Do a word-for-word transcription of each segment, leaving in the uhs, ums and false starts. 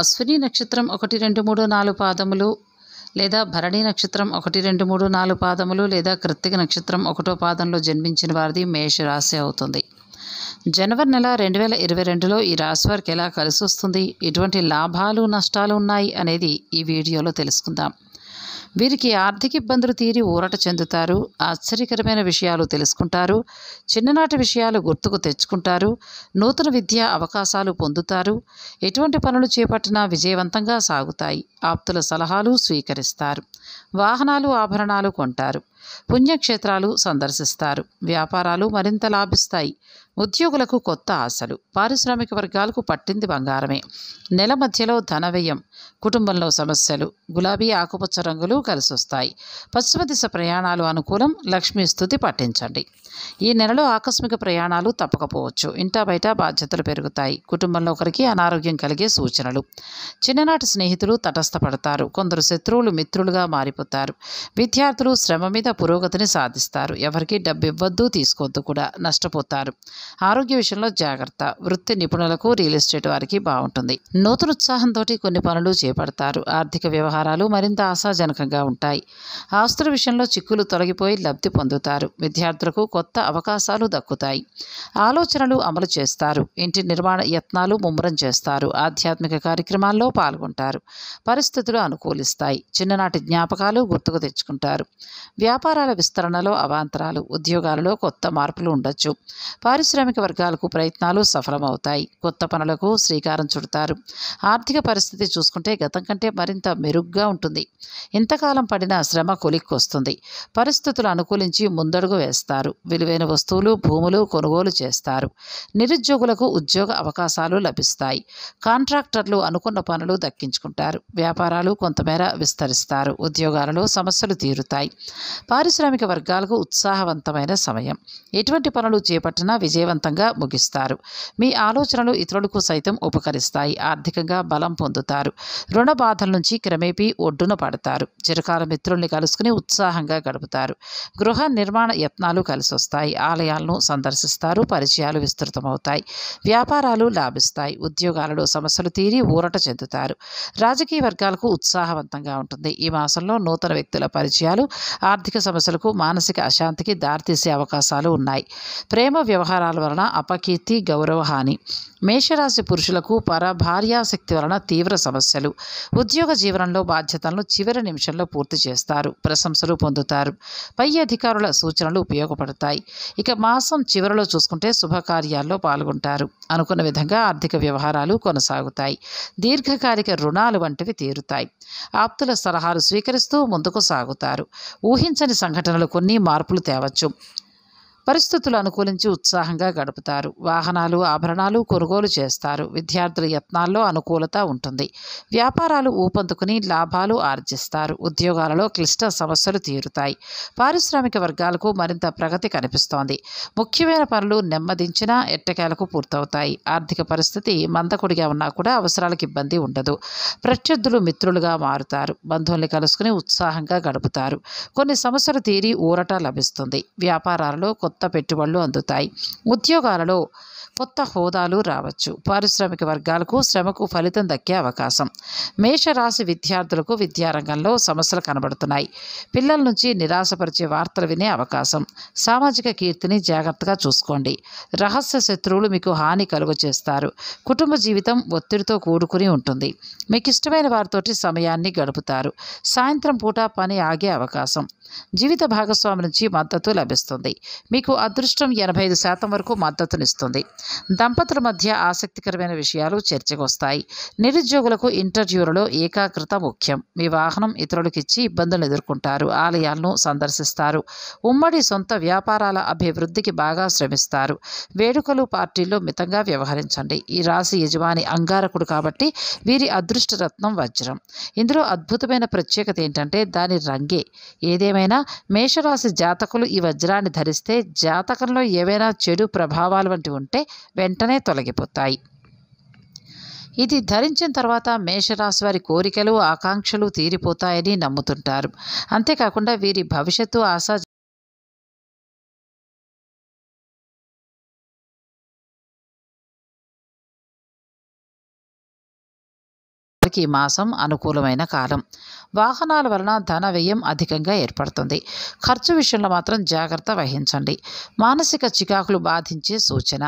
అశ్విని నక్షత్రం ఒకటి రెండు మూడు నాలుగు పాదములు లేదా భరణి నక్షత్రం ఒకటి రెండు మూడు నాలుగు పాదములు లేదా కృత్తిక నక్షత్రం ఒకటో పాదంలో జన్మించిన వారిది మేషరాశి అవుతుంది. జనవరి నెల రెండు వేల ఇరవై రెండులో ఈ రాశి వారికి ఎలా కలిసి వస్తుంది, ఎటువంటి లాభాలు నష్టాలు ఉన్నాయి అనేది ఈ వీడియోలో తెలుసుకుందాం. వీరికి ఆర్థిక ఇబ్బందులు తీరి ఊరట చెందుతారు. ఆశ్చర్యకరమైన విషయాలు తెలుసుకుంటారు. చిన్ననాటి విషయాలు గుర్తుకు తెచ్చుకుంటారు. నూతన విద్యా అవకాశాలు పొందుతారు. ఎటువంటి పనులు చేపట్టినా విజయవంతంగా సాగుతాయి. ఆప్తుల సలహాలు స్వీకరిస్తారు. వాహనాలు ఆభరణాలు కొంటారు. పుణ్యక్షేత్రాలు సందర్శిస్తారు. వ్యాపారాలు మరింత లాభిస్తాయి. ఉద్యోగులకు కొత్త ఆశలు. పారిశ్రామిక వర్గాలకు పట్టింది బంగారమే. నెల మధ్యలో ధన వ్యయం. కుటుంబంలో సమస్యలు. గులాబీ ఆకుపచ్చ రంగులు కలిసొస్తాయి. పశ్చిమ దిశ ప్రయాణాలు అనుకూలం. లక్ష్మీ స్తుతి పఠించండి. ఈ నెలలో ఆకస్మిక ప్రయాణాలు తప్పకపోవచ్చు. ఇంటా బయట బాధ్యతలు పెరుగుతాయి. కుటుంబంలో ఒకరికి అనారోగ్యం కలిగే సూచనలు. చిన్ననాటి స్నేహితులు తటస్థపడతారు. కొందరు శత్రువులు మిత్రులుగా మారిపోతారు. విద్యార్థులు శ్రమ మీద పురోగతిని సాధిస్తారు. ఎవరికి డబ్బు ఇవ్వద్దు, తీసుకోవద్దు కూడా. నష్టపోతారు. ఆరోగ్య విషయంలో జాగ్రత్త. వృత్తి నిపుణులకు, రియల్ ఎస్టేట్ వారికి బాగుంటుంది. నూతనోత్సాహంతో కొన్ని పనులు చేపడతారు. ఆర్థిక వ్యవహారాలు మరింత ఆశాజనకంగా ఉంటాయి. ఆస్తుల విషయంలో చిక్కులు తొలగిపోయి లబ్ధి పొందుతారు. విద్యార్థులకు కొత్త అవకాశాలు దక్కుతాయి. ఆలోచనలు అమలు చేస్తారు. ఇంటి నిర్మాణ యత్నాలు ముమ్మరం చేస్తారు. ఆధ్యాత్మిక కార్యక్రమాల్లో పాల్గొంటారు. పరిస్థితులు అనుకూలిస్తాయి. చిన్ననాటి జ్ఞాపకాలు గుర్తుకు తెచ్చుకుంటారు. వ్యాపారాల విస్తరణలో అవాంతరాలు. ఉద్యోగాలలో కొత్త మార్పులు ఉండొచ్చు. పారిశ్రామిక వర్గాలకు ప్రయత్నాలు సఫలమవుతాయి. కొత్త పనులకు శ్రీకారం చుడతారు. ఆర్థిక పరిస్థితి చూసుకుంటే గతం కంటే మరింత మెరుగ్గా ఉంటుంది. ఇంతకాలం పడిన శ్రమ కొలిక్కొస్తుంది. పరిస్థితులు అనుకూలించి ముందడుగు వేస్తారు. విలువైన వస్తువులు, భూములు కొనుగోలు చేస్తారు. నిరుద్యోగులకు ఉద్యోగ అవకాశాలు లభిస్తాయి. కాంట్రాక్టర్లు అనుకున్న పనులు దక్కించుకుంటారు. వ్యాపారాలు కొంతమేర విస్తరిస్తారు. ఉద్యోగాలలో సమస్యలు తీరుతాయి. పారిశ్రామిక వర్గాలకు ఉత్సాహవంతమైన సమయం. ఎటువంటి పనులు చేపట్టినా విజయవంతంగా ముగిస్తారు. మీ ఆలోచనలు ఇతరులకు సైతం ఉపకరిస్తాయి. ఆర్థికంగా బలం పొందుతారు. రుణ బాధల నుంచి క్రమేపీ ఒడ్డున పడతారు. చిరకాల మిత్రుల్ని కలుసుకుని ఉత్సాహంగా గడుపుతారు. గృహ నిర్మాణ యత్నాలు కలిసి వస్తాయి. ఆలయాలను సందర్శిస్తారు. పరిచయాలు విస్తృతమవుతాయి. వ్యాపారాలు లాభిస్తాయి. ఉద్యోగాలలో సమస్యలు తీరి ఊరట చెందుతారు. రాజకీయ వర్గాలకు ఉత్సాహవంతంగా ఉంటుంది. ఈ మాసంలో నూతన వ్యక్తుల పరిచయాలు ఆర్థిక సమస్యలకు, మానసిక అశాంతికి దారితీసే అవకాశాలు ఉన్నాయి. ప్రేమ వ్యవహారాల వలన అపకీర్తి, గౌరవ హాని. మేషరాశి పురుషులకు పరభార్యాశక్తి వలన తీవ్ర సమస్యలు. ఉద్యోగ జీవనంలో బాధ్యతలను చివరి నిమిషంలో పూర్తి చేస్తారు. ప్రశంసలు పొందుతారు. పై అధికారుల సూచనలు ఉపయోగపడతాయి. ఇక మాసం చివరిలో చూసుకుంటే శుభకార్యాల్లో పాల్గొంటారు. అనుకున్న విధంగా ఆర్థిక వ్యవహారాలు కొనసాగుతాయి. దీర్ఘకాలిక రుణాలు వంటివి తీరుతాయి. ఆప్తుల సలహాలు స్వీకరిస్తూ ముందుకు సాగుతారు. ఊహించని సంఘటనలు కొన్ని మార్పులు తేవచ్చు. పరిస్థితులు అనుకూలించి ఉత్సాహంగా గడుపుతారు. వాహనాలు ఆభరణాలు కొనుగోలు చేస్తారు. విద్యార్థుల యత్నాల్లో అనుకూలత ఉంటుంది. వ్యాపారాలు ఊపందుకుని లాభాలు ఆర్జిస్తారు. ఉద్యోగాలలో క్లిష్ట సమస్యలు తీరుతాయి. పారిశ్రామిక వర్గాలకు మరింత ప్రగతి కనిపిస్తోంది. ముఖ్యమైన పనులు నెమ్మదించినా ఎట్టకేలకు పూర్తవుతాయి. ఆర్థిక పరిస్థితి మందకొడిగా ఉన్నా కూడా అవసరాలకు ఇబ్బంది ఉండదు. ప్రత్యర్థులు మిత్రులుగా మారుతారు. బంధువుల్ని కలుసుకుని ఉత్సాహంగా గడుపుతారు. కొన్ని సమస్యలు తీరి ఊరట లభిస్తుంది. వ్యాపారాలలో కొత్త పెట్టుబడులు అందుతాయి. ఉద్యోగాలలో కొత్త హోదాలు రావచ్చు. పారిశ్రామిక వర్గాలకు శ్రమకు ఫలితం దక్కే అవకాశం. మేషరాశి విద్యార్థులకు విద్యారంగంలో సమస్యలు కనబడుతున్నాయి. పిల్లల నుంచి నిరాశపరిచే వార్తలు వినే అవకాశం. సామాజిక కీర్తిని జాగ్రత్తగా చూసుకోండి. రహస్య శత్రువులు మీకు హాని కలుగు చేస్తారు. కుటుంబ జీవితం ఒత్తిడితో కూడుకుని ఉంటుంది. మీకు ఇష్టమైన వారితోటి సమయాన్ని గడుపుతారు. సాయంత్రం పూట పని ఆగే అవకాశం. జీవిత భాగస్వామి నుంచి మద్దతు లభిస్తుంది. మీకు అదృష్టం ఎనభై ఐదు శాతం వరకు మద్దతునిస్తుంది. దంపతుల మధ్య ఆసక్తికరమైన విషయాలు చర్చకు వస్తాయి. నిరుద్యోగులకు ఇంటర్వ్యూలలో ఏకాగ్రత ముఖ్యం. మీ వాహనం ఇతరులకు ఇచ్చి ఇబ్బందులు ఎదుర్కొంటారు. ఆలయాలను సందర్శిస్తారు. ఉమ్మడి సొంత వ్యాపారాల అభివృద్ధికి బాగా శ్రమిస్తారు. వేడుకలు, పార్టీల్లో మితంగా వ్యవహరించండి. ఈ రాశి యజమాని అంగారకుడు కాబట్టి వీరి అదృష్టరత్నం వజ్రం. ఇందులో అద్భుతమైన ప్రత్యేకత ఏంటంటే దాని రంగే. ఏదేమైనా మేషరాశి జాతకులు ఈ వజ్రాన్ని ధరిస్తే జాతకంలో ఏవైనా చెడు ప్రభావాలు వంటివి ఉంటే వెంటనే తొలగిపోతాయి. ఇది ధరించిన తర్వాత మేషరాశి వారి కోరికలు, ఆకాంక్షలు తీరిపోతాయని నమ్ముతుంటారు. అంతేకాకుండా వీరి భవిష్యత్తు ఆశా వారికి ఈ మాసం అనుకూలమైన కాలం. వాహనాల వలన ధన వ్యయం అధికంగా ఏర్పడుతుంది. ఖర్చు విషయంలో మాత్రం జాగ్రత్త వహించండి. మానసిక చికాకులు బాధించే సూచన.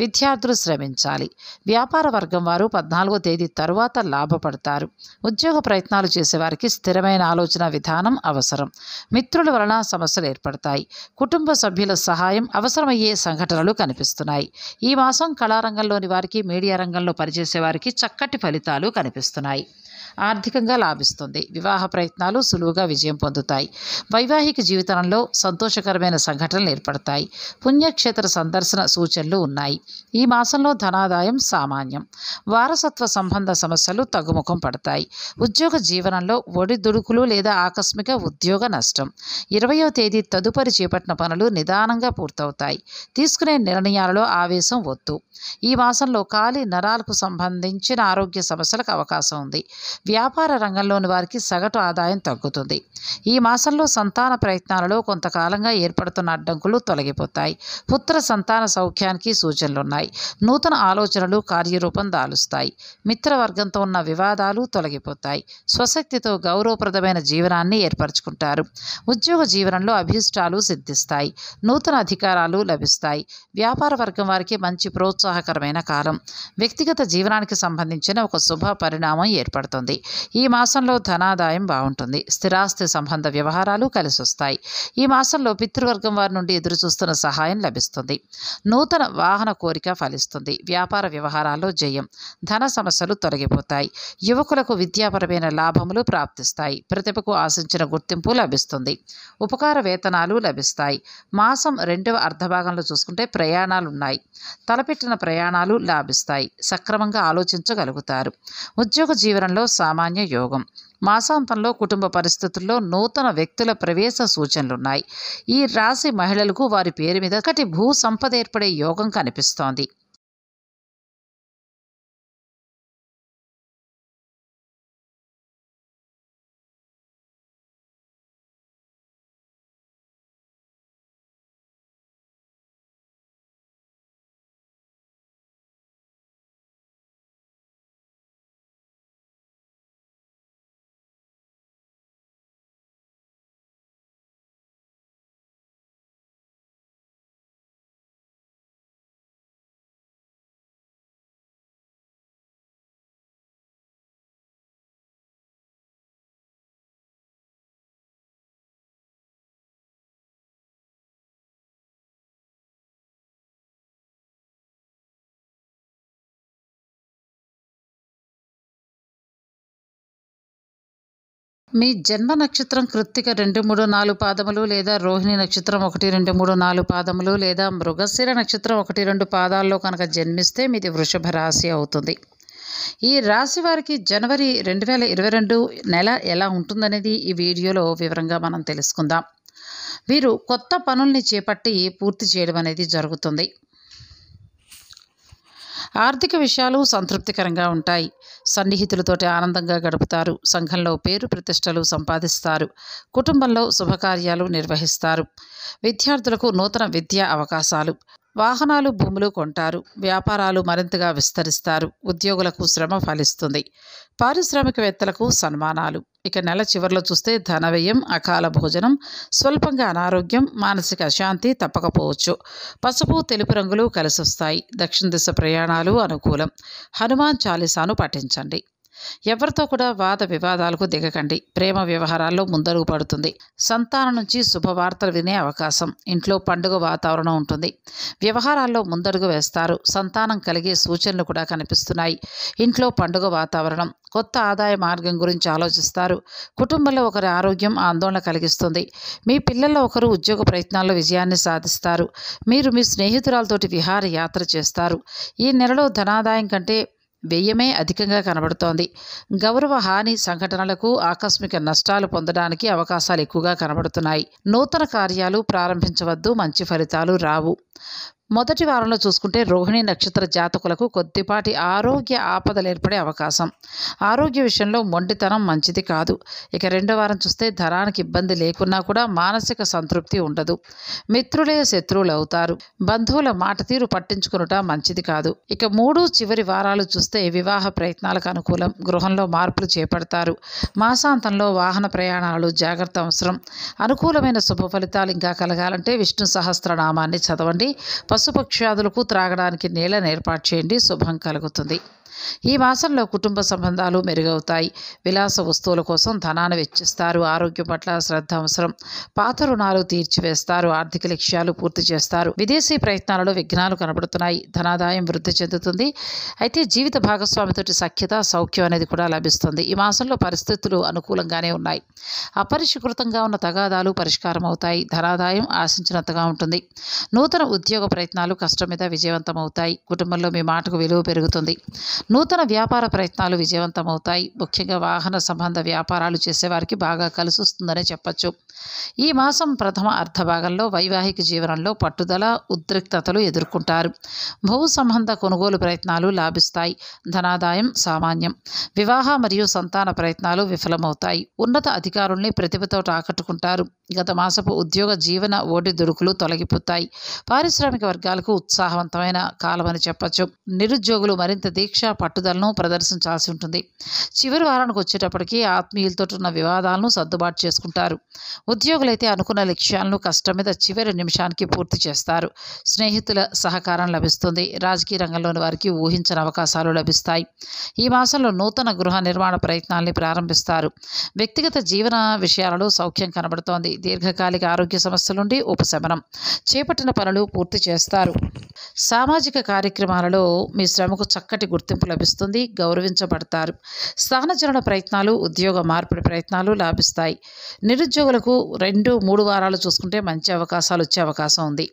విద్యార్థులు శ్రమించాలి. వ్యాపార వర్గం వారు పద్నాలుగో తేదీ తరువాత లాభపడతారు. ఉద్యోగ ప్రయత్నాలు చేసేవారికి స్థిరమైన ఆలోచన విధానం అవసరం. మిత్రుల వలన సమస్యలు ఏర్పడతాయి. కుటుంబ సభ్యుల సహాయం అవసరమయ్యే సంఘటనలు కనిపిస్తున్నాయి. ఈ మాసం కళారంగంలోని వారికి, మీడియా రంగంలో పనిచేసే వారికి చక్కటి ఫలితాలు కనిపిస్తున్నాయి. ఆర్థికంగా లాభిస్తుంది. వివాహ ప్రయత్నాలు సులువుగా విజయం పొందుతాయి. వైవాహిక జీవితంలో సంతోషకరమైన సంఘటనలు ఏర్పడతాయి. పుణ్యక్షేత్ర సందర్శన సూచనలు ఉన్నాయి. ఈ మాసంలో ధనాదాయం సామాన్యం. వారసత్వ సంబంధ సమస్యలు తగ్గుముఖం పడతాయి. ఉద్యోగ జీవనంలో ఒడిదుడుకులు లేదా ఆకస్మిక ఉద్యోగ నష్టం. ఇరవయో తేదీ తదుపరి చేపట్టిన పనులు నిదానంగా పూర్తవుతాయి. తీసుకునే నిర్ణయాలలో ఆవేశం వద్దు. ఈ మాసంలో కాలి నరాలకు సంబంధించిన ఆరోగ్య సమస్యలకు అవకాశం ఉంది. వ్యాపార రంగంలోని వారికి సగటు ఆదాయం తగ్గుతుంది. ఈ మాసంలో సంతాన ప్రయత్నాలలో కొంతకాలంగా ఏర్పడుతున్న అడ్డంకులు తొలగిపోతాయి. పుత్ర సంతాన సౌఖ్యానికి సూచనలున్నాయి. నూతన ఆలోచనలు కార్యరూపం దాలుస్తాయి. మిత్రవర్గంతో ఉన్న వివాదాలు తొలగిపోతాయి. స్వశక్తితో గౌరవప్రదమైన జీవనాన్ని ఏర్పరచుకుంటారు. ఉద్యోగ జీవనంలో అభీష్టాలు సిద్ధిస్తాయి. నూతన అధికారాలు లభిస్తాయి. వ్యాపార వర్గం వారికి మంచి ప్రోత్సాహకరమైన కాలం. వ్యక్తిగత జీవనానికి సంబంధించిన ఒక శుభ పరిణామం ఏర్పడుతుంది. ఈ మాసంలో ధనాదాయం బాగుంటుంది. స్థిరాస్తి సంబంధ వ్యవహారాలు కలిసి వస్తాయి. ఈ మాసంలో పితృవర్గం వారి నుండి ఎదురుచూస్తున్న సహాయం లభిస్తుంది. నూతన వాహన కోరిక ఫలిస్తుంది. వ్యాపార వ్యవహారాల్లో జయం. ధన సమస్యలు తొలగిపోతాయి. యువకులకు విద్యాపరమైన లాభములు ప్రాప్తిస్తాయి. ప్రతిభకు ఆశించిన గుర్తింపు లభిస్తుంది. ఉపకార వేతనాలు లభిస్తాయి. మాసం రెండవ అర్ధభాగంలో చూసుకుంటే ప్రయాణాలున్నాయి. తలపెట్టిన ప్రయాణాలు లాభిస్తాయి. సక్రమంగా ఆలోచించగలుగుతారు. ఉద్యోగ జీవనంలో సామాన్య యోగం. మాసాంతంలో కుటుంబ పరిస్థితుల్లో నూతన వ్యక్తుల ప్రవేశ సూచనలున్నాయి. ఈ రాశి మహిళలకు వారి పేరు మీద ఒకటి భూ సంపద ఏర్పడే యోగం కనిపిస్తోంది. మీ జన్మ నక్షత్రం కృత్తిక రెండు మూడు నాలుగు పాదములు లేదా రోహిణి నక్షత్రం ఒకటి రెండు మూడు నాలుగు పాదములు లేదా మృగశిర నక్షత్రం ఒకటి రెండు పాదాల్లో కనుక జన్మిస్తే మీది వృషభ రాశి అవుతుంది. ఈ రాశి వారికి జనవరి రెండు వేల ఇరవై రెండు నెల ఎలా ఉంటుందనేది ఈ వీడియోలో వివరంగా మనం తెలుసుకుందాం. వీరు కొత్త పనుల్ని చేపట్టి పూర్తి చేయడం అనేది జరుగుతుంది. ఆర్థిక విషయాలు సంతృప్తికరంగా ఉంటాయి. సన్నిహితులతోటి ఆనందంగా గడుపుతారు. సంఘంలో పేరు ప్రతిష్టలు సంపాదిస్తారు. కుటుంబంలో శుభకార్యాలు నిర్వహిస్తారు. విద్యార్థులకు నూతన విద్యా అవకాశాలు. వాహనాలు, భూములు కొంటారు. వ్యాపారాలు మరింతగా విస్తరిస్తారు. ఉద్యోగులకు శ్రమ ఫలిస్తుంది. పారిశ్రామికవేత్తలకు సన్మానాలు. ఇక నెల చివరిలో చూస్తే ధన వ్యయం, అకాల భోజనం, స్వల్పంగా అనారోగ్యం, మానసిక అశాంతి తప్పకపోవచ్చు. పసుపు, తెలుపు రంగులు కలిసి వస్తాయి. దక్షిణ దిశ ప్రయాణాలు అనుకూలం. హనుమాన్ చాలీసాను పఠించండి. ఎవరితో కూడా వాద వివాదాలకు దిగకండి. ప్రేమ వ్యవహారాల్లో ముందరుగు పడుతుంది. సంతానం నుంచి శుభవార్తలు వినే అవకాశం. ఇంట్లో పండుగ వాతావరణం ఉంటుంది. వ్యవహారాల్లో ముందడుగు వేస్తారు. సంతానం కలిగే సూచనలు కూడా కనిపిస్తున్నాయి. ఇంట్లో పండుగ వాతావరణం. కొత్త ఆదాయ మార్గం గురించి ఆలోచిస్తారు. కుటుంబంలో ఒకరి ఆరోగ్యం ఆందోళన కలిగిస్తుంది. మీ పిల్లల్లో ఒకరు ఉద్యోగ ప్రయత్నాల్లో విజయాన్ని సాధిస్తారు. మీరు మీ స్నేహితురాలతోటి విహారయాత్ర చేస్తారు. ఈ నెలలో ధనాదాయం కంటే వ్యయమే అధికంగా కనబడుతోంది. గౌరవ హాని సంఘటనలకు, ఆకస్మిక నష్టాలు పొందడానికి అవకాశాలు ఎక్కువగా కనబడుతున్నాయి. నూతన కార్యాలు ప్రారంభించవద్దు, మంచి ఫలితాలు రావు. మొదటి వారంలో చూసుకుంటే రోహిణి నక్షత్ర జాతకులకు కొద్దిపాటి ఆరోగ్య ఆపదలు ఏర్పడే అవకాశం. ఆరోగ్య విషయంలో మొండితనం మంచిది కాదు. ఇక రెండో వారం చూస్తే ధనానికి ఇబ్బంది లేకున్నా కూడా మానసిక సంతృప్తి ఉండదు. మిత్రులే శత్రువులు అవుతారు. బంధువుల మాట తీరు పట్టించుకునుట మంచిది కాదు. ఇక మూడు చివరి వారాలు చూస్తే వివాహ ప్రయత్నాలకు అనుకూలం. గృహంలో మార్పులు చేపడతారు. మాసాంతంలో వాహన ప్రయాణాలు జాగ్రత్త అవసరం. అనుకూలమైన శుభ ఫలితాలు ఇంకా కలగాలంటే విష్ణు సహస్రనామాన్ని చదవండి. పశుపక్షాదులకు త్రాగడానికి నీళ్లను ఏర్పాటు చేయండి. శుభం కలుగుతుంది. ఈ మాసంలో కుటుంబ సంబంధాలు మెరుగవుతాయి. విలాస వస్తువుల కోసం ధనాన్ని వెచ్చిస్తారు. ఆరోగ్యం పట్ల శ్రద్ధ అవసరం. పాత రుణాలు తీర్చివేస్తారు. ఆర్థిక లక్ష్యాలు పూర్తి చేస్తారు. విదేశీ ప్రయత్నాలలో విఘ్నాలు కనబడుతున్నాయి. ధనాదాయం వృద్ధి చెందుతుంది. అయితే జీవిత భాగస్వామితోటి సఖ్యత సౌఖ్యం అనేది కూడా లభిస్తుంది. ఈ మాసంలో పరిస్థితులు అనుకూలంగానే ఉన్నాయి. అపరిష్కృతంగా ఉన్న తగాదాలు పరిష్కారం అవుతాయి. ధనాదాయం ఆశించినంతగా ఉంటుంది. నూతన ఉద్యోగ ప్రయత్నాలు కష్టం మీద విజయవంతం అవుతాయి. కుటుంబంలో మీ మాటకు విలువ పెరుగుతుంది. నూతన వ్యాపార ప్రయత్నాలు విజయవంతమవుతాయి. ముఖ్యంగా వాహన సంబంధ వ్యాపారాలు చేసేవారికి బాగా కలిసి వస్తుందనే చెప్పచ్చు. ఈ మాసం ప్రథమ అర్ధ భాగంలో వైవాహిక జీవనంలో పట్టుదల, ఉద్రిక్తతలు ఎదుర్కొంటారు. భూ సంబంధ కొనుగోలు ప్రయత్నాలు లాభిస్తాయి. ధనాదాయం సామాన్యం. వివాహ మరియు సంతాన ప్రయత్నాలు విఫలమవుతాయి. ఉన్నత అధికారుల్ని ప్రతిభతో ఆకట్టుకుంటారు. గత మాసపు ఉద్యోగ జీవన ఒడిదుడుకులు తొలగిపోతాయి. పారిశ్రామిక వర్గాలకు ఉత్సాహవంతమైన కాలమని చెప్పచ్చు. నిరుద్యోగులు మరింత దీక్ష పట్టుదలను ప్రదర్శించాల్సి ఉంటుంది. చివరి వారానికి వచ్చేటప్పటికీ ఆత్మీయులతో ఉన్న వివాదాలను సర్దుబాటు చేసుకుంటారు. ఉద్యోగులైతే అనుకున్న లక్ష్యాలను కష్టం మీద చివరి నిమిషానికి పూర్తి చేస్తారు. స్నేహితుల సహకారం లభిస్తుంది. రాజకీయ రంగంలోని వారికి ఊహించని అవకాశాలు లభిస్తాయి. ఈ మాసంలో నూతన గృహ నిర్మాణ ప్రయత్నాల్ని ప్రారంభిస్తారు. వ్యక్తిగత జీవన విషయాలలో సౌఖ్యం కనబడుతోంది. దీర్ఘకాలిక ఆరోగ్య సమస్యల నుండి ఉపశమనం. చేపట్టిన పనులు పూర్తి చేస్తారు. సామాజిక కార్యక్రమాలలో మీ శ్రమకు చక్కటి గుర్తింపు లభిస్తుంది. గౌరవించబడతారు. స్థానచలన ప్రయత్నాలు, ఉద్యోగ మార్పిడి ప్రయత్నాలు లాభిస్తాయి. నిరుద్యోగులకు రెండు మూడు వారాలు చూసుకుంటే మంచి అవకాశాలు వచ్చే అవకాశం ఉంది.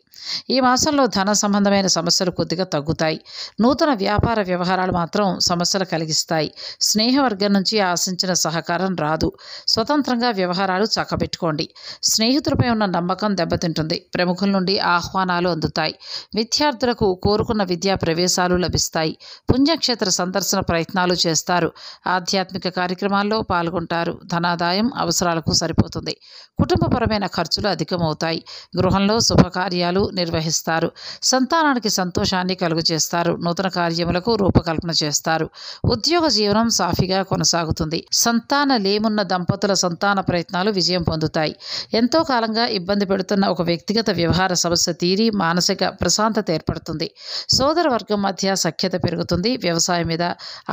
ఈ మాసంలో ధన సంబంధమైన సమస్యలు కొద్దిగా తగ్గుతాయి. నూతన వ్యాపార వ్యవహారాలు మాత్రం సమస్యలు కలిగిస్తాయి. స్నేహవర్గం నుంచి ఆశించిన సహకారం రాదు. స్వతంత్రంగా వ్యవహారాలు చక్కబెట్టుకోండి. స్నేహితులపై ఉన్న నమ్మకం దెబ్బతింటుంది. ప్రముఖుల నుండి ఆహ్వానాలు అందుతాయి. విద్యార్థులకు కోరుకున్న విద్యా ప్రవేశాలు లభిస్తాయి. పుణ్యక్షేత్ర సందర్శన ప్రయత్నాలు చేస్తారు. ఆధ్యాత్మిక కార్యక్రమాల్లో పాల్గొంటారు. ధనాదాయం అవసరాలకు సరిపోతుంది. కుటుంబపరమైన ఖర్చులు అధికమవుతాయి. గృహంలో శుభకార్యాలు నిర్వహిస్తారు. సంతానానికి సంతోషాన్ని కలుగజేస్తారు. నూతన కార్యములకు రూపకల్పన చేస్తారు. ఉద్యోగ జీవనం సాఫీగా కొనసాగుతుంది. సంతాన లేమున్న దంపతుల సంతాన ప్రయత్నాలు విజయం పొందుతాయి. ఎంతో కాలంగా ఇబ్బంది పెడుతున్న ఒక వ్యక్తిగత వ్యవహార సమస్య తీరి మానసిక ప్రశాంతత ఏర్పడుతుంది. సోదర వర్గం మధ్య సఖ్యత పెరుగుతుంది. వ్యవసాయం మీద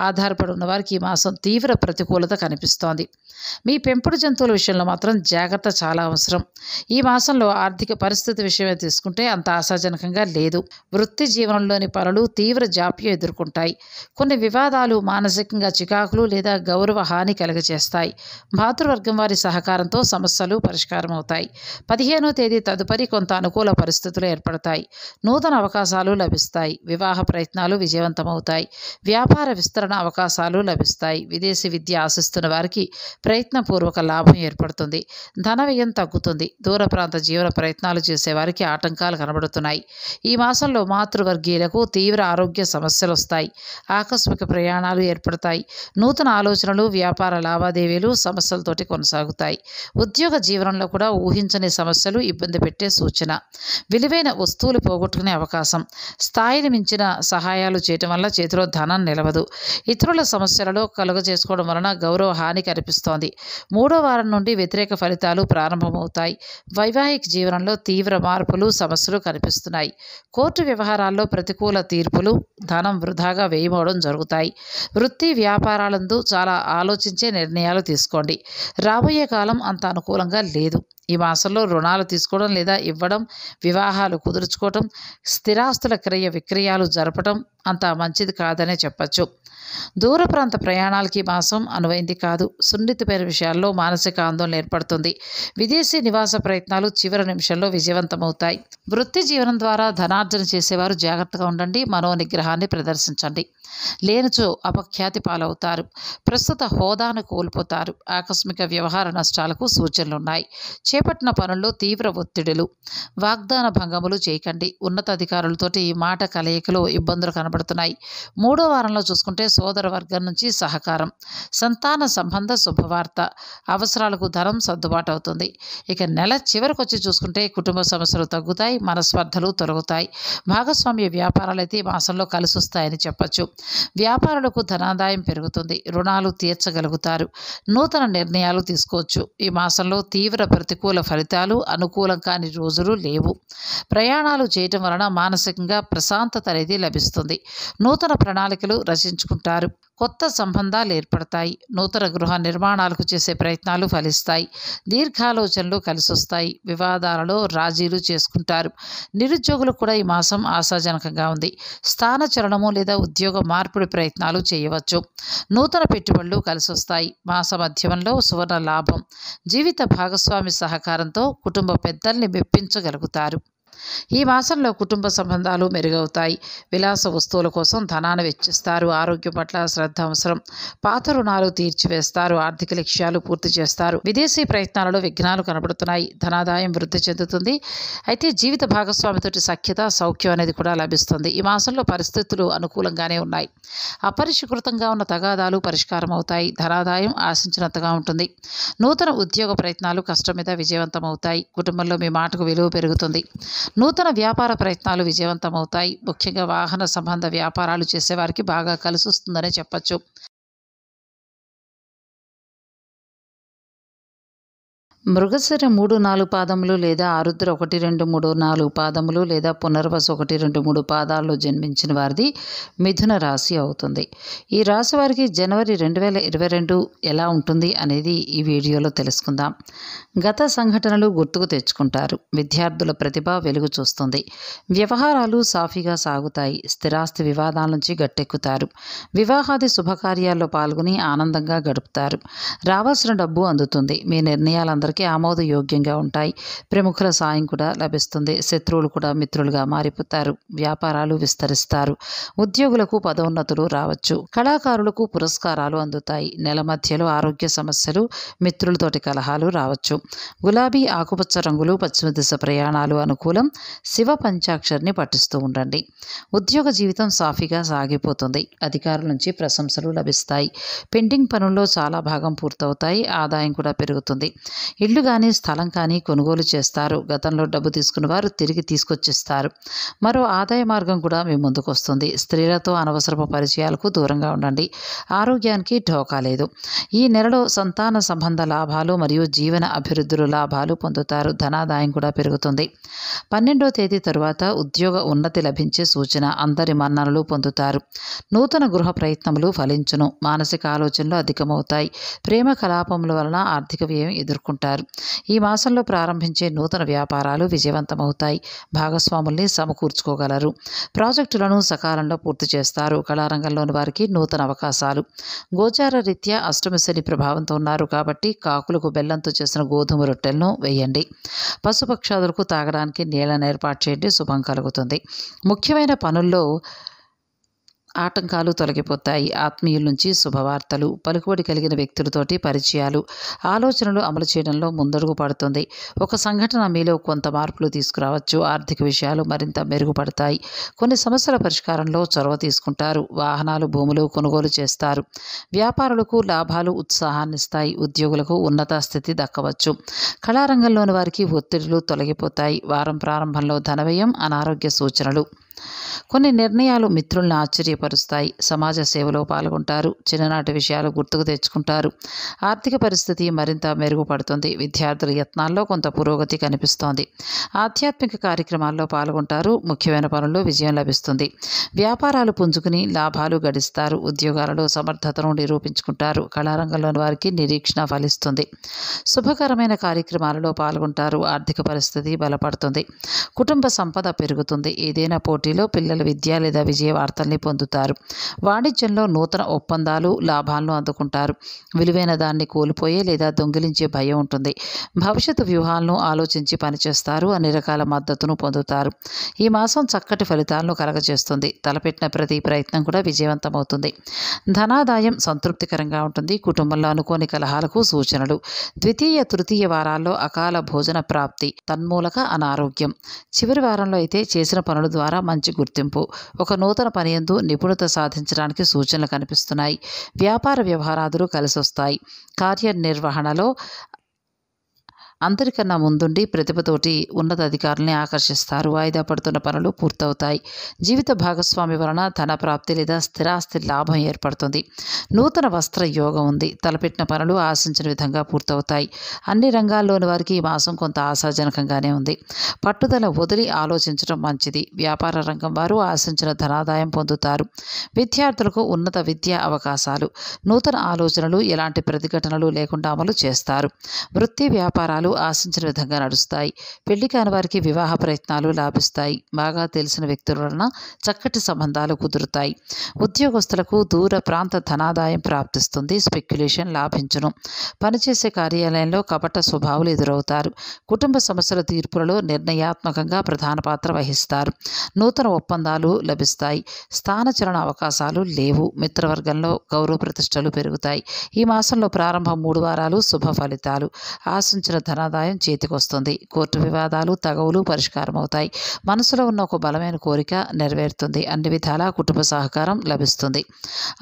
ఆధారపడి ఉన్న వారికి ఈ మాసం తీవ్ర ప్రతికూలత కనిపిస్తోంది. మీ పెంపుడు జంతువుల విషయంలో మాత్రం జాగ్రత్త చాలా అవసరం. ఈ మాసంలో ఆర్థిక పరిస్థితి విషయమే తీసుకుంటే అంత ఆశాజనకంగా లేదు. వృత్తి జీవనంలోని పనులు తీవ్ర జాప్యం ఎదుర్కొంటాయి. కొన్ని వివాదాలు మానసికంగా చికాకులు లేదా గౌరవ హాని కలుగజేస్తాయి. భాతృవర్గం వారి సహకారంతో సమస్యలు పరిష్కారం అవుతాయి. పదిహేనో తేదీ తదుపరి కొంత అనుకూల పరిస్థితులు ఏర్పడతాయి. నూతన అవకాశాలు లభిస్తాయి. వివాహ ప్రయత్నాలు విజయవంతమవుతాయి. వ్యాపార విస్తరణ అవకాశాలు లభిస్తాయి. విదేశీ విద్య ఆశిస్తున్న వారికి ప్రయత్నపూర్వక లాభం ఏర్పడుతుంది. ధన వ్యయం తగ్గుతుంది. దూర ప్రాంత జీవన ప్రయత్నాలు చేసేవారికి ఆటంకాలు కనబడుతున్నాయి. ఈ మాసంలో మాతృవర్గీయులకు తీవ్ర ఆరోగ్య సమస్యలు వస్తాయి. ఆకస్మిక ప్రయాణాలు ఏర్పడతాయి. నూతన ఆలోచనలు, వ్యాపార లావాదేవీలు సమస్యలతోటి కొనసాగుతాయి. ఉద్యోగ జీవనంలో కూడా ఊహించని సమస్యలు ఇబ్బంది పెట్టే సూచన. విలువైన వస్తువులు పోగొట్టుకునే అవకాశం. స్థాయిని మించిన సహాయాలు చేయటం వల్ల చేతిలో ధనం నిలవదు. ఇతరుల సమస్యలలో కలుగజేసుకోవడం వలన గౌరవ హాని కనిపిస్తోంది. మూడో వారం నుండి వ్యతిరేక ఫలితాలు ప్రారంభమవుతాయి. వైవాహిక జీవనంలో తీవ్ర మార్పులు, సమస్యలు కనిపిస్తున్నాయి. కోర్టు వ్యవహారాల్లో ప్రతికూల తీర్పులు, ధనం వృధాగా వేయమవడం జరుగుతాయి. వృత్తి వ్యాపారాలందు చాలా ఆలోచించే నిర్ణయాలు తీసుకోండి. రాబోయే కాలం అంత అనుకూలంగా లేదు. ఈ మాసంలో రుణాలు తీసుకోవడం లేదా ఇవ్వడం, వివాహాలు కుదుర్చుకోవటం, స్థిరాస్తుల క్రయ విక్రయాలు జరపటం అంత మంచిది కాదనే చెప్పచ్చు. దూర ప్రాంత ప్రయాణాలకి మాసం అనువైంది కాదు. సున్నితమైన విషయాల్లో మానసిక ఆందోళన ఏర్పడుతుంది. విదేశీ నివాస ప్రయత్నాలు చివరి నిమిషంలో విజయవంతమవుతాయి. వృత్తి జీవనం ద్వారా ధనార్జన చేసేవారు జాగ్రత్తగా ఉండండి. మనో నిగ్రహాన్ని ప్రదర్శించండి. లేనిచో అపఖ్యాతి పాలవుతారు. ప్రస్తుత హోదాను కోల్పోతారు. ఆకస్మిక వ్యవహార నష్టాలకు సూచనలున్నాయి. చేపట్టిన పనుల్లో తీవ్ర ఒత్తిడిలు, వాగ్దాన భంగములు చేయకండి. ఉన్నతాధికారులతోటి మాట కలయికలో ఇబ్బందులు కనబడుతున్నాయి. మూడో వారంలో చూసుకుంటే సోదర వర్గం నుంచి సహకారం, సంతాన సంబంధ శుభవార్త, అవసరాలకు ధనం సర్దుబాటు అవుతుంది. ఇక నెల చివరికి వచ్చి చూసుకుంటే కుటుంబ సమస్యలు తగ్గుతాయి, మనస్పర్ధలు తొలగుతాయి. భాగస్వామ్య వ్యాపారాలు అయితే మాసంలో కలిసి వస్తాయని చెప్పచ్చు. వ్యాపారులకు ధనాదాయం పెరుగుతుంది, రుణాలు తీర్చగలుగుతారు, నూతన నిర్ణయాలు తీసుకోవచ్చు. ఈ మాసంలో తీవ్ర ప్రతికూల ఫలితాలు, అనుకూలం కాని రోజులు లేవు. ప్రయాణాలు చేయటం వలన మానసికంగా ప్రశాంతత అనేది లభిస్తుంది. నూతన ప్రణాళికలు రచించుకుంటారు, కొత్త సంబంధాలు ఏర్పడతాయి, నూతన గృహ నిర్మాణాలకు చేసే ప్రయత్నాలు ఫలిస్తాయి, దీర్ఘాలోచనలు కలిసొస్తాయి, వివాదాలలో రాజీలు చేసుకుంటారు. నిరుద్యోగులు కూడా ఈ మాసం ఆశాజనకంగా ఉంది. స్థానచలనము లేదా ఉద్యోగ మార్పిడి ప్రయత్నాలు చేయవచ్చు, నూతన పెట్టుబడులు కలిసొస్తాయి. మాస మధ్యమంలో సువర్ణ లాభం, జీవిత భాగస్వామి సహకారంతో కుటుంబ పెద్దల్ని మెప్పించగలుగుతారు. ఈ మాసంలో కుటుంబ సంబంధాలు మెరుగవుతాయి. విలాస వస్తువుల కోసం ధనాన్ని వెచ్చిస్తారు, ఆరోగ్యం పట్ల శ్రద్ధ అవసరం, పాత రుణాలు తీర్చివేస్తారు, ఆర్థిక లక్ష్యాలు పూర్తి చేస్తారు. విదేశీ ప్రయత్నాలలో విఘ్నాలు కనబడుతున్నాయి, ధనాదాయం వృద్ధి చెందుతుంది. అయితే జీవిత భాగస్వామితోటి సఖ్యత, సౌఖ్యం అనేది కూడా లభిస్తుంది. ఈ మాసంలో పరిస్థితులు అనుకూలంగానే ఉన్నాయి. అపరిష్కృతంగా ఉన్న తగాదాలు పరిష్కారం అవుతాయి, ధనాదాయం ఆశించినంతగా ఉంటుంది. నూతన ఉద్యోగ ప్రయత్నాలు కష్టం మీద విజయవంతం అవుతాయి, కుటుంబంలో మీ మాటకు విలువ పెరుగుతుంది. నూతన వ్యాపార ప్రయత్నాలు విజయవంతమవుతాయి, ముఖ్యంగా వాహన సంబంధ వ్యాపారాలు చేసేవారికి బాగా కలిసి వస్తుందనే చెప్పచ్చు. మృగశిర మూడు నాలుగు పాదములు లేదా ఆరుద్ర ఒకటి రెండు మూడు నాలుగు పాదములు లేదా పునర్వసు ఒకటి రెండు మూడు పాదాల్లో జన్మించిన వారిది మిథున రాశి అవుతుంది. ఈ రాశి వారికి జనవరి రెండు వేల ఇరవై రెండు ఎలా ఉంటుంది అనేది ఈ వీడియోలో తెలుసుకుందాం. గత సంఘటనలు గుర్తుకు తెచ్చుకుంటారు, విద్యార్థుల ప్రతిభ వెలుగు చూస్తుంది, వ్యవహారాలు సాఫీగా సాగుతాయి, స్థిరాస్తి వివాదాల నుంచి గట్టెక్కుతారు, వివాహాది శుభకార్యాల్లో పాల్గొని ఆనందంగా గడుపుతారు, రావాల్సిన డబ్బు అందుతుంది, మీ నిర్ణయాలందరూ ఆమోదయోగ్యంగా ఉంటాయి, ప్రముఖుల సాయం కూడా లభిస్తుంది, శత్రువులు కూడా మిత్రులుగా మారిపోతారు, వ్యాపారాలు విస్తరిస్తారు, ఉద్యోగులకు పదోన్నతులు రావచ్చు, కళాకారులకు పురస్కారాలు అందుతాయి. నెల మధ్యలో ఆరోగ్య సమస్యలు, మిత్రులతోటి కలహాలు రావచ్చు. గులాబీ ఆకుపచ్చ రంగులు, పశ్చిమ దిశ ప్రయాణాలు అనుకూలం. శివ పంచాక్షరిని పఠిస్తూ ఉండండి. ఉద్యోగ జీవితం సాఫీగా సాగిపోతుంది, అధికారుల నుంచి ప్రశంసలు లభిస్తాయి, పెండింగ్ పనుల్లో చాలా భాగం పూర్తవుతాయి, ఆదాయం కూడా పెరుగుతుంది. ఇల్లు కానీ స్థలం కానీ కొనుగోలు చేస్తారు, గతంలో డబ్బు తీసుకున్న వారు తిరిగి తీసుకొచ్చిస్తారు, మరో ఆదాయ మార్గం కూడా మీ ముందుకు వస్తుంది. స్త్రీలతో అనవసరపు పరిచయాలకు దూరంగా ఉండండి, ఆరోగ్యానికి ఢోకా లేదు. ఈ నెలలో సంతాన సంబంధ లాభాలు మరియు జీవన అభివృద్ధులు లాభాలు పొందుతారు, ధనాదాయం కూడా పెరుగుతుంది. పన్నెండో తేదీ తరువాత ఉద్యోగ ఉన్నతి లభించే సూచన, అందరి మన్ననలు పొందుతారు, నూతన గృహ ప్రయత్నములు ఫలించును, మానసిక ఆలోచనలు అధికమవుతాయి, ప్రేమ కలాపముల వలన ఆర్థిక వ్యయం ఎదుర్కొంటారు. ఈ మాసంలో ప్రారంభించే నూతన వ్యాపారాలు విజయవంతమవుతాయి, భాగస్వాముల్ని సమకూర్చుకోగలరు, ప్రాజెక్టులను సకాలంలో పూర్తి చేస్తారు, కళారంగంలోని వారికి నూతన అవకాశాలు. గోచార రీత్యా అష్టమశని ప్రభావంతో ఉన్నారు కాబట్టి కాకులకు బెల్లంతో చేసిన గోధుమ రొట్టెలను వేయండి, పశుపక్షాదులకు తాగడానికి నీళ్లను ఏర్పాటు చేయండి, శుభం కలుగుతుంది. ముఖ్యమైన పనుల్లో ఆటంకాలు తొలగిపోతాయి, ఆత్మీయుల నుంచి శుభవార్తలు, పలుకుబడి కలిగిన వ్యక్తులతోటి పరిచయాలు, ఆలోచనలు అమలు చేయడంలో ముందడుగు పడుతుంది. ఒక సంఘటన మీలో కొంత మార్పులు తీసుకురావచ్చు, ఆర్థిక విషయాలు మరింత మెరుగుపడతాయి, కొన్ని సమస్యల పరిష్కారంలో చొరవ తీసుకుంటారు, వాహనాలు భూములు కొనుగోలు చేస్తారు, వ్యాపారులకు లాభాలు ఉత్సాహాన్నిస్తాయి, ఉద్యోగులకు ఉన్నత స్థితి దక్కవచ్చు, కళారంగంలోని వారికి ఒత్తిడులు తొలగిపోతాయి. వారం ప్రారంభంలో ధనవ్యయం, అనారోగ్య సూచనలు, కొన్ని నిర్ణయాలు మిత్రులను ఆశ్చర్యపరుస్తాయి, సమాజ సేవలో పాల్గొంటారు, చిన్ననాటి విషయాలు గుర్తుకు తెచ్చుకుంటారు, ఆర్థిక పరిస్థితి మరింత మెరుగుపడుతుంది, విద్యార్థుల యత్నాల్లో కొంత పురోగతి కనిపిస్తోంది, ఆధ్యాత్మిక కార్యక్రమాల్లో పాల్గొంటారు, ముఖ్యమైన పనుల్లో విజయం లభిస్తుంది, వ్యాపారాలు పుంజుకుని లాభాలు గడిస్తారు, ఉద్యోగాలలో సమర్థతను నిరూపించుకుంటారు, కళారంగంలోని వారికి నిరీక్షణ ఫలిస్తుంది, శుభకరమైన కార్యక్రమాలలో పాల్గొంటారు, ఆర్థిక పరిస్థితి బలపడుతుంది, కుటుంబ సంపద పెరుగుతుంది, ఏదైనా పోటీ పోటీలో పిల్లలు విద్య లేదా విజయ వార్తల్ని పొందుతారు. వాణిజ్యంలో నూతన ఒప్పందాలు లాభాలను అందుకుంటారు. విలువైన దాన్ని కోల్పోయే లేదా దొంగిలించే భయం ఉంటుంది. భవిష్యత్తు వ్యూహాలను ఆలోచించి పనిచేస్తారు. అన్ని రకాల మద్దతును పొందుతారు. ఈ మాసం చక్కటి ఫలితాలను కలగజేస్తుంది. తలపెట్టిన ప్రతి ప్రయత్నం కూడా విజయవంతమవుతుంది. ధనాదాయం సంతృప్తికరంగా ఉంటుంది. కుటుంబంలో అనుకోని కలహాలకు సూచనలు. ద్వితీయ తృతీయ వారాల్లో అకాల భోజన ప్రాప్తి, తన్మూలక అనారోగ్యం. చివరి వారంలో అయితే చేసిన పనుల ద్వారా మంచి గుర్తింపు, ఒక నూతన పనియందు నిపుణత సాధించడానికి సూచనలు కనిపిస్తున్నాయి. వ్యాపార వ్యవహారాదులు కలిసి వస్తాయి. కార్యనిర్వహణలో అందరికన్నా ముందుండి ప్రతిభతోటి ఉన్నతాధికారుల్ని ఆకర్షిస్తారు. వాయిదా పడుతున్న పనులు పూర్తవుతాయి. జీవిత భాగస్వామి వలన ధన ప్రాప్తి లేదా స్థిరాస్తి లాభం ఏర్పడుతుంది. నూతన వస్త్ర యోగం ఉంది. తలపెట్టిన పనులు ఆశించిన విధంగా పూర్తవుతాయి. అన్ని రంగాల్లోని వారికి ఈ మాసం కొంత ఆశాజనకంగానే ఉంది. పట్టుదల వదిలి ఆలోచించడం మంచిది. వ్యాపార రంగం వారు ఆశించిన ధనాదాయం పొందుతారు. విద్యార్థులకు ఉన్నత విద్యా అవకాశాలు. నూతన ఆలోచనలు ఎలాంటి ప్రతిఘటనలు లేకుండా అమలు చేస్తారు. వృత్తి వ్యాపారాలు ఆశించిన విధంగా నడుస్తాయి. పెళ్లి కాని వారికి వివాహ ప్రయత్నాలు లాభిస్తాయి. బాగా తెలిసిన వ్యక్తుల వలన చక్కటి సంబంధాలు కుదురుతాయి. ఉద్యోగస్తులకు దూర ప్రాంత ధనాదాయం ప్రాప్తిస్తుంది. స్పెక్యులేషన్ లాభించును. పనిచేసే కార్యాలయంలో కపట స్వభావాలు ఎదురవుతారు. కుటుంబ సమస్యల తీర్పులలో నిర్ణయాత్మకంగా ప్రధాన పాత్ర వహిస్తారు. నూతన ఒప్పందాలు లభిస్తాయి. స్థానచలన అవకాశాలు లేవు. మిత్రవర్గంలో గౌరవ ప్రతిష్టలు పెరుగుతాయి. ఈ మాసంలో ప్రారంభం మూడు వారాలు శుభ ఫలితాలు. ఆశించిన ధనాదాయం చేతికొస్తుంది. కోర్టు వివాదాలు తగవులు పరిష్కారం అవుతాయి. మనసులో ఉన్న ఒక బలమైన కోరిక నెరవేరుతుంది. అన్ని విధాలా కుటుంబ సహకారం లభిస్తుంది.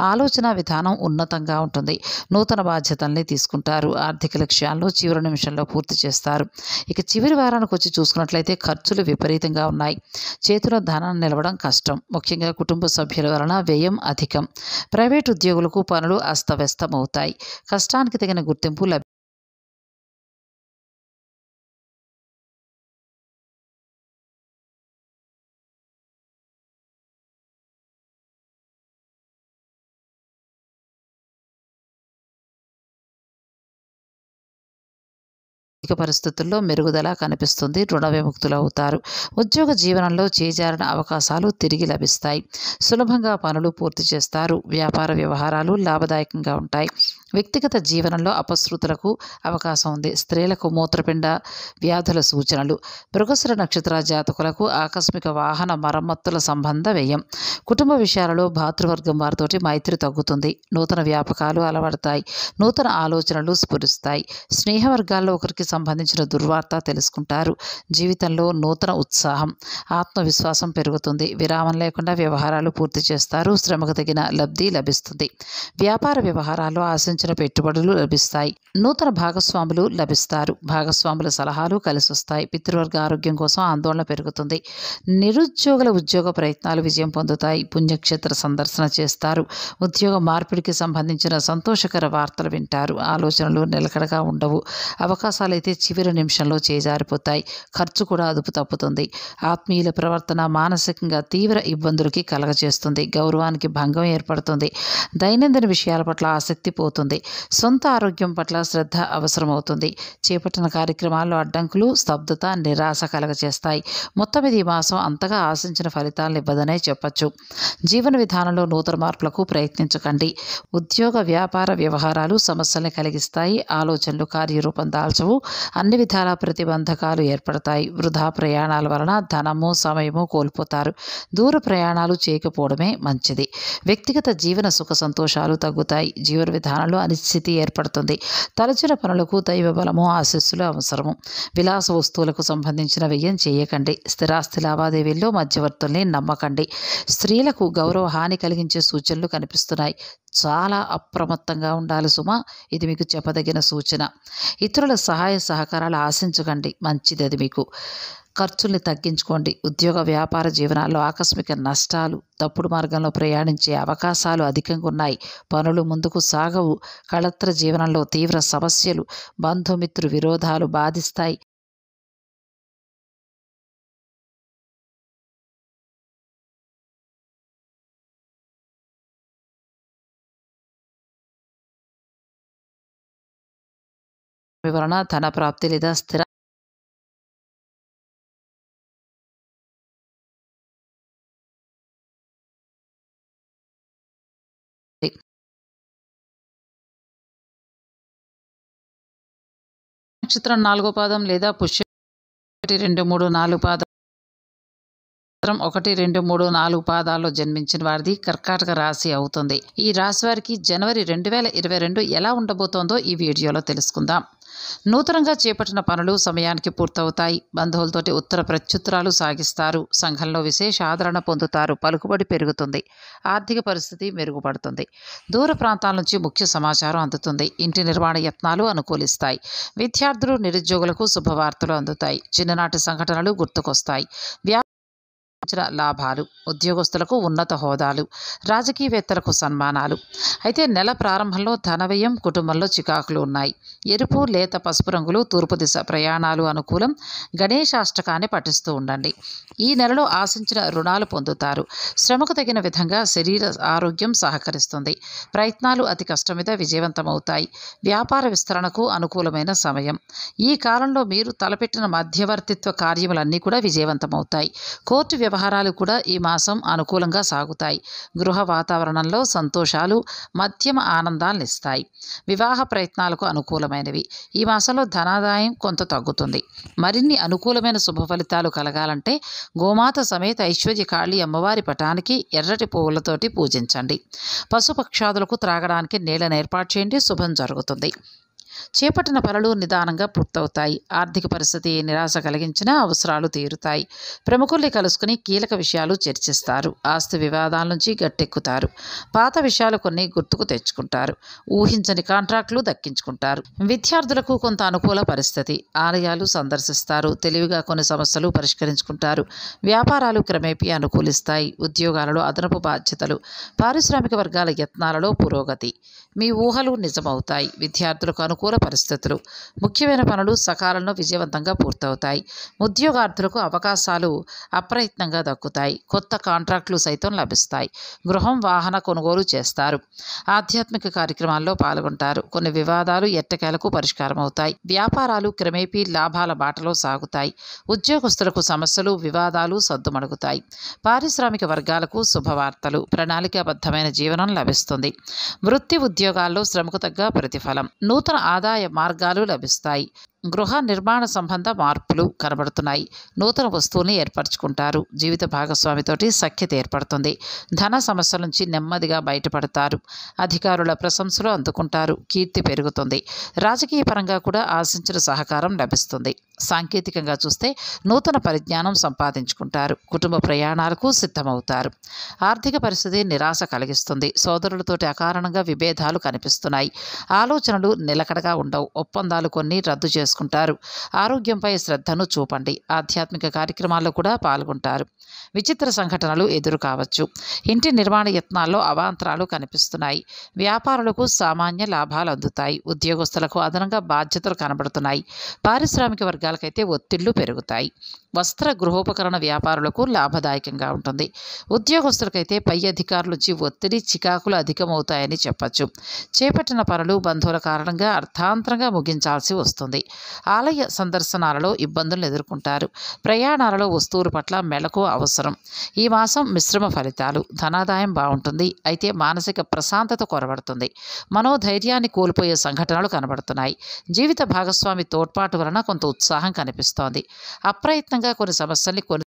ఆలోచన విధానం ఉన్నతంగా ఉంటుంది. నూతన బాధ్యతల్ని తీసుకుంటారు. ఆర్థిక లక్ష్యాలను చివరి నిమిషంలో పూర్తి చేస్తారు. ఇక చివరి వారానికి వచ్చి చూసుకున్నట్లయితే ఖర్చులు విపరీతంగా ఉన్నాయి. చేతిలో ధనాన్ని నిలవడం కష్టం. ముఖ్యంగా కుటుంబ సభ్యుల వలన వ్యయం అధికం. ప్రైవేటు ఉద్యోగులకు పనులు అస్తవ్యస్తమవుతాయి. కష్టానికి తగిన గుర్తింపు లభి పరిస్థితుల్లో మెరుగుదల కనిపిస్తుంది. రుణ విముక్తులు అవుతారు. ఉద్యోగ జీవనంలో చేజారిన అవకాశాలు తిరిగి లభిస్తాయి. సులభంగా పనులు పూర్తి చేస్తారు. వ్యాపార వ్యవహారాలు లాభదాయకంగా ఉంటాయి. వ్యక్తిగత జీవనంలో అపశృతులకు అవకాశం ఉంది. స్త్రీలకు మూత్రపిండ వ్యాధుల సూచనలు. మృగశిర నక్షత్ర జాతకులకు ఆకస్మిక వాహన మరమ్మతుల సంబంధ వ్యయం. కుటుంబ విషయాలలో భాతృవర్గం వారితోటి మైత్రి తగ్గుతుంది. నూతన వ్యాపకాలు అలవడతాయి. నూతన ఆలోచనలు స్ఫురిస్తాయి. స్నేహవర్గాల్లో ఒకరికి సంబంధించిన దుర్వార్త తెలుసుకుంటారు. జీవితంలో నూతన ఉత్సాహం, ఆత్మవిశ్వాసం పెరుగుతుంది. విరామం లేకుండా వ్యవహారాలు పూర్తి చేస్తారు. శ్రమకు తగిన లబ్ధి లభిస్తుంది. వ్యాపార వ్యవహారాల్లో ఆశించిన పెట్టుబడులు లభిస్తాయి. నూతన భాగస్వాములు లభిస్తారు. భాగస్వాముల సలహాలు కలిసి వస్తాయి. పితృవర్గ ఆరోగ్యం కోసం ఆందోళన పెరుగుతుంది. నిరుద్యోగుల ఉద్యోగ ప్రయత్నాలు విజయం పొందుతాయి. పుణ్యక్షేత్ర సందర్శన చేస్తారు. ఉద్యోగ మార్పిడికి సంబంధించిన సంతోషకర వార్తలు వింటారు. ఆలోచనలు నిలకడగా ఉండవు. అవకాశాలు అయితే చివరి నిమిషంలో చేజారిపోతాయి. ఖర్చు కూడా అదుపు తప్పుతుంది. ఆత్మీయుల ప్రవర్తన మానసికంగా తీవ్ర ఇబ్బందులకి కలగజేస్తుంది. గౌరవానికి భంగం ఏర్పడుతుంది. దైనందిన విషయాల పట్ల ఆసక్తి పోతుంది. సొంత ఆరోగ్యం పట్ల శ్రద్ధ అవసరమవుతుంది. చేపట్టిన కార్యక్రమాల్లో అడ్డంకులు, స్తబ్దత, నిరాశ కలగజేస్తాయి. మొత్తం మీద ఈ మాసం అంతగా ఆశించిన ఫలితాలను ఇవ్వదనే చెప్పచ్చు. జీవన విధానంలో నూతన మార్పులకు ప్రయత్నించకండి. ఉద్యోగ వ్యాపార వ్యవహారాలు సమస్యల్ని కలిగిస్తాయి. ఆలోచనలు కార్యరూపం దాల్చవు. అన్ని విధాల ప్రతిబంధకాలు ఏర్పడతాయి. వృధా ప్రయాణాల వలన ధనము సమయము కోల్పోతారు. దూర ప్రయాణాలు చేయకపోవడమే మంచిది. వ్యక్తిగత జీవన సుఖ సంతోషాలు తగ్గుతాయి. జీవన విధానంలో అనిశ్చితి ఏర్పడుతుంది. తలచిన పనులకు దైవ బలము ఆశీస్సులు అవసరము. విలాస వస్తువులకు సంబంధించిన వ్యయం చేయకండి. స్థిరాస్తి లావాదేవీల్లో మధ్యవర్తుల్ని నమ్మకండి. స్త్రీలకు గౌరవ హాని కలిగించే సూచనలు కనిపిస్తున్నాయి. చాలా అప్రమత్తంగా ఉండాలి సుమా. ఇది మీకు చెప్పదగిన సూచన. ఇతరుల సహాయ సహకారాలు ఆశించకండి. మంచిది అది మీకు. ఖర్చుల్ని తగ్గించుకోండి. ఉద్యోగ వ్యాపార జీవనాల్లో ఆకస్మిక నష్టాలు, తప్పుడు మార్గంలో ప్రయాణించే అవకాశాలు అధికంగా ఉన్నాయి. పనులు ముందుకు సాగవు. కళత్ర జీవనంలో తీవ్ర సమస్యలు, బంధుమిత్రు విరోధాలు బాధిస్తాయి. వివరణ ధన ప్రాప్తి లేదా స్థిర నక్షత్రం నాలుగో పాదం లేదా పుష్య ఒకటి రెండు మూడు నాలుగు పాదం ఒకటి రెండు మూడు నాలుగు పాదాల్లో జన్మించిన వారిది కర్కాటక రాశి అవుతుంది. ఈ రాశి వారికి జనవరి రెండు వేల ఇరవై రెండు ఎలా ఉండబోతోందో ఈ వీడియోలో తెలుసుకుందాం. నూతనంగా చేపట్టిన పనులు సమయానికి పూర్తవుతాయి. బంధువులతోటి ఉత్తర ప్రత్యుత్తరాలు సాగిస్తారు. సంఘంలో విశేష ఆదరణ పొందుతారు. పలుకుబడి పెరుగుతుంది. ఆర్థిక పరిస్థితి మెరుగుపడుతుంది. దూర ప్రాంతాల నుంచి ముఖ్య సమాచారం అందుతుంది. ఇంటి నిర్మాణ యత్నాలు అనుకూలిస్తాయి. విద్యార్థులు నిరుద్యోగులకు శుభవార్తలు అందుతాయి. చిన్ననాటి సంఘటనలు గుర్తుకొస్తాయి. లాభాలు ఉద్యోగస్తులకు ఉన్నత హోదాలు రాజకీయవేత్తలకు సన్మానాలు. అయితే నెల ప్రారంభంలో ధన వ్యయం కుటుంబంలో చికాకులు ఉన్నాయి. ఎరుపు లేత పసుపు రంగులు తూర్పు దిశ ప్రయాణాలు అనుకూలం. గణేశాష్టకాన్ని పఠిస్తూ ఉండండి. ఈ నెలలో ఆశించిన రుణాలు పొందుతారు. శ్రమకు తగిన విధంగా శరీర ఆరోగ్యం సహకరిస్తుంది. ప్రయత్నాలు అతి కష్టం మీద విజయవంతమవుతాయి. వ్యాపార విస్తరణకు అనుకూలమైన సమయం. ఈ కాలంలో మీరు తలపెట్టిన మధ్యవర్తిత్వ కార్యములన్నీ కూడా విజయవంతమవుతాయి. కోర్టు వ్యవహారాలు కూడా ఈ మాసం అనుకూలంగా సాగుతాయి. గృహ వాతావరణంలో సంతోషాలు మధ్యమ ఆనందాలను ఇస్తాయి. వివాహ ప్రయత్నాలకు అనుకూలమైనవి. ఈ మాసంలో ధనాదాయం కొంత తగ్గుతుంది. మరిన్ని అనుకూలమైన శుభ ఫలితాలు కలగాలంటే గోమాత సమేత ఐశ్వర్య కాళీ అమ్మవారి పటానికి ఎర్రటి పువ్వులతోటి పూజించండి. పశుపక్షాదులకు త్రాగడానికి నీళ్ళను ఏర్పాటు చేయండి. శుభం జరుగుతుంది. చేపట్టిన పనులు నిదానంగా పూర్తవుతాయి. ఆర్థిక పరిస్థితి నిరాశ కలిగించిన అవసరాలు తీరుతాయి. ప్రముఖుల్ని కలుసుకుని కీలక విషయాలు చర్చిస్తారు. ఆస్తి వివాదాల నుంచి గట్టెక్కుతారు. పాత విషయాలు కొన్ని గుర్తుకు తెచ్చుకుంటారు. ఊహించని కాంట్రాక్టులు దక్కించుకుంటారు. విద్యార్థులకు కొంత అనుకూల పరిస్థితి. ఆలయాలు సందర్శిస్తారు. తెలివిగా కొన్ని సమస్యలు పరిష్కరించుకుంటారు. వ్యాపారాలు క్రమేపీ అనుకూలిస్తాయి. ఉద్యోగాలలో అదనపు బాధ్యతలు. పారిశ్రామిక వర్గాల యత్నాలలో పురోగతి. మీ ఊహలు నిజమవుతాయి. విద్యార్థులకు అనుకూల పరిస్థితులు. ముఖ్యమైన పనులు సకాలంలో విజయవంతంగా పూర్తవుతాయి. ఉద్యోగార్థులకు అవకాశాలు అప్రయత్నంగా దక్కుతాయి. కొత్త కాంట్రాక్టులు సైతం లభిస్తాయి. గృహం వాహన కొనుగోలు చేస్తారు. ఆధ్యాత్మిక కార్యక్రమాల్లో పాల్గొంటారు. కొన్ని వివాదాలు ఎట్టకేలకు పరిష్కారం అవుతాయి. వ్యాపారాలు క్రమేపీ లాభాల బాటలో సాగుతాయి. ఉద్యోగస్తులకు సమస్యలు వివాదాలు సద్దుమణుగుతాయి. పారిశ్రామిక వర్గాలకు శుభవార్తలు. ప్రణాళికాబద్ధమైన జీవనం లభిస్తుంది. వృత్తి ఉద్యోగాల్లో శ్రమకు తగ్గ ప్రతిఫలం. నూతన ఆదాయ మార్గాలు లభిస్తాయి. గృహ నిర్మాణ సంబంధ మార్పులు కనబడుతున్నాయి. నూతన వస్తువుని ఏర్పరచుకుంటారు. జీవిత భాగస్వామితోటి సఖ్యత ఏర్పడుతుంది. ధన సమస్యల నుంచి నెమ్మదిగా బయటపడతారు. అధికారుల ప్రశంసలు అందుకుంటారు. కీర్తి పెరుగుతుంది. రాజకీయ పరంగా కూడా ఆశించిన సహకారం లభిస్తుంది. సాంకేతికంగా చూస్తే నూతన పరిజ్ఞానం సంపాదించుకుంటారు. కుటుంబ ప్రయాణాలకు సిద్ధమవుతారు. ఆర్థిక పరిస్థితి నిరాశ కలిగిస్తుంది. సోదరులతోటి అకారణంగా విభేదాలు కనిపిస్తున్నాయి. ఆలోచనలు నిలకడగా ఉండవు. ఒప్పందాలు కొన్ని రద్దు చేస్తారు. ఆరోగ్యంపై శ్రద్ధను చూపండి. ఆధ్యాత్మిక కార్యక్రమాల్లో కూడా పాల్గొంటారు. విచిత్ర సంఘటనలు ఎదురు కావచ్చు. ఇంటి నిర్మాణ యత్నాల్లో అవాంతరాలు కనిపిస్తున్నాయి. వ్యాపారులకు సామాన్య లాభాలు అందుతాయి. ఉద్యోగస్తులకు అదనంగా బాధ్యతలు కనబడుతున్నాయి. పారిశ్రామిక వర్గాలకైతే ఒత్తిళ్లు పెరుగుతాయి. వస్త్ర గృహోపకరణ వ్యాపారులకు లాభదాయకంగా ఉంటుంది. ఉద్యోగస్తులకైతే పై అధికారుల నుంచి ఒత్తిడి చికాకులు అధికమవుతాయని చెప్పచ్చు. చేపట్టిన పనులు బంధువుల కారణంగా అర్థాంతరంగా ముగించాల్సి వస్తుంది. ఆలయ సందర్శనాలలో ఇబ్బందులను ఎదుర్కొంటారు. ప్రయాణాలలో వస్తువుల పట్ల మెలకు అవసరం. ఈ మాసం మిశ్రమ ఫలితాలు. ధనాదాయం బాగుంటుంది. అయితే మానసిక ప్రశాంతత కొరబడుతుంది. మనోధైర్యాన్ని కోల్పోయే సంఘటనలు కనబడుతున్నాయి. జీవిత భాగస్వామి తోడ్పాటు వలన కొంత ఉత్సాహం కనిపిస్తోంది. అప్రయత్నం కొన్ని సమస్యల్ని కొని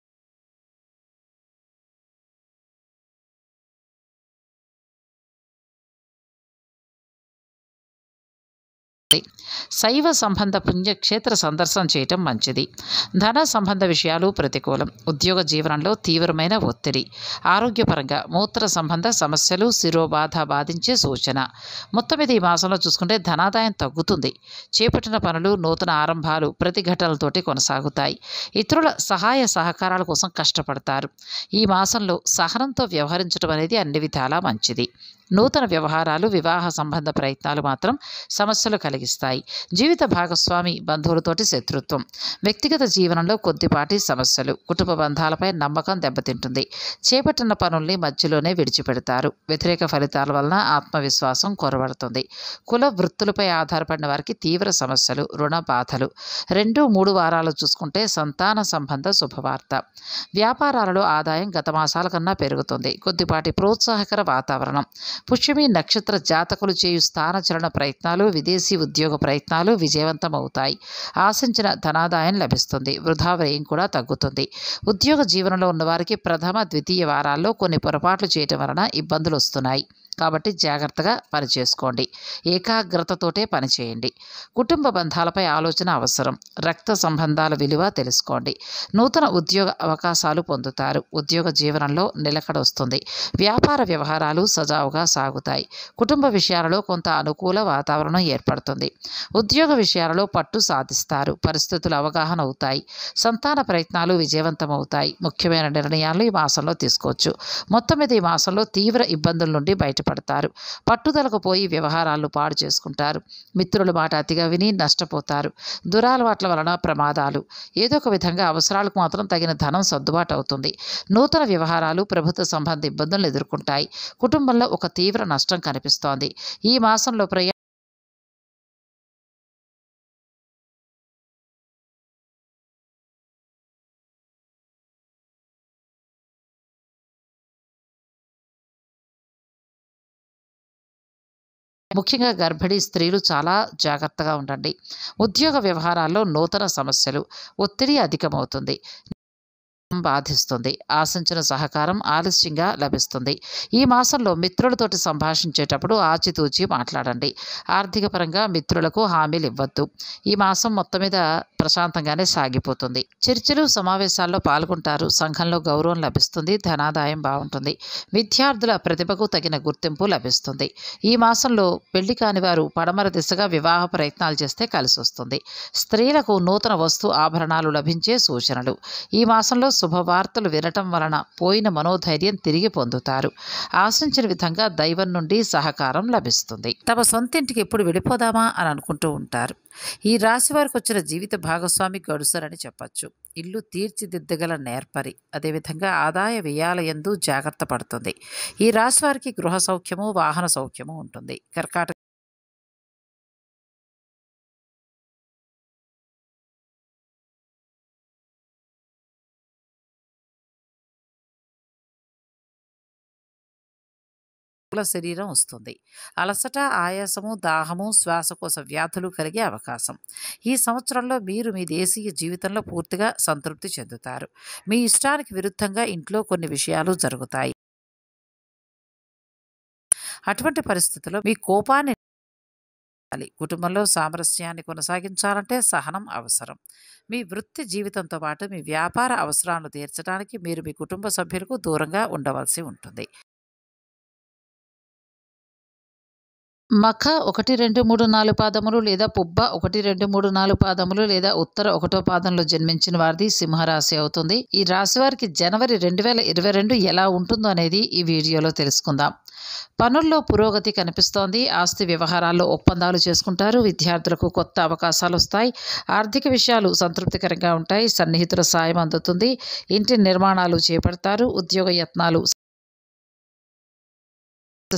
శైవ సంబంధ పుణ్యక్షేత్ర సందర్శనం చేయటం మంచిది. ధన సంబంధ విషయాలు ప్రతికూలం. ఉద్యోగ జీవనంలో తీవ్రమైన ఒత్తిడి. ఆరోగ్యపరంగా మూత్ర సంబంధ సమస్యలు శిరోబాధ బాధించే సూచన. మొత్తం మీద ఈ మాసంలో చూసుకుంటే ధనాదాయం తగ్గుతుంది. చేపట్టిన పనులు నూతన ఆరంభాలు ప్రతిఘటనలతోటి కొనసాగుతాయి. ఇతరుల సహాయ సహకారాల కోసం కష్టపడతారు. ఈ మాసంలో సహనంతో వ్యవహరించడం అనేది అన్ని విధాలా మంచిది. నూతన వ్యవహారాలు వివాహ సంబంధ ప్రయత్నాలు మాత్రం సమస్యలు కలిగిస్తాయి. జీవిత భాగస్వామి బంధువులతోటి శత్రుత్వం. వ్యక్తిగత జీవనంలో కొద్దిపాటి సమస్యలు. కుటుంబ బంధాలపై నమ్మకం దెబ్బతింటుంది. చేపట్టిన పనుల్ని మధ్యలోనే విడిచిపెడతారు. వ్యతిరేక ఫలితాల వలన ఆత్మవిశ్వాసం కొరబడుతుంది. కుల వృత్తులపై ఆధారపడిన వారికి తీవ్ర సమస్యలు. రుణ బాధలు. రెండు మూడు వారాలు చూసుకుంటే సంతాన సంబంధ శుభవార్త. వ్యాపారాలలో ఆదాయం గత మాసాల కన్నా పెరుగుతుంది. కొద్దిపాటి ప్రోత్సాహకర వాతావరణం. పుష్యమి నక్షత్ర జాతకులు చేయు స్థానచలన ప్రయత్నాలు, విదేశీ ఉద్యోగ ప్రయత్నాలు విజయవంతమవుతాయి. ఆశించిన ధనాదాయం లభిస్తుంది. వృధా వ్యయం కూడా తగ్గుతుంది. ఉద్యోగ జీవనంలో ఉన్నవారికి ప్రథమ ద్వితీయ వారాల్లో కొన్ని పొరపాట్లు చేయటం వలన ఇబ్బందులు వస్తున్నాయి. కాబట్టి జాగ్రత్తగా పనిచేసుకోండి. ఏకాగ్రతతోటే పనిచేయండి. కుటుంబ బంధాలపై ఆలోచన అవసరం. రక్త సంబంధాల విలువ తెలుసుకోండి. నూతన ఉద్యోగ అవకాశాలు పొందుతారు. ఉద్యోగ జీవనంలో నిలకడ వస్తుంది. వ్యాపార వ్యవహారాలు సజావుగా సాగుతాయి. కుటుంబ విషయాలలో కొంత అనుకూల వాతావరణం ఏర్పడుతుంది. ఉద్యోగ విషయాలలో పట్టు సాధిస్తారు. పరిస్థితులు అవగాహన అవుతాయి. సంతాన ప్రయత్నాలు విజయవంతమవుతాయి. ముఖ్యమైన నిర్ణయాలు ఈ మాసంలో తీసుకోవచ్చు. మొత్తం మీద ఈ మాసంలో తీవ్ర ఇబ్బందుల నుండి బయట పడతారు. పట్టుదలకు పోయి వ్యవహారాలు పాడు చేసుకుంటారు. మిత్రుల మాట అతిగా విని నష్టపోతారు. దురాలవాట్ల వలన ప్రమాదాలు. ఏదో ఒక విధంగా అవసరాలకు మాత్రం తగిన ధనం సర్దుబాటు అవుతుంది. నూతన వ్యవహారాలు, ప్రభుత్వ సంబంధ ఇబ్బందులను ఎదుర్కొంటాయి. కుటుంబంలో ఒక తీవ్ర నష్టం కనిపిస్తోంది. ఈ మాసంలో ప్రయా ముఖ్యంగా గర్భిణీ స్త్రీలు చాలా జాగ్రత్తగా ఉండండి. ఉద్యోగ వ్యవహారాల్లో నూతన సమస్యలు. ఒత్తిడి అధికమవుతుంది. బాధిస్తుంది. ఆశించిన సహకారం ఆలస్యంగా లభిస్తుంది. ఈ మాసంలో మిత్రులతోటి సంభాషించేటప్పుడు ఆచితూచి మాట్లాడండి. ఆర్థిక పరంగా మిత్రులకు హామీలు ఇవ్వద్దు. ఈ మాసం మొత్తం మీద ప్రశాంతంగానే సాగిపోతుంది. చర్చలు, సమావేశాల్లో పాల్గొంటారు. సంఘంలో గౌరవం లభిస్తుంది. ధనాదాయం బాగుంటుంది. విద్యార్థుల ప్రతిభకు తగిన గుర్తింపు లభిస్తుంది. ఈ మాసంలో పెళ్లి కాని వారు పడమర దిశగా వివాహ ప్రయత్నాలు చేస్తే కలిసి వస్తుంది. స్త్రీలకు నూతన వస్తు ఆభరణాలు లభించే సూచనలు. ఈ మాసంలో శుభవార్తలు వినటం వలన పోయిన మనోధైర్యం తిరిగి పొందుతారు. ఆశించిన విధంగా దైవం నుండి సహకారం లభిస్తుంది. తమ సొంతింటికి ఎప్పుడు వెళ్ళిపోదామా అని అనుకుంటూ ఉంటారు. ఈ రాశి వారికి వచ్చిన జీవిత భాగస్వామి గడుసరని చెప్పచ్చు. ఇల్లు తీర్చిదిద్దగల నేర్పరి. అదేవిధంగా ఆదాయ వ్యయాల యందు జాగ్రత్త పడుతుంది. ఈ రాశి వారికి గృహ సౌఖ్యము, వాహన సౌఖ్యము ఉంటుంది. కర్కాటక శరీరం వస్తుంది. అలసట, ఆయాసము, దాహము, శ్వాసకోశ వ్యాధులు కలిగే అవకాశం. ఈ సంవత్సరంలో మీరు మీ దేశీయ జీవితంలో పూర్తిగా సంతృప్తి చెందుతారు. మీ ఇష్టానికి విరుద్ధంగా ఇంట్లో కొన్ని విషయాలు జరుగుతాయి. అటువంటి పరిస్థితుల్లో మీ కోపాన్ని కుటుంబంలో సామరస్యాన్ని కొనసాగించాలంటే సహనం అవసరం. మీ వృత్తి జీవితంతో పాటు మీ వ్యాపార అవసరాలను తీర్చడానికి మీరు మీ కుటుంబ సభ్యులకు దూరంగా ఉండవలసి ఉంటుంది. మఖ ఒకటి రెండు మూడు నాలుగు పాదములు లేదా పుబ్బ ఒకటి రెండు మూడు నాలుగు పాదములు లేదా ఉత్తర ఒకటో పాదంలో జన్మించిన వారిది సింహరాశి అవుతుంది. ఈ రాశి వారికి జనవరి రెండు వేల ఇరవై రెండు ఎలా ఉంటుందో అనేది ఈ వీడియోలో తెలుసుకుందాం. పనుల్లో పురోగతి కనిపిస్తోంది. ఆస్తి వ్యవహారాల్లో ఒప్పందాలు చేసుకుంటారు. విద్యార్థులకు కొత్త అవకాశాలు వస్తాయి. ఆర్థిక విషయాలు సంతృప్తికరంగా ఉంటాయి. సన్నిహితుల సాయం అందుతుంది. ఇంటి నిర్మాణాలు చేపడతారు. ఉద్యోగ యత్నాలు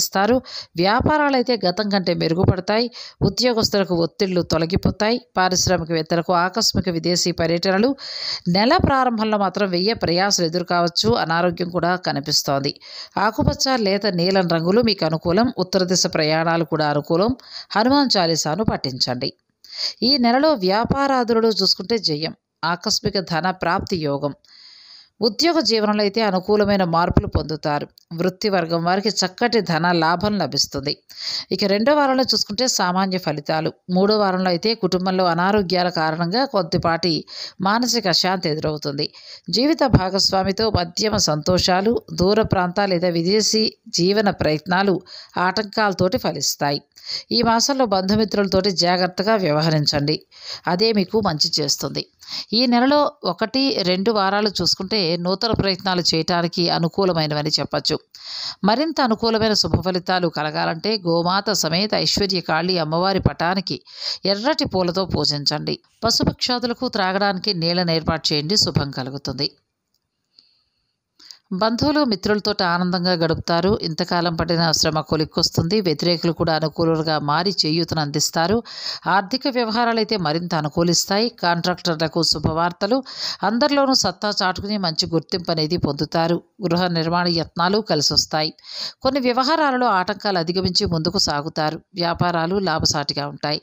స్తారు. వ్యాపారాలైతే గతం కంటే మెరుగుపడతాయి. ఉద్యోగస్తులకు ఒత్తిళ్లు తొలగిపోతాయి. పారిశ్రామికవేత్తలకు ఆకస్మిక విదేశీ పర్యటనలు. నెల ప్రారంభంలో మాత్రం వెయ్యి ప్రయాసలు ఎదురు కావచ్చు. అనారోగ్యం కూడా కనిపిస్తోంది. ఆకుపచ్చ లేత నీలం రంగులు మీకు అనుకూలం. ఉత్తర దిశ ప్రయాణాలు కూడా అనుకూలం. హనుమాన్ చాలీసాను పఠించండి. ఈ నెలలో వ్యాపారాదులలో చూసుకుంటే జయం. ఆకస్మిక ధన ప్రాప్తి యోగం. ఉద్యోగ జీవనంలో అయితే అనుకూలమైన మార్పులు పొందుతారు. వృత్తి వర్గం వారికి చక్కటి ధన లాభం లభిస్తుంది. ఇక రెండో వారంలో చూసుకుంటే సామాన్య ఫలితాలు. మూడో వారంలో అయితే కుటుంబంలో అనారోగ్యాల కారణంగా కొద్దిపాటి మానసిక అశాంతి ఎదురవుతుంది. జీవిత భాగస్వామితో మధ్యమ సంతోషాలు. దూర ప్రాంతాలు లేదా విదేశీ జీవన ప్రయత్నాలు ఆటంకాలతోటి ఫలిస్తాయి. ఈ మాసంలో బంధుమిత్రులతోటి జాగ్రత్తగా వ్యవహరించండి. అదే మీకు మంచి చేస్తుంది. ఈ నెలలో ఒకటి రెండు వారాలు చూసుకుంటే నూతన ప్రయత్నాలు చేయటానికి అనుకూలమైనవని చెప్పచ్చు. మరింత అనుకూలమైన శుభ ఫలితాలు కలగాలంటే గోమాత సమేత ఐశ్వర్య కాళీ అమ్మవారి పటానికి ఎర్రటి పూలతో పూజించండి. పశుపక్షాదులకు త్రాగడానికి నీళ్ళను ఏర్పాటు చేయండి. శుభం కలుగుతుంది. బంధువులు మిత్రులతో ఆనందంగా గడుపుతారు. ఇంతకాలం పడిన శ్రమ కొలిక్కొస్తుంది. వ్యతిరేకులు కూడా అనుకూలుగా మారి చేయూతను అందిస్తారు. ఆర్థిక వ్యవహారాలు అయితే మరింత అనుకూలిస్తాయి. కాంట్రాక్టర్లకు శుభవార్తలు. అందరిలోనూ సత్తా చాటుకుని మంచి గుర్తింపు అనేది పొందుతారు. గృహ నిర్మాణ యత్నాలు కలిసొస్తాయి. కొన్ని వ్యవహారాలలో ఆటంకాలు అధిగమించి ముందుకు సాగుతారు. వ్యాపారాలు లాభసాటిగా ఉంటాయి.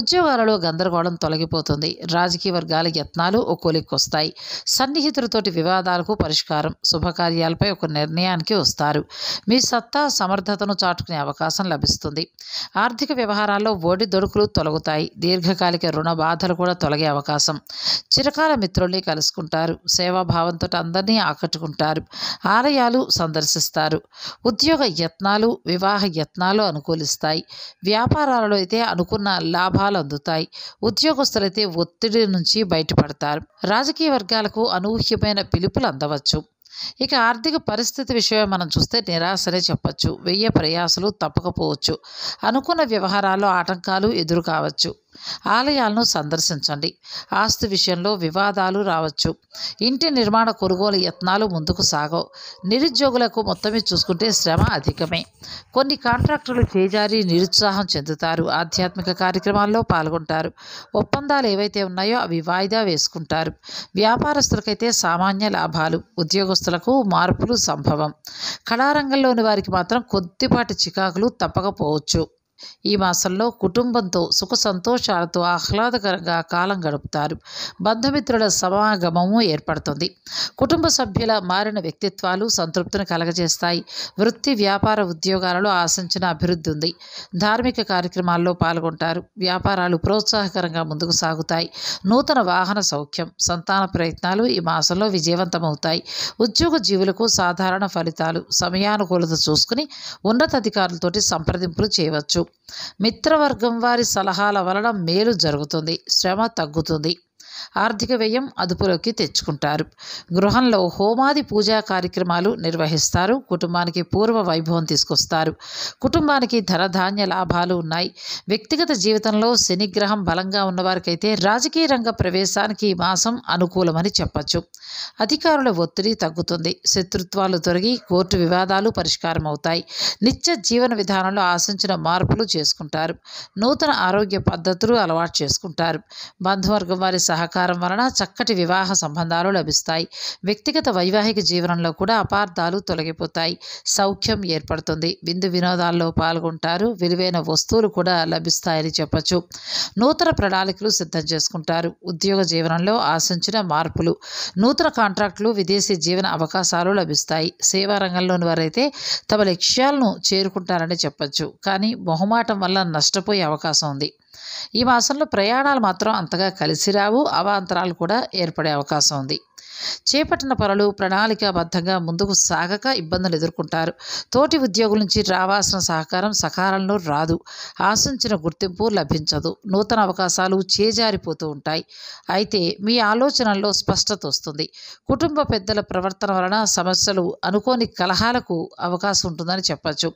ఉద్యోగాలలో గందరగోళం తొలగిపోతుంది. రాజకీయ వర్గాల యత్నాలు ఓ కొలిక్కొస్తాయి. సన్నిహితులతోటి వివాదాలకు పరిష్కారం. శుభకార్య కార్యాలపై ఒక నిర్ణయానికి వస్తారు. మీ సత్తా సమర్థతను చాటుకునే అవకాశం లభిస్తుంది. ఆర్థిక వ్యవహారాల్లో ఓడి దొడుకులు తొలగుతాయి. దీర్ఘకాలిక రుణ బాధలు కూడా తొలగే అవకాశం. చిరకాల మిత్రుల్ని కలుసుకుంటారు. సేవాభావంతో అందరినీ ఆకట్టుకుంటారు. ఆలయాలు సందర్శిస్తారు. ఉద్యోగ యత్నాలు, వివాహ యత్నాలు అనుకూలిస్తాయి. వ్యాపారాలలో అయితే అనుకున్న లాభాలు అందుతాయి. ఉద్యోగస్తులైతే ఒత్తిడి నుంచి బయటపడతారు. రాజకీయ వర్గాలకు అనూహ్యమైన పిలుపులు అందవచ్చు. ఇక ఆర్థిక పరిస్థితి విషయమే మనం చూస్తే నిరాశనే చెప్పచ్చు. వెయ్యి ప్రయాసలు తప్పకపోవచ్చు. అనుకున్న వ్యవహారాల్లో ఆటంకాలు ఎదురు కావచ్చు. ఆలయాలను సందర్శించండి. ఆస్తి విషయంలో వివాదాలు రావచ్చు. ఇంటి నిర్మాణ కొనుగోలు యత్నాలు ముందుకు సాగవు. నిరుద్యోగులకు మొత్తమే చూసుకుంటే శ్రమ అధికమే. కొన్ని కాంట్రాక్టులు చేజారి నిరుత్సాహం చెందుతారు. ఆధ్యాత్మిక కార్యక్రమాల్లో పాల్గొంటారు. ఒప్పందాలు ఏవైతే ఉన్నాయో అవి వాయిదా వేసుకుంటారు. వ్యాపారస్తులకైతే సామాన్య లాభాలు. ఉద్యోగస్తులకు మార్పులు సంభవం. కళారంగంలోని వారికి మాత్రం కొద్దిపాటి చికాకులు తప్పకపోవచ్చు. ఈ మాసంలో కుటుంబంతో సుఖ సంతోషాలతో ఆహ్లాదకరంగా కాలం గడుపుతారు. బంధుమిత్రుల సమాగమము ఏర్పడుతుంది. కుటుంబ సభ్యుల మారిన వ్యక్తిత్వాలు సంతృప్తిని కలగజేస్తాయి. వృత్తి, వ్యాపార, ఉద్యోగాలలో ఆశించిన అభివృద్ధి ఉంది. ధార్మిక కార్యక్రమాల్లో పాల్గొంటారు. వ్యాపారాలు ప్రోత్సాహకరంగా ముందుకు సాగుతాయి. నూతన వాహన సౌఖ్యం. సంతాన ప్రయత్నాలు ఈ మాసంలో విజయవంతమవుతాయి. ఉద్యోగ జీవులకు సాధారణ ఫలితాలు. సమయానుకూలత చూసుకుని ఉన్నతాధికారులతోటి సంప్రదింపులు చేయవచ్చు. మిత్రవర్గం వారి సలహాల వలన మేలు జరుగుతుంది. శ్రమ తగ్గుతుంది. ఆర్థిక వ్యయం అదుపులోకి తెచ్చుకుంటారు. గృహంలో హోమాది పూజా కార్యక్రమాలు నిర్వహిస్తారు. కుటుంబానికి పూర్వ వైభవం తీసుకొస్తారు. కుటుంబానికి ధనధాన్య లాభాలు ఉన్నాయి. వ్యక్తిగత జీవితంలో శనిగ్రహం బలంగా ఉన్నవారికైతే రాజకీయ రంగ ప్రవేశానికి ఈ మాసం అనుకూలమని చెప్పచ్చు. అధికారుల ఒత్తిడి తగ్గుతుంది. శత్రుత్వాలు తొలగి కోర్టు వివాదాలు పరిష్కారం అవుతాయి. నిత్య జీవన విధానంలో ఆశించిన మార్పులు చేసుకుంటారు. నూతన ఆరోగ్య పద్ధతులు అలవాటు చేసుకుంటారు. బంధువర్గం వారి సహకారం సహకారం వలన చక్కటి వివాహ సంబంధాలు లభిస్తాయి. వ్యక్తిగత వైవాహిక జీవనంలో కూడా అపార్థాలు తొలగిపోతాయి. సౌఖ్యం ఏర్పడుతుంది. విందు వినోదాల్లో పాల్గొంటారు. విలువైన వస్తువులు కూడా లభిస్తాయని చెప్పచ్చు. నూతన ప్రణాళికలు సిద్ధం చేసుకుంటారు. ఉద్యోగ జీవనంలో ఆశించిన మార్పులు. నూతన కాంట్రాక్టులు, విదేశీ జీవన అవకాశాలు లభిస్తాయి. సేవా రంగంలోని వారైతే తమ లక్ష్యాలను చేరుకుంటారని చెప్పచ్చు. కానీ మొహమాటం వల్ల నష్టపోయే అవకాశం ఉంది. ఈ మాసంలో ప్రయాణాలు మాత్రం అంతగా కలిసి రావు. అవాంతరాలు కూడా ఏర్పడే అవకాశం ఉంది. చేపట్టిన పనులు ప్రణాళికాబద్ధంగా ముందుకు సాగక ఇబ్బందులు ఎదుర్కొంటారు. తోటి ఉద్యోగుల నుంచి రావాల్సిన సహకారం సకాలంలో రాదు. ఆశించిన గుర్తింపు లభించదు. నూతన అవకాశాలు చేజారిపోతూ ఉంటాయి. అయితే మీ ఆలోచనల్లో స్పష్టత వస్తుంది. కుటుంబ పెద్దల ప్రవర్తన వలన సమస్యలు, అనుకోని కలహాలకు అవకాశం ఉంటుందని చెప్పచ్చు.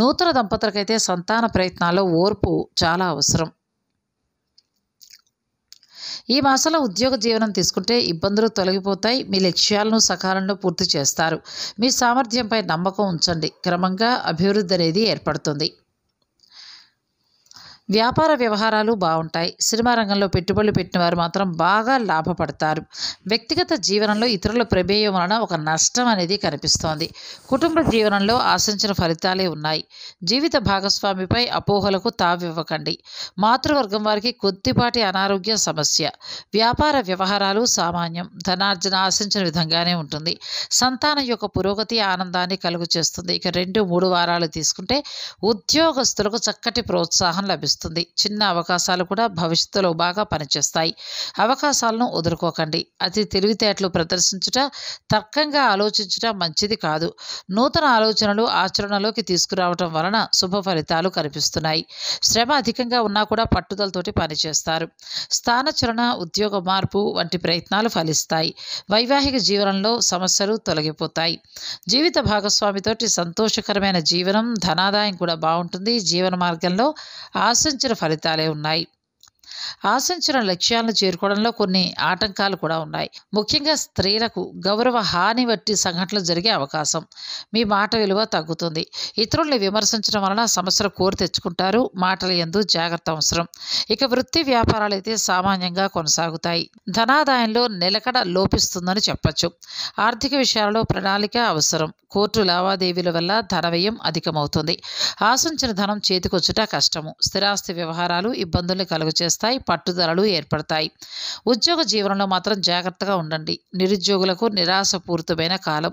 నూతన దంపతులకైతే సంతాన ప్రయత్నాల్లో ఓర్పు చాలా అవసరం. ఈ మాసంలో ఉద్యోగ జీవనం తీసుకుంటే ఇబ్బందులు తొలగిపోతాయి. మీ లక్ష్యాలను సకాలంలో పూర్తి చేస్తారు. మీ సామర్థ్యంపై నమ్మకం ఉంచండి. క్రమంగా అభివృద్ధి అనేది ఏర్పడుతుంది. వ్యాపార వ్యవహారాలు బాగుంటాయి. సినిమా రంగంలో పెట్టుబడులు పెట్టిన వారు మాత్రం బాగా లాభపడతారు. వ్యక్తిగత జీవనంలో ఇతరుల ప్రమేయం వలన ఒక నష్టం అనేది కనిపిస్తోంది. కుటుంబ జీవనంలో ఆశించిన ఫలితాలే ఉన్నాయి. జీవిత భాగస్వామిపై అపోహలకు తావివ్వకండి. మాతృవర్గం వారికి కొద్దిపాటి అనారోగ్య సమస్య. వ్యాపార వ్యవహారాలు సామాన్యం. ధనార్జన ఆశించిన విధంగానే ఉంటుంది. సంతానం యొక్క పురోగతి ఆనందాన్ని కలుగు చేస్తుంది. ఇక రెండు మూడు వారాలు తీసుకుంటే ఉద్యోగస్తులకు చక్కటి ప్రోత్సాహం లభిస్తుంది. చిన్న అవకాశాలు కూడా భవిష్యత్తులో బాగా పనిచేస్తాయి. అవకాశాలను వదులుకోకండి. అతి తెలివితేటలు ప్రదర్శించుట, తర్కంగా ఆలోచించుట మంచిది కాదు. నూతన ఆలోచనలు ఆచరణలోకి తీసుకురావటం వలన శుభ ఫలితాలు కనిపిస్తున్నాయి. శ్రమ అధికంగా ఉన్నా కూడా పట్టుదలతోటి పనిచేస్తారు. స్థానచరణ, ఉద్యోగ మార్పు వంటి ప్రయత్నాలు ఫలిస్తాయి. వైవాహిక జీవనంలో సమస్యలు తొలగిపోతాయి. జీవిత భాగస్వామితోటి సంతోషకరమైన జీవనం, ధనాదాయం కూడా బాగుంటుంది. జీవన మార్గంలో ఆశించిన ఫలితాలే ఉన్నాయి. ఆశించిన లక్ష్యాలను చేరుకోవడంలో కొన్ని ఆటంకాలు కూడా ఉన్నాయి. ముఖ్యంగా స్త్రీలకు గౌరవ హాని వంటి సంఘటనలు జరిగే అవకాశం. మీ మాట విలువ తగ్గుతుంది. ఇతరుల్ని విమర్శించడం వలన సమస్యలు కోరి తెచ్చుకుంటారు. మాటల యందు జాగ్రత్త అవసరం. ఇక వృత్తి వ్యాపారాలు అయితే సామాన్యంగా కొనసాగుతాయి. ధనాదాయంలో నిలకడ లోపిస్తుందని చెప్పచ్చు. ఆర్థిక విషయాలలో ప్రణాళిక అవసరం. కోర్టు లావాదేవీల వల్ల ధన వ్యయం అధికమవుతుంది. ఆశించిన ధనం చేతికొచ్చుట కష్టము. స్థిరాస్తి వ్యవహారాలు ఇబ్బందుల్ని కలుగు చేస్తాయి. పట్టుదలలు ఏర్పడతాయి. ఉద్యోగ జీవనంలో మాత్రం జాగ్రత్తగా ఉండండి. నిరుద్యోగులకు నిరాశపూరితమైన కాలం.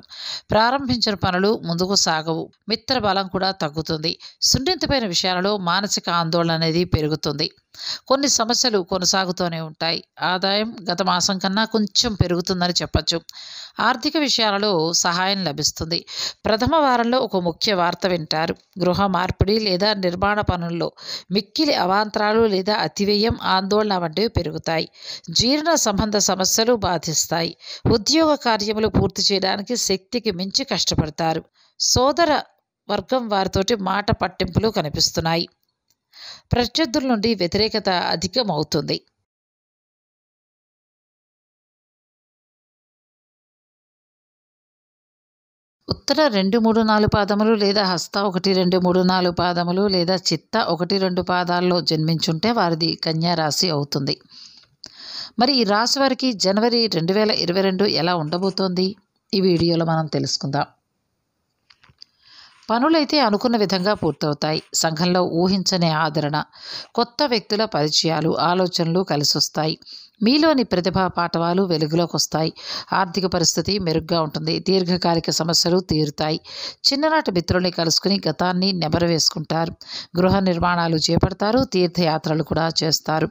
ప్రారంభించిన పనులు ముందుకు సాగవు. మిత్ర బలం కూడా తగ్గుతుంది. సున్నితమైన విషయాలలో మానసిక ఆందోళన అనేది పెరుగుతుంది. కొన్ని సమస్యలు కొనసాగుతూనే ఉంటాయి. ఆదాయం గత మాసం కన్నా కొంచెం పెరుగుతుందని చెప్పచ్చు. ఆర్థిక విషయాలలో సహాయం లభిస్తుంది. ప్రథమ వారంలో ఒక ముఖ్య వార్త వింటారు. గృహ మార్పిడి లేదా నిర్మాణ పనుల్లో మిక్కిలి అవాంతరాలు లేదా అతివ్యయం, ఆందోళన వంటివి పెరుగుతాయి. జీర్ణ సంబంధ సమస్యలు బాధిస్తాయి. ఉద్యోగ కార్యములు పూర్తి చేయడానికి శక్తికి మించి కష్టపడతారు. సోదర వర్గం వారితోటి మాట పట్టింపులు కనిపిస్తున్నాయి. ప్రత్యర్థుల నుండి వ్యతిరేకత అధికమవుతుంది. ఉత్తర రెండు మూడు నాలుగు పాదములు లేదా హస్త ఒకటి రెండు మూడు నాలుగు పాదములు లేదా చిత్త ఒకటి రెండు పాదాల్లో జన్మించుంటే వారిది కన్యారాశి అవుతుంది. మరి ఈ రాశి వారికి జనవరి రెండు వేల ఇరవై రెండు ఎలా ఉండబోతోంది? ఈ వీడియోలో మనం తెలుసుకుందాం. పనులైతే అనుకున్న విధంగా పూర్తవుతాయి. సంఘంలో ఊహించని ఆదరణ, కొత్త వ్యక్తుల పరిచయాలు, ఆలోచనలు కలిసొస్తాయి. మీలోని ప్రతిభా పాటవాలు వెలుగులోకి వస్తాయి. ఆర్థిక పరిస్థితి మెరుగ్గా ఉంటుంది. దీర్ఘకాలిక సమస్యలు తీరుతాయి. చిన్ననాటి మిత్రుల్ని కలుసుకుని గతాన్ని నెమరు వేసుకుంటారు. గృహ నిర్మాణాలు చేపడతారు. తీర్థయాత్రలు కూడా చేస్తారు.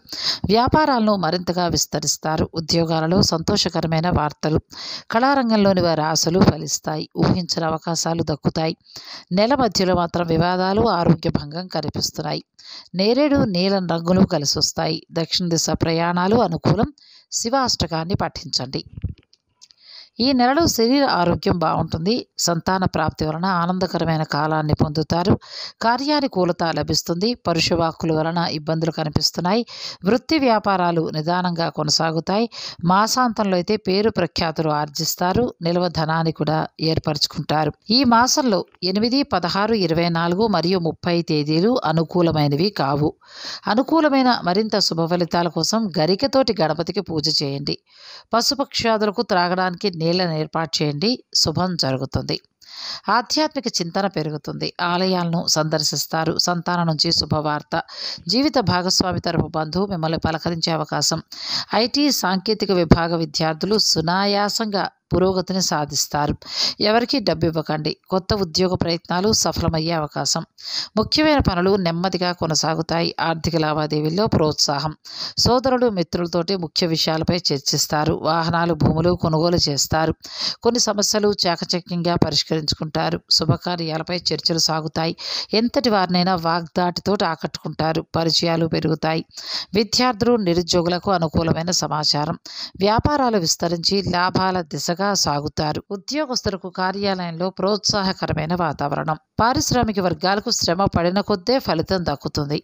వ్యాపారాలను మరింతగా విస్తరిస్తారు. ఉద్యోగాలలో సంతోషకరమైన వార్తలు. కళారంగంలోని వారి ఆశలు ఫలిస్తాయి. ఊహించిన అవకాశాలు దక్కుతాయి. నెల మధ్యలో మాత్రం వివాదాలు, ఆరోగ్య భంగం కనిపిస్తున్నాయి. నేరేడు నీలం రంగులు కలిసొస్తాయి. దక్షిణ దిశ ప్రయాణాలు అనుకూలం. శివాష్టకాన్ని పఠించండి. ఈ నెలలో శరీర ఆరోగ్యం బాగుంటుంది. సంతాన ప్రాప్తి వలన ఆనందకరమైన కాలాన్ని పొందుతారు. కార్యానుకూలత లభిస్తుంది. పరుషవాక్కుల వలన ఇబ్బందులు కనిపిస్తున్నాయి. వృత్తి వ్యాపారాలు నిదానంగా కొనసాగుతాయి. మాసాంతంలో అయితే పేరు ప్రఖ్యాతులు ఆర్జిస్తారు. నిల్వ ధనాన్ని కూడా ఏర్పరచుకుంటారు. ఈ మాసంలో ఎనిమిది, పదహారు, ఇరవై నాలుగు మరియు ముప్పై తేదీలు అనుకూలమైనవి కావు. అనుకూలమైన మరింత శుభ ఫలితాల కోసం గరికతోటి గణపతికి పూజ చేయండి. పశుపక్షాదులకు త్రాగడానికి నీళ్లను ఏర్పాటు చేయండి. శుభం జరుగుతుంది. ఆధ్యాత్మిక చింతన పెరుగుతుంది. ఆలయాలను సందర్శిస్తారు. సంతానం నుంచి శుభవార్త. జీవిత భాగస్వామి తరపు బంధువు మిమ్మల్ని పలకరించే అవకాశం. ఐటీ సాంకేతిక విభాగ విద్యార్థులు సునాయాసంగా పురోగతిని సాధిస్తారు. ఎవరికి డబ్బు ఇవ్వకండి. కొత్త ఉద్యోగ ప్రయత్నాలు సఫలమయ్యే అవకాశం. ముఖ్యమైన పనులు నెమ్మదిగా కొనసాగుతాయి. ఆర్థిక లావాదేవీల్లో ప్రోత్సాహం. సోదరులు మిత్రులతోటి ముఖ్య విషయాలపై చర్చిస్తారు. వాహనాలు, భూములు కొనుగోలు చేస్తారు. కొన్ని సమస్యలు చాకచక్యంగా పరిష్కరించుకుంటారు. శుభకార్యాలపై చర్చలు సాగుతాయి. ఎంతటి వారినైనా వాగ్దాటితో ఆకట్టుకుంటారు. పరిచయాలు పెరుగుతాయి. విద్యార్థులు, నిరుద్యోగులకు అనుకూలమైన సమాచారం. వ్యాపారాలు విస్తరించి లాభాల దిశగా సాగుతారు. ఉద్యోగస్తులకు కార్యాలయంలో ప్రోత్సాహకరమైన వాతావరణం. పారిశ్రామిక వర్గాలకు శ్రమ పడిన కొద్దే ఫలితం దక్కుతుంది.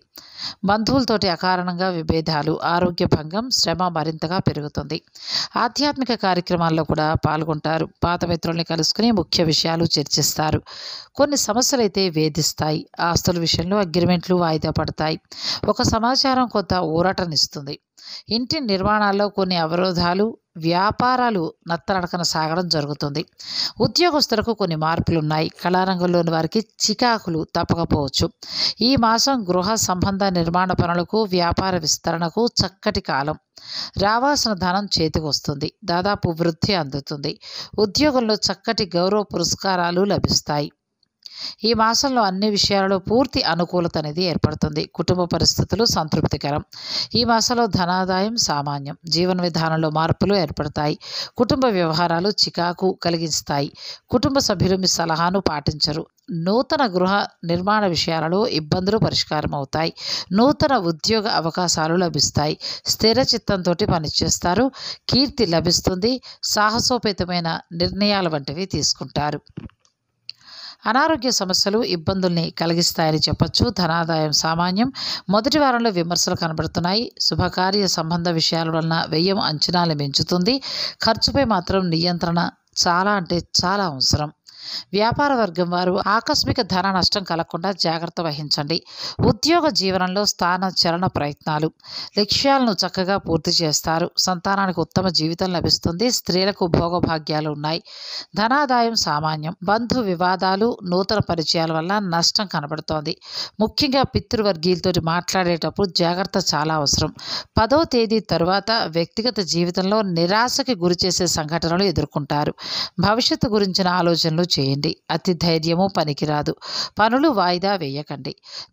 బంధువులతోటి అకారణంగా విభేదాలు, ఆరోగ్య భంగం, శ్రమ మరింతగా పెరుగుతుంది. ఆధ్యాత్మిక కార్యక్రమాల్లో కూడా పాల్గొంటారు. పాత మిత్రుల్ని కలుసుకుని ముఖ్య విషయాలు చర్చిస్తారు. కొన్ని సమస్యలైతే వేధిస్తాయి. ఆస్తుల విషయంలో అగ్రిమెంట్లు వాయిదా పడతాయి. ఒక సమాచారం కొంత ఊరటనిస్తుంది. ఇంటి నిర్మాణాల్లో కొన్ని అవరోధాలు. వ్యాపారాలు నత్తనడకన సాగడం జరుగుతుంది. ఉద్యోగస్తులకు కొన్ని మార్పులు ఉన్నాయి. కళారంగంలోని వారికి చికాకులు తప్పకపోవచ్చు. ఈ మాసం గృహ సంబంధ నిర్మాణ పనులకు, వ్యాపార విస్తరణకు చక్కటి కాలం. రావాల్సిన ధనం చేతికి వస్తుంది. దాదాపు వృద్ధి అందుతుంది. ఉద్యోగంలో చక్కటి గౌరవ పురస్కారాలు లభిస్తాయి. ఈ మాసంలో అన్ని విషయాలలో పూర్తి అనుకూలత అనేది ఏర్పడుతుంది. కుటుంబ పరిస్థితులు సంతృప్తికరం. ఈ మాసంలో ధనాదాయం సామాన్యం. జీవన విధానంలో మార్పులు ఏర్పడతాయి. కుటుంబ వ్యవహారాలు చికాకు కలిగిస్తాయి. కుటుంబ సభ్యులు మీ సలహాను పాటించరు. నూతన గృహ నిర్మాణ విషయాలలో ఇబ్బందులు పరిష్కారం అవుతాయి. నూతన ఉద్యోగ అవకాశాలు లభిస్తాయి. స్థిర చిత్తంతో పనిచేస్తారు. కీర్తి లభిస్తుంది. సాహసోపేతమైన నిర్ణయాల వంటివి తీసుకుంటారు. అనారోగ్య సమస్యలు ఇబ్బందుల్ని కలిగిస్తాయని చెప్పొచ్చు. ధనాదాయం సామాన్యం. మొదటి వారంలో విమర్శలు కనబడుతున్నాయి. శుభకార్య సంబంధ విషయాల వలన వ్యయం అంచనాలు పెంచుతుంది. ఖర్చుపై మాత్రం నియంత్రణ చాలా అంటే చాలా అవసరం. వ్యాపార వర్గం వారు ఆకస్మిక ధన నష్టం కలగకుండా జాగ్రత్త వహించండి. ఉద్యోగ జీవనంలో స్థాన చలన ప్రయత్నాలు. లక్ష్యాలను చక్కగా పూర్తి చేస్తారు. సంతానానికి ఉత్తమ జీవితం లభిస్తుంది. స్త్రీలకు భోగభాగ్యాలు ఉన్నాయి. ధనాదాయం సామాన్యం. బంధు వివాదాలు నూతన పరిచయాల వల్ల నష్టం కనబడుతోంది. ముఖ్యంగా పితృవర్గీయులతో మాట్లాడేటప్పుడు జాగ్రత్త చాలా అవసరం. పదో తేదీ తరువాత వ్యక్తిగత జీవితంలో నిరాశకి గురి చేసే సంఘటనలు ఎదుర్కొంటారు. భవిష్యత్తు గురించిన ఆలోచనలు చేయండి. అతి ధైర్యము పనికిరాదు. పనులు వాయిదా వేయకండి.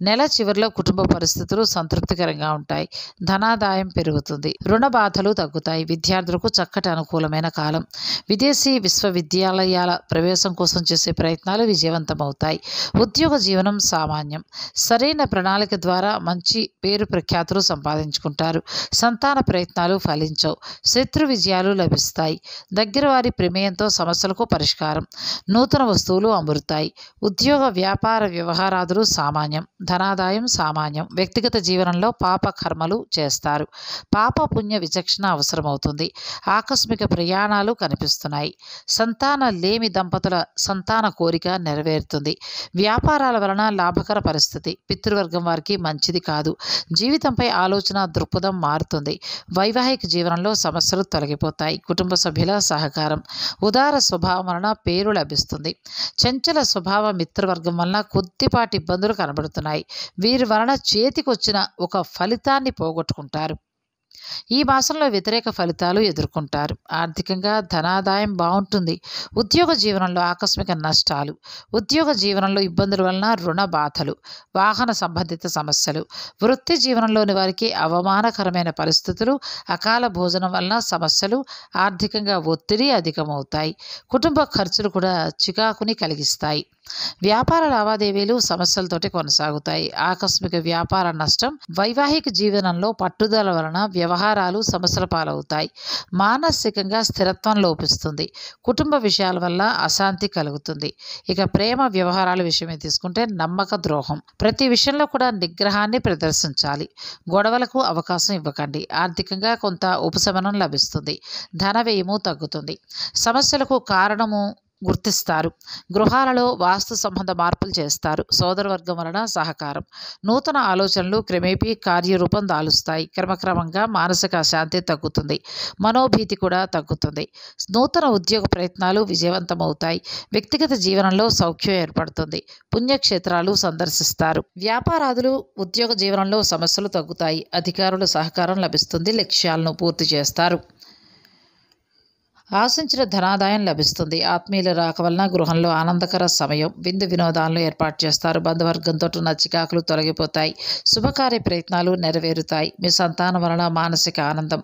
నెల చివరిలో కుటుంబ పరిస్థితులు సంతృప్తికరంగా ఉంటాయి. ధనాదాయం పెరుగుతుంది. రుణ బాధలు తగ్గుతాయి. విద్యార్థులకు చక్కటి అనుకూలమైన కాలం. విదేశీ విశ్వవిద్యాలయాల ప్రవేశం కోసం చేసే ప్రయత్నాలు విజయవంతమవుతాయి. ఉద్యోగ జీవనం సామాన్యం. సరైన ప్రణాళిక ద్వారా మంచి పేరు ప్రఖ్యాతులు సంపాదించుకుంటారు. సంతాన ప్రయత్నాలు ఫలించవు. శత్రు విజయాలు లభిస్తాయి. దగ్గర వారి ప్రమేయంతో సమస్యలకు పరిష్కారం. నూతన వస్తువులు అమృతాయి. ఉద్యోగ వ్యాపార వ్యవహారాదులు సామాన్యం. ధనాదాయం సామాన్యం. వ్యక్తిగత జీవనంలో పాప కర్మలు చేస్తారు. పాప పుణ్య విచక్షణ అవసరమవుతుంది. ఆకస్మిక ప్రయాణాలు కనిపిస్తున్నాయి. సంతాన లేమి దంపతుల సంతాన కోరిక నెరవేరుతుంది. వ్యాపారాల వలన లాభకర పరిస్థితి. పితృవర్గం వారికి మంచిది కాదు. జీవితంపై ఆలోచన దృక్పథం మారుతుంది. వైవాహిక జీవనంలో సమస్యలు తొలగిపోతాయి. కుటుంబ సభ్యుల సహకారం. ఉదార స్వభావం వలన పేరు లభిస్తుంది. చంచల స్వభావ మిత్రవర్గం వలన కొద్దిపాటి ఇబ్బందులు కనబడుతున్నాయి. వీరి వలన చేతికొచ్చిన ఒక ఫలితాన్ని పోగొట్టుకుంటారు. ఈ మాసంలో వ్యతిరేక ఫలితాలు ఎదుర్కొంటారు. ఆర్థికంగా ధనాదాయం బాగుంటుంది. ఉద్యోగ జీవనంలో ఆకస్మిక నష్టాలు. ఉద్యోగ జీవనంలో ఇబ్బందుల వలన రుణ బాధలు, వాహన సంబంధిత సమస్యలు. వృత్తి జీవనంలోని వారికి అవమానకరమైన పరిస్థితులు. అకాల భోజనం వలన సమస్యలు. ఆర్థికంగా ఒత్తిడి అధికమవుతాయి. కుటుంబ ఖర్చులు కూడా చికాకుని కలిగిస్తాయి. వ్యాపార లావాదేవీలు సమస్యలతోటి కొనసాగుతాయి. ఆకస్మిక వ్యాపార నష్టం. వైవాహిక జీవనంలో పట్టుదల వలన వ్యవహారాలు సమస్యల పాలవుతాయి. మానసికంగా స్థిరత్వం లోపిస్తుంది. కుటుంబ విషయాల వల్ల అశాంతి కలుగుతుంది. ఇక ప్రేమ వ్యవహారాల విషయమే తీసుకుంటే నమ్మక ద్రోహం. ప్రతి విషయంలో కూడా నిగ్రహాన్ని ప్రదర్శించాలి. గొడవలకు అవకాశం ఇవ్వకండి. ఆర్థికంగా కొంత ఉపశమనం లభిస్తుంది. ధన వ్యయము తగ్గుతుంది. సమస్యలకు కారణము గుర్తిస్తారు. గృహాలలో వాస్తు సంబంధ మార్పులు చేస్తారు. సోదరవర్గం వలన సహకారం. నూతన ఆలోచనలు క్రమేపీ కార్యరూపం దాలుస్తాయి. క్రమక్రమంగా మానసిక శాంతి తగ్గుతుంది. మనోభీతి కూడా తగ్గుతుంది. నూతన ఉద్యోగ ప్రయత్నాలు విజయవంతమవుతాయి. వ్యక్తిగత జీవనంలో సౌఖ్యం ఏర్పడుతుంది. పుణ్యక్షేత్రాలు సందర్శిస్తారు. వ్యాపారాదులు ఉద్యోగ జీవనంలో సమస్యలు తగ్గుతాయి. అధికారుల సహకారం లభిస్తుంది. లక్ష్యాలను పూర్తి చేస్తారు. ఆశించిన ధనాదాయం లభిస్తుంది. ఆత్మీయుల రాక వలన గృహంలో ఆనందకర సమయం. విందు వినోదాలను ఏర్పాటు చేస్తారు. బంధువర్గంతో ఉన్న చికాకులు తొలగిపోతాయి. శుభకార్య ప్రయత్నాలు నెరవేరుతాయి. మీ సంతానం వలన మానసిక ఆనందం.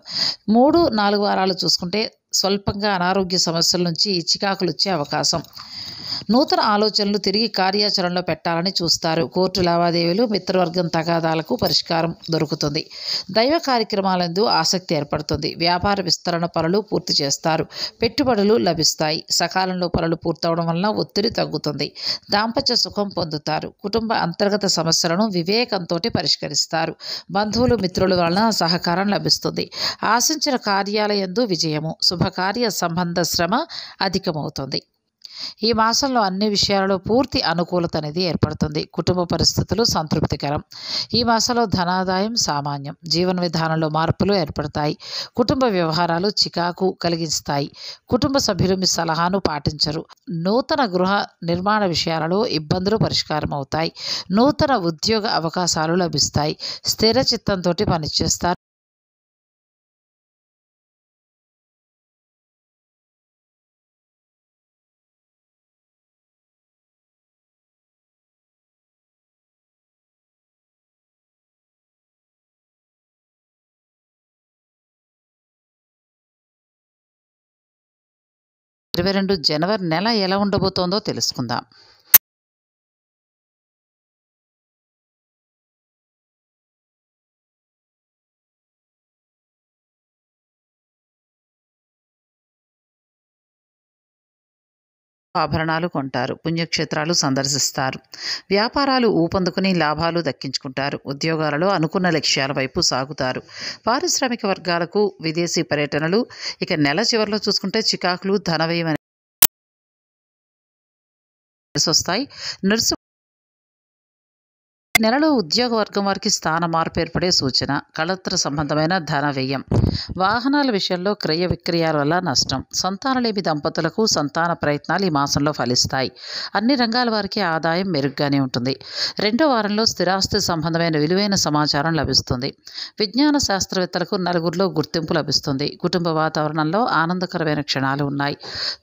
మూడు నాలుగు వారాలు చూసుకుంటే స్వల్పంగా అనారోగ్య సమస్యల నుంచి చికాకులు వచ్చే అవకాశం. నూతన ఆలోచనలు తిరిగి కార్యాచరణలో పెట్టాలని చూస్తారు. కోర్టు లావాదేవీలు, మిత్రవర్గం తగాదాలకు పరిష్కారం దొరుకుతుంది. దైవ కార్యక్రమాలందు ఆసక్తి ఏర్పడుతుంది. వ్యాపార విస్తరణ పనులు పూర్తి చేస్తారు. పెట్టుబడులు లభిస్తాయి. సకాలంలో పనులు పూర్తవడం వలన ఒత్తిడి తగ్గుతుంది. దాంపత్య సుఖం పొందుతారు. కుటుంబ అంతర్గత సమస్యలను వివేకంతో పరిష్కరిస్తారు. బంధువులు మిత్రుల వలన సహకారం లభిస్తుంది. ఆశించిన కార్యాలయందు విజయము. శుభకార్య సంబంధ శ్రమ అధికమవుతుంది. ఈ మాసంలో అన్ని విషయాలలో పూర్తి అనుకూలత అనేది ఏర్పడుతుంది. కుటుంబ పరిస్థితులు సంతృప్తికరం. ఈ మాసంలో ధనాదాయం సామాన్యం. జీవన విధానంలో మార్పులు ఏర్పడతాయి. కుటుంబ వ్యవహారాలు చికాకు కలిగిస్తాయి. కుటుంబ సభ్యులు మీ సలహాను పాటించరు. నూతన గృహ నిర్మాణ విషయాలలో ఇబ్బందులు పరిష్కారం అవుతాయి. నూతన ఉద్యోగ అవకాశాలు లభిస్తాయి. స్థిర చిత్తంతో పనిచేస్తారు. ఇరవై రెండు జనవరి నెల ఎలా ఉండబోతోందో తెలుసుకుందాం. ఆభరణాలు కొంటారు, పుణ్యక్షేత్రాలు సందర్శిస్తారు, వ్యాపారాలు ఊపందుకుని లాభాలు దక్కించుకుంటారు, ఉద్యోగాలలో అనుకున్న లక్ష్యాల వైపు సాగుతారు. పారిశ్రామిక వర్గాలకు విదేశీ పర్యటనలు. ఇక నెల చివరిలో చూసుకుంటే చికాకులు, ధనవ్యయం వస్తాయి. నర్సు నెలలో ఉద్యోగ వర్గం వారికి స్థాన మార్పు ఏర్పడే సూచన. కళత్ర సంబంధమైన ధన వ్యయం. వాహనాల విషయంలో క్రయ విక్రయాల వల్ల నష్టం. సంతానలేమి దంపతులకు సంతాన ప్రయత్నాలు ఈ మాసంలో ఫలిస్తాయి. అన్ని రంగాల వారికి ఆదాయం మెరుగ్గానే ఉంటుంది. రెండో వారంలో స్థిరాస్తి సంబంధమైన విలువైన సమాచారం లభిస్తుంది. విజ్ఞాన శాస్త్రవేత్తలకు నలుగురిలో గుర్తింపు లభిస్తుంది. కుటుంబ వాతావరణంలో ఆనందకరమైన క్షణాలు ఉన్నాయి.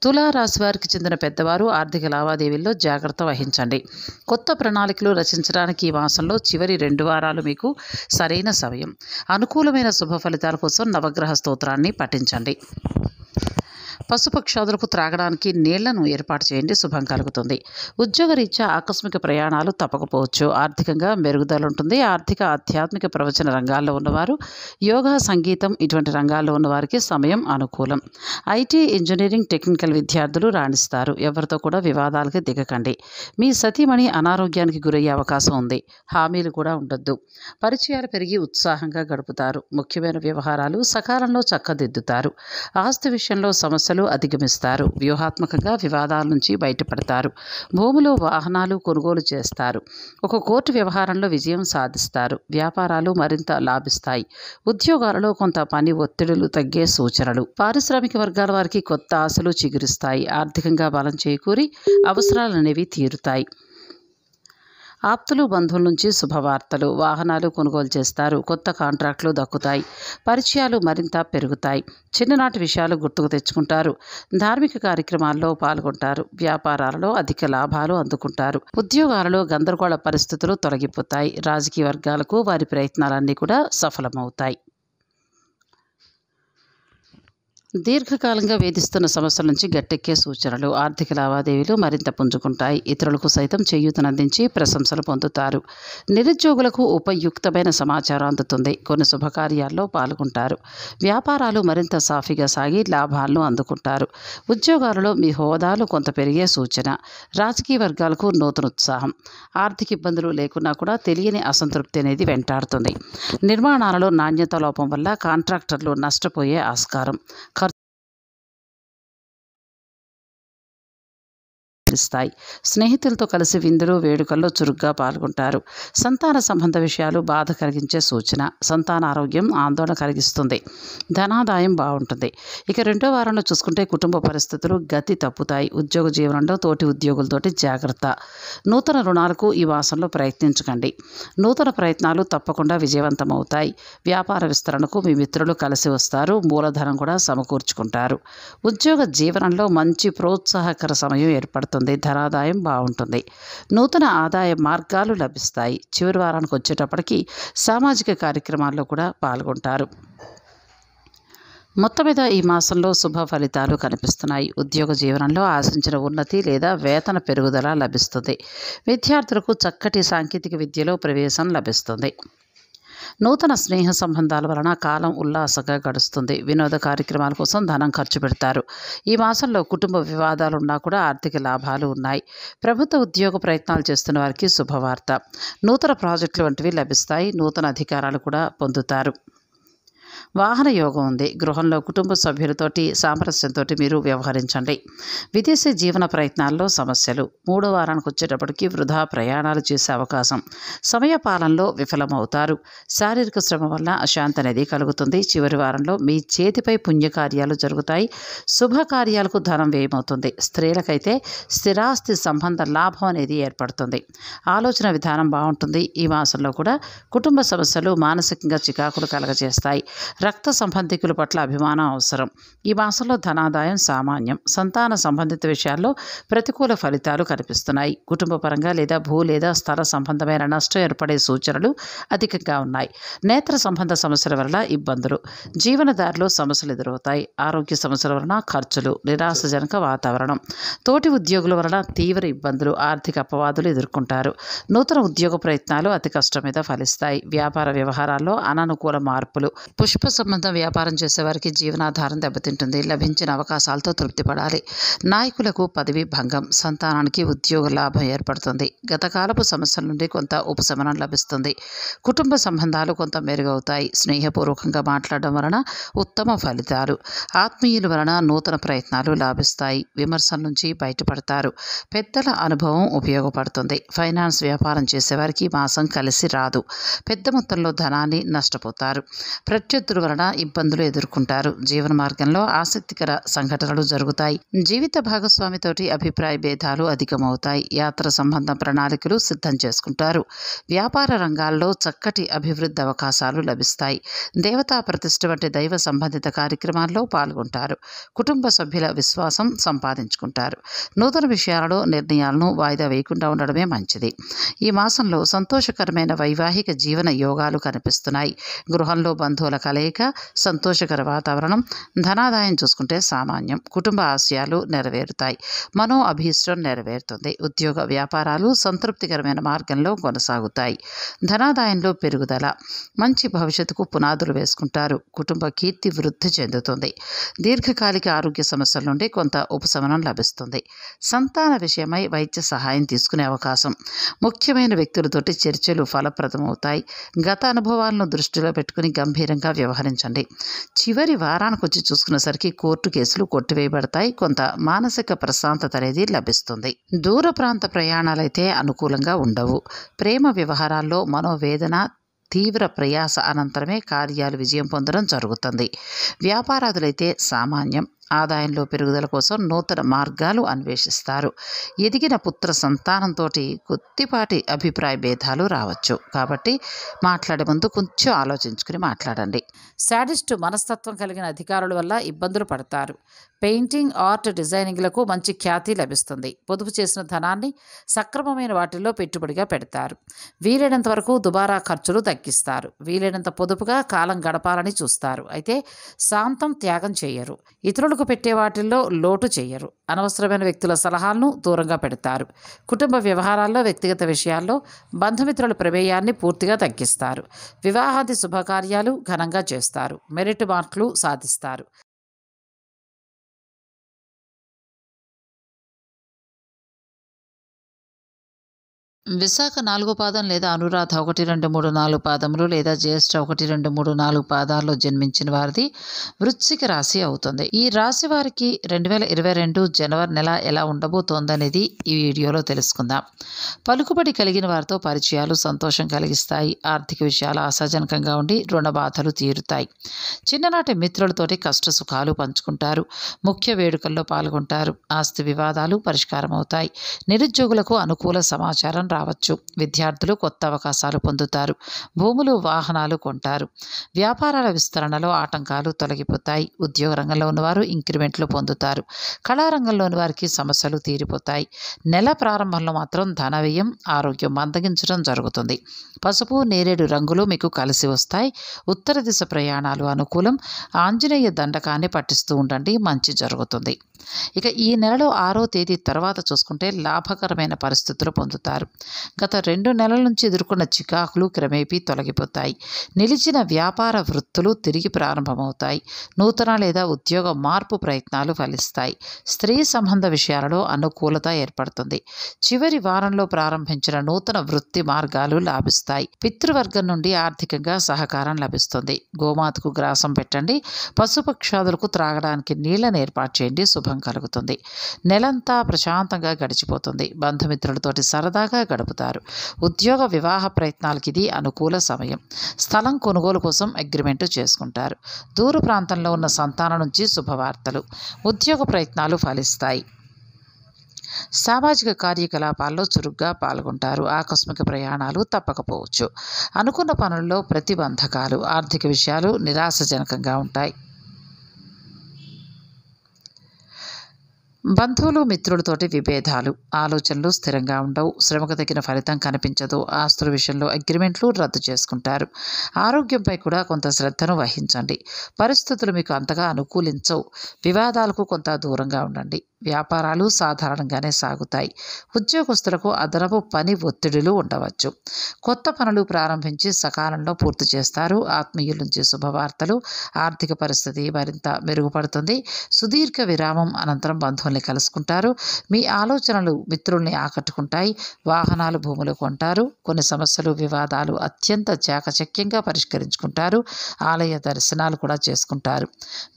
తులారాశి వారికి చెందిన పెద్దవారు ఆర్థిక లావాదేవీల్లో జాగ్రత్త వహించండి. కొత్త ప్రణాళికలు రచించడానికి మాసంలో చివరి రెండు వారాలు మీకు సరైన సమయం. అనుకూలమైన శుభ ఫలితాల కోసం నవగ్రహ స్తోత్రాన్ని పఠించండి. పశుపక్షాదులకు త్రాగడానికి నీళ్లను ఏర్పాటు చేయండి, శుభం కలుగుతుంది. ఉద్యోగరీత్యా ఆకస్మిక ప్రయాణాలు తప్పకపోవచ్చు. ఆర్థికంగా మెరుగుదల ఉంటుంది. ఆర్థిక, ఆధ్యాత్మిక, ప్రవచన రంగాల్లో ఉన్నవారు, యోగా, సంగీతం ఇటువంటి రంగాల్లో ఉన్నవారికి సమయం అనుకూలం. ఐటీ, ఇంజనీరింగ్, టెక్నికల్ విద్యార్థులు రాణిస్తారు. ఎవరితో కూడా వివాదాలకి దిగకండి. మీ సతీమణి అనారోగ్యానికి గురయ్యే అవకాశం ఉంది. హామీలు కూడా ఉండొద్దు. పరిచయాలు పెరిగి ఉత్సాహంగా గడుపుతారు. ముఖ్యమైన వ్యవహారాలు సకాలంలో చక్కదిద్దుతారు. ఆస్తి విషయంలో సమస్యలు అధిగమిస్తారు. వ్యూహాత్మకంగా వివాదాల నుంచి బయటపడతారు. భూములు, వాహనాలు కొనుగోలు చేస్తారు. ఒక కోర్టు వ్యవహారంలో విజయం సాధిస్తారు. వ్యాపారాలు మరింత లాభిస్తాయి. ఉద్యోగాలలో కొంత పని ఒత్తిడులు తగ్గే సూచనలు. పారిశ్రామిక వర్గాల వారికి కొత్త ఆశలు చిగురిస్తాయి. ఆర్థికంగా బలం చేకూరి అవసరాలనేవి తీరుతాయి. ఆప్తులు, బంధువుల నుంచి శుభవార్తలు. వాహనాలు కొనుగోలు చేస్తారు. కొత్త కాంట్రాక్టులు దక్కుతాయి. పరిచయాలు మరింత పెరుగుతాయి. చిన్ననాటి విషయాలు గుర్తుకు తెచ్చుకుంటారు. ధార్మిక కార్యక్రమాల్లో పాల్గొంటారు. వ్యాపారాలలో అధిక లాభాలు అందుకుంటారు. ఉద్యోగాలలో గందరగోళ పరిస్థితులు తొలగిపోతాయి. రాజకీయ వర్గాలకు వారి ప్రయత్నాలన్నీ కూడా సఫలమవుతాయి. దీర్ఘకాలంగా వేధిస్తున్న సమస్యల నుంచి గట్టెక్కే సూచనలు. ఆర్థిక లావాదేవీలు మరింత పుంజుకుంటాయి. ఇతరులకు సైతం చేయూతనందించి ప్రశంసలు పొందుతారు. నిరుద్యోగులకు ఉపయుక్తమైన సమాచారం అందుతుంది. కొన్ని శుభకార్యాల్లో పాల్గొంటారు. వ్యాపారాలు మరింత సాఫీగా సాగి లాభాలను అందుకుంటారు. ఉద్యోగాలలో మీ హోదాలు కొంత పెరిగే సూచన. రాజకీయ వర్గాలకు నూతన ఉత్సాహం. ఆర్థిక ఇబ్బందులు లేకున్నా కూడా తెలియని అసంతృప్తి అనేది వెంటాడుతుంది. నిర్మాణాలలో నాణ్యత లోపం వల్ల కాంట్రాక్టర్లు నష్టపోయే ఆస్కారం. స్నేహితులతో కలిసి విందులు, వేడుకల్లో చురుగ్గా పాల్గొంటారు. సంతాన సంబంధ విషయాలు బాధ కలిగించే సూచన. సంతాన ఆరోగ్యం ఆందోళన కలిగిస్తుంది. ధనాదాయం బాగుంటుంది. ఇక రెండో వారంలో చూసుకుంటే కుటుంబ పరిస్థితులు గతి తప్పుతాయి. ఉద్యోగ జీవనంలో తోటి ఉద్యోగులతోటి జాగ్రత్త. నూతన రుణాలకు ఈ మాసంలో ప్రయత్నించకండి. నూతన ప్రయత్నాలు తప్పకుండా విజయవంతమవుతాయి. వ్యాపార విస్తరణకు మీ మిత్రులు కలిసి వస్తారు. మూలధనం కూడా సమకూర్చుకుంటారు. ఉద్యోగ జీవనంలో మంచి ప్రోత్సాహకర సమయం ఏర్పడుతుంది. ధనాదాయం బాగుంటుంది. నూతన ఆదాయ మార్గాలు లభిస్తాయి. చివరి వారానికి వచ్చేటప్పటికి సామాజిక కార్యక్రమాల్లో కూడా పాల్గొంటారు. మొత్తం మీద ఈ మాసంలో శుభ ఫలితాలు కనిపిస్తున్నాయి. ఉద్యోగ జీవనంలో ఆశించిన ఉన్నతి లేదా వేతన పెరుగుదల లభిస్తుంది. విద్యార్థులకు చక్కటి సాంకేతిక విద్యలో ప్రవేశం లభిస్తుంది. నూతన స్నేహ సంబంధాల వలన కాలం ఉల్లాసంగా గడుస్తుంది. వినోద కార్యక్రమాల కోసం ధనం ఖర్చు పెడతారు. ఈ మాసంలో కుటుంబ వివాదాలు ఉన్నా కూడా ఆర్థిక లాభాలు ఉన్నాయి. ప్రభుత్వ ఉద్యోగ ప్రయత్నాలు చేస్తున్న వారికి శుభవార్త. నూతన ప్రాజెక్టులు వంటివి లభిస్తాయి. నూతన అధికారాలు కూడా పొందుతారు. వాహన యోగం ఉంది. గృహంలో కుటుంబ సభ్యులతోటి సామరస్యంతో మీరు వ్యవహరించండి. విదేశీ జీవన ప్రయత్నాల్లో సమస్యలు. మూడో వారానికి వచ్చేటప్పటికి వృధా ప్రయాణాలు చేసే అవకాశం. సమయ పాలనలో విఫలమవుతారు. శారీరక శ్రమ వల్ల అశాంతి అనేది కలుగుతుంది. చివరి వారంలో మీ చేతిపై పుణ్యకార్యాలు జరుగుతాయి. శుభకార్యాలకు ధనం వ్యయమవుతుంది. స్త్రీలకైతే స్థిరాస్తి సంబంధ లాభం అనేది ఏర్పడుతుంది. ఆలోచన విధానం బాగుంటుంది. ఈ మాసంలో కూడా కుటుంబ సమస్యలు మానసికంగా చికాకులు కలగజేస్తాయి. రక్త సంబంధికుల పట్ల అభిమానం అవసరం. ఈ మాసంలో ధనాదాయం సామాన్యం. సంతాన సంబంధిత విషయాల్లో ప్రతికూల ఫలితాలు కనిపిస్తున్నాయి. కుటుంబ పరంగా లేదా భూ లేదా స్థల సంబంధమైన నష్టం ఏర్పడే సూచనలు అధికంగా ఉన్నాయి. నేత్ర సంబంధ సమస్యల వల్ల ఇబ్బందులు. జీవనదారిలో సమస్యలు ఎదురవుతాయి. ఆరోగ్య సమస్యల వలన ఖర్చులు. నిరాశజనక వాతావరణం. తోటి ఉద్యోగుల వలన తీవ్ర ఇబ్బందులు. ఆర్థిక అపవాదులు ఎదుర్కొంటారు. నూతన ఉద్యోగ ప్రయత్నాలు అతి కష్టం మీద ఫలిస్తాయి. వ్యాపార వ్యవహారాల్లో అననుకూల మార్పులు. పుష్ప పుష్ప సంబంధం వ్యాపారం చేసేవారికి జీవనాధారం దెబ్బతింటుంది. లభించిన అవకాశాలతో తృప్తి పడాలి. నాయకులకు పదవి భంగం, సంతానానికి ఉద్యోగ లాభం ఏర్పడుతుంది. గతకాలపు సమస్యల నుండి కొంత ఉపశమనం లభిస్తుంది. కుటుంబ సంబంధాలు కొంత మెరుగవుతాయి. స్నేహపూర్వకంగా మాట్లాడడం వలన ఉత్తమ ఫలితాలు, ఆత్మీయుల వలన నూతన ప్రయత్నాలు లాభిస్తాయి. విమర్శల నుంచి బయటపడతారు. పెద్దల అనుభవం ఉపయోగపడుతుంది. ఫైనాన్స్ వ్యాపారం చేసేవారికి మాసం కలిసి రాదు. పెద్ద మొత్తంలో ధనాన్ని నష్టపోతారు. ప్రత్యర్థుల వలన ఇబ్బందులు ఎదుర్కొంటారు. జీవన మార్గంలో ఆసక్తికర సంఘటనలు జరుగుతాయి. జీవిత భాగస్వామితోటి అభిప్రాయ భేదాలు అధికమవుతాయి. యాత్ర సంబంధ ప్రణాళికలు సిద్ధం చేసుకుంటారు. వ్యాపార రంగాల్లో చక్కటి అభివృద్ధి అవకాశాలు లభిస్తాయి. దేవతా ప్రతిష్ఠ వంటి దైవ సంబంధిత కార్యక్రమాల్లో పాల్గొంటారు. కుటుంబ సభ్యుల విశ్వాసం సంపాదించుకుంటారు. నూతన విషయాలలో నిర్ణయాలను వాయిదా వేయకుండా ఉండడమే మంచిది. ఈ మాసంలో సంతోషకరమైన వైవాహిక జీవన యోగాలు కనిపిస్తున్నాయి. గృహంలో బంధువుల కలయిక, సంతోషకర వాతావరణం, ధనాదాయం చూసుకుంటే సామాన్యం. కుటుంబ ఆశయాలు నెరవేరుతాయి. మనో అభీష్టం నెరవేరుతుంది. ఉద్యోగ వ్యాపారాలు సంతృప్తికరమైన మార్గంలో కొనసాగుతాయి. ధనాదాయంలో పెరుగుదల, మంచి భవిష్యత్తుకు పునాదులు వేసుకుంటారు. కుటుంబ కీర్తి వృద్ధి చెందుతుంది. దీర్ఘకాలిక ఆరోగ్య సమస్యల నుండి కొంత ఉపశమనం లభిస్తుంది. సంతాన విషయమై వైద్య సహాయం తీసుకునే అవకాశం. ముఖ్యమైన వ్యక్తులతోటి చర్చలు ఫలప్రదమవుతాయి. గత అనుభవాలను దృష్టిలో పెట్టుకుని గంభీరంగా వ్యవహరించండి. చివరి వారానికి వచ్చి చూసుకునేసరికి కోర్టు కేసులు కొట్టివేయబడతాయి. కొంత మానసిక ప్రశాంతత అనేది లభిస్తుంది. దూర ప్రాంత ప్రయాణాలైతే అనుకూలంగా ఉండవు. ప్రేమ వ్యవహారాల్లో మనోవేదన, తీవ్ర ప్రయాస అనంతరమే కార్యాలు విజయం పొందడం జరుగుతుంది. వ్యాపారాదులైతే సామాన్యం. ఆదాయంలో పెరుగుదల కోసం నూతన మార్గాలు అన్వేషిస్తారు. ఎదిగిన పుత్ర సంతానంతో కొద్దిపాటి అభిప్రాయ భేదాలు రావచ్చు. కాబట్టి మాట్లాడే ముందు కొంచెం ఆలోచించుకుని మాట్లాడండి. శాడిస్ట్ మనస్తత్వం కలిగిన అధికారుల వల్ల ఇబ్బందులు పడతారు. పెయింటింగ్, ఆర్ట్, డిజైనింగ్లకు మంచి ఖ్యాతి లభిస్తుంది. పొదుపు చేసిన ధనాన్ని సక్రమమైన వాటిల్లో పెట్టుబడిగా పెడతారు. వీలైనంత వరకు దుబారా ఖర్చులు తగ్గిస్తారు. వీలైనంత పొదుపుగా కాలం గడపాలని చూస్తారు. అయితే శాంతం త్యాగం చేయరు. ఇతరులు పెట్టే వాటిల్లో లోటు చేయరు. అనవసరమైన వ్యక్తుల సలహాలను దూరంగా పెడతారు. కుటుంబ వ్యవహారాల్లో, వ్యక్తిగత విషయాల్లో బంధుమిత్రుల ప్రమేయాన్ని పూర్తిగా తగ్గిస్తారు. వివాహాది శుభకార్యాలు ఘనంగా చేస్తారు. మెరిట్ మార్కులు సాధిస్తారు. విశాఖ నాలుగో పాదం లేదా అనురాధ ఒకటి రెండు మూడు నాలుగు పాదములు లేదా జ్యేష్ఠ ఒకటి రెండు మూడు నాలుగు పాదాల్లో జన్మించిన వారిది వృశ్చిక రాశి అవుతుంది. ఈ రాశి వారికి రెండు వేల ఇరవై రెండు జనవరి నెల ఎలా ఉండబోతోందనేది ఈ వీడియోలో తెలుసుకుందాం. పలుకుబడి కలిగిన వారితో పరిచయాలు సంతోషం కలిగిస్తాయి. ఆర్థిక విషయాలు ఆశాజనకంగా ఉండి రుణ బాధలు తీరుతాయి. చిన్ననాటి మిత్రులతోటి కష్ట సుఖాలు పంచుకుంటారు. ముఖ్య వేడుకల్లో పాల్గొంటారు. ఆస్తి వివాదాలు పరిష్కారం అవుతాయి. నిరుద్యోగులకు అనుకూల సమాచారం రావచ్చు. విద్యార్థులు కొత్త అవకాశాలు పొందుతారు. భూములు, వాహనాలు కొంటారు. వ్యాపారాల విస్తరణలో ఆటంకాలు తొలగిపోతాయి. ఉద్యోగ రంగంలో ఉన్నవారు ఇంక్రిమెంట్లు పొందుతారు. కళారంగంలోని వారికి సమస్యలు తీరిపోతాయి. నెల ప్రారంభంలో మాత్రం ధన వ్యయం, ఆరోగ్యం మందగించడం జరుగుతుంది. పసుపు, నేరేడు రంగులు మీకు కలిసి వస్తాయి. ఉత్తర దిశ ప్రయాణాలు అనుకూలం. ఆంజనేయ దండకాన్ని పఠిస్తూ ఉండండి, మంచి జరుగుతుంది. ఇక ఈ నెలలో ఆరో తేదీ తర్వాత చూసుకుంటే లాభకరమైన పరిస్థితులు పొందుతారు. గత రెండు నెలల నుంచి ఎదుర్కొన్న చికాకులు క్రమేపీ తొలగిపోతాయి. నిలిచిన వ్యాపార వృత్తులు తిరిగి ప్రారంభమవుతాయి. నూతన లేదా ఉద్యోగ మార్పు ప్రయత్నాలు ఫలిస్తాయి. స్త్రీ సంబంధ విషయాలలో అనుకూలత ఏర్పడుతుంది. చివరి వారంలో ప్రారంభించిన నూతన వృత్తి మార్గాలు లాభిస్తాయి. పితృవర్గం నుండి ఆర్థికంగా సహకారం లభిస్తుంది. గోమాతకు గ్రాసం పెట్టండి. పశుపక్షాదులకు త్రాగడానికి నీళ్లను ఏర్పాటు చేయండి. శుభం కలుగుతుంది. నెలంతా ప్రశాంతంగా గడిచిపోతుంది. బంధుమిత్రులతోటి సరదాగా గడుపుతారు. ఉద్యోగ వివాహ ప్రయత్నాలకు ఇది అనుకూల సమయం. స్థలం కొనుగోలు కోసం అగ్రిమెంటు చేసుకుంటారు. దూర ప్రాంతంలో ఉన్న సంతానం నుంచి శుభవార్తలు. ఉద్యోగ ప్రయత్నాలు ఫలిస్తాయి. సామాజిక కార్యకలాపాల్లో చురుగ్గా పాల్గొంటారు. ఆకస్మిక ప్రయాణాలు తప్పకపోవచ్చు. అనుకున్న పనుల్లో ప్రతిబంధకాలు. ఆర్థిక విషయాలు నిరాశజనకంగా ఉంటాయి. బంధువులు మిత్రులతోటి విభేదాలు, ఆలోచనలు స్థిరంగా ఉండవు, శ్రమకు తగిన ఫలితం కనిపించదు, ఆస్తుల విషయంలో అగ్రిమెంట్లు రద్దు చేసుకుంటారు. ఆరోగ్యంపై కూడా కొంత శ్రద్ధను వహించండి. పరిస్థితులు మీకు అంతగా అనుకూలించవు, వివాదాలకు కొంత దూరంగా ఉండండి. వ్యాపారాలు సాధారణంగానే సాగుతాయి. ఉద్యోగస్తులకు అదనపు పని ఒత్తిడులు ఉండవచ్చు. కొత్త పనులు ప్రారంభించి సకాలంలో పూర్తి చేస్తారు. ఆత్మీయుల నుంచి శుభవార్తలు. ఆర్థిక పరిస్థితి మరింత మెరుగుపడుతుంది. సుదీర్ఘ విరామం అనంతరం బంధువుల్ని కలుసుకుంటారు. మీ ఆలోచనలు మిత్రుల్ని ఆకట్టుకుంటాయి. వాహనాలు, భూములు కొంటారు. కొన్ని సమస్యలు, వివాదాలు అత్యంత చాకచక్యంగా పరిష్కరించుకుంటారు. ఆలయ దర్శనాలు కూడా చేసుకుంటారు.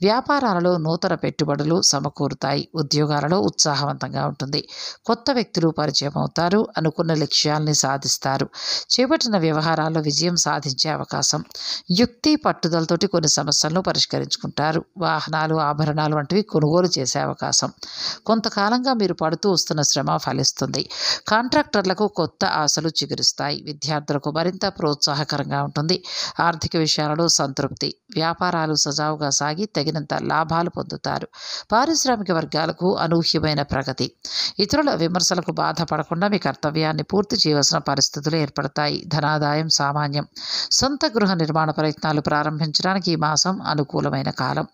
వ్యాపారాలలో నూతన పెట్టుబడులు సమకూరుతాయి. ఉద్యోగ ఉత్సాహవంతంగా ఉంటుంది. కొత్త వ్యక్తులు పరిచయం అవుతారు. అనుకున్న లక్ష్యాల్ని సాధిస్తారు. చేపట్టిన వ్యవహారాల్లో విజయం సాధించే అవకాశం. యుక్తి, పట్టుదలతోటి కొన్ని సమస్యలను పరిష్కరించుకుంటారు. వాహనాలు, ఆభరణాలు వంటివి కొనుగోలు చేసే అవకాశం. కొంతకాలంగా మీరు పడుతూ వస్తున్న శ్రమ ఫలిస్తుంది. కాంట్రాక్టర్లకు కొత్త ఆశలు చిగురిస్తాయి. విద్యార్థులకు మరింత ప్రోత్సాహకరంగా ఉంటుంది. ఆర్థిక విషయాలలో సంతృప్తి. వ్యాపారాలు సజావుగా సాగి తగినంత లాభాలు పొందుతారు. పారిశ్రామిక వర్గాలకు అనూహ్యమైన ప్రగతి. ఇతరుల విమర్శలకు బాధపడకుండా మీ కర్తవ్యాన్ని పూర్తి చేయవలసిన పరిస్థితులు ఏర్పడతాయి. ధనాదాయం సామాన్యం. సొంత గృహ నిర్మాణ ప్రయత్నాలు ప్రారంభించడానికి ఈ మాసం అనుకూలమైన కాలం.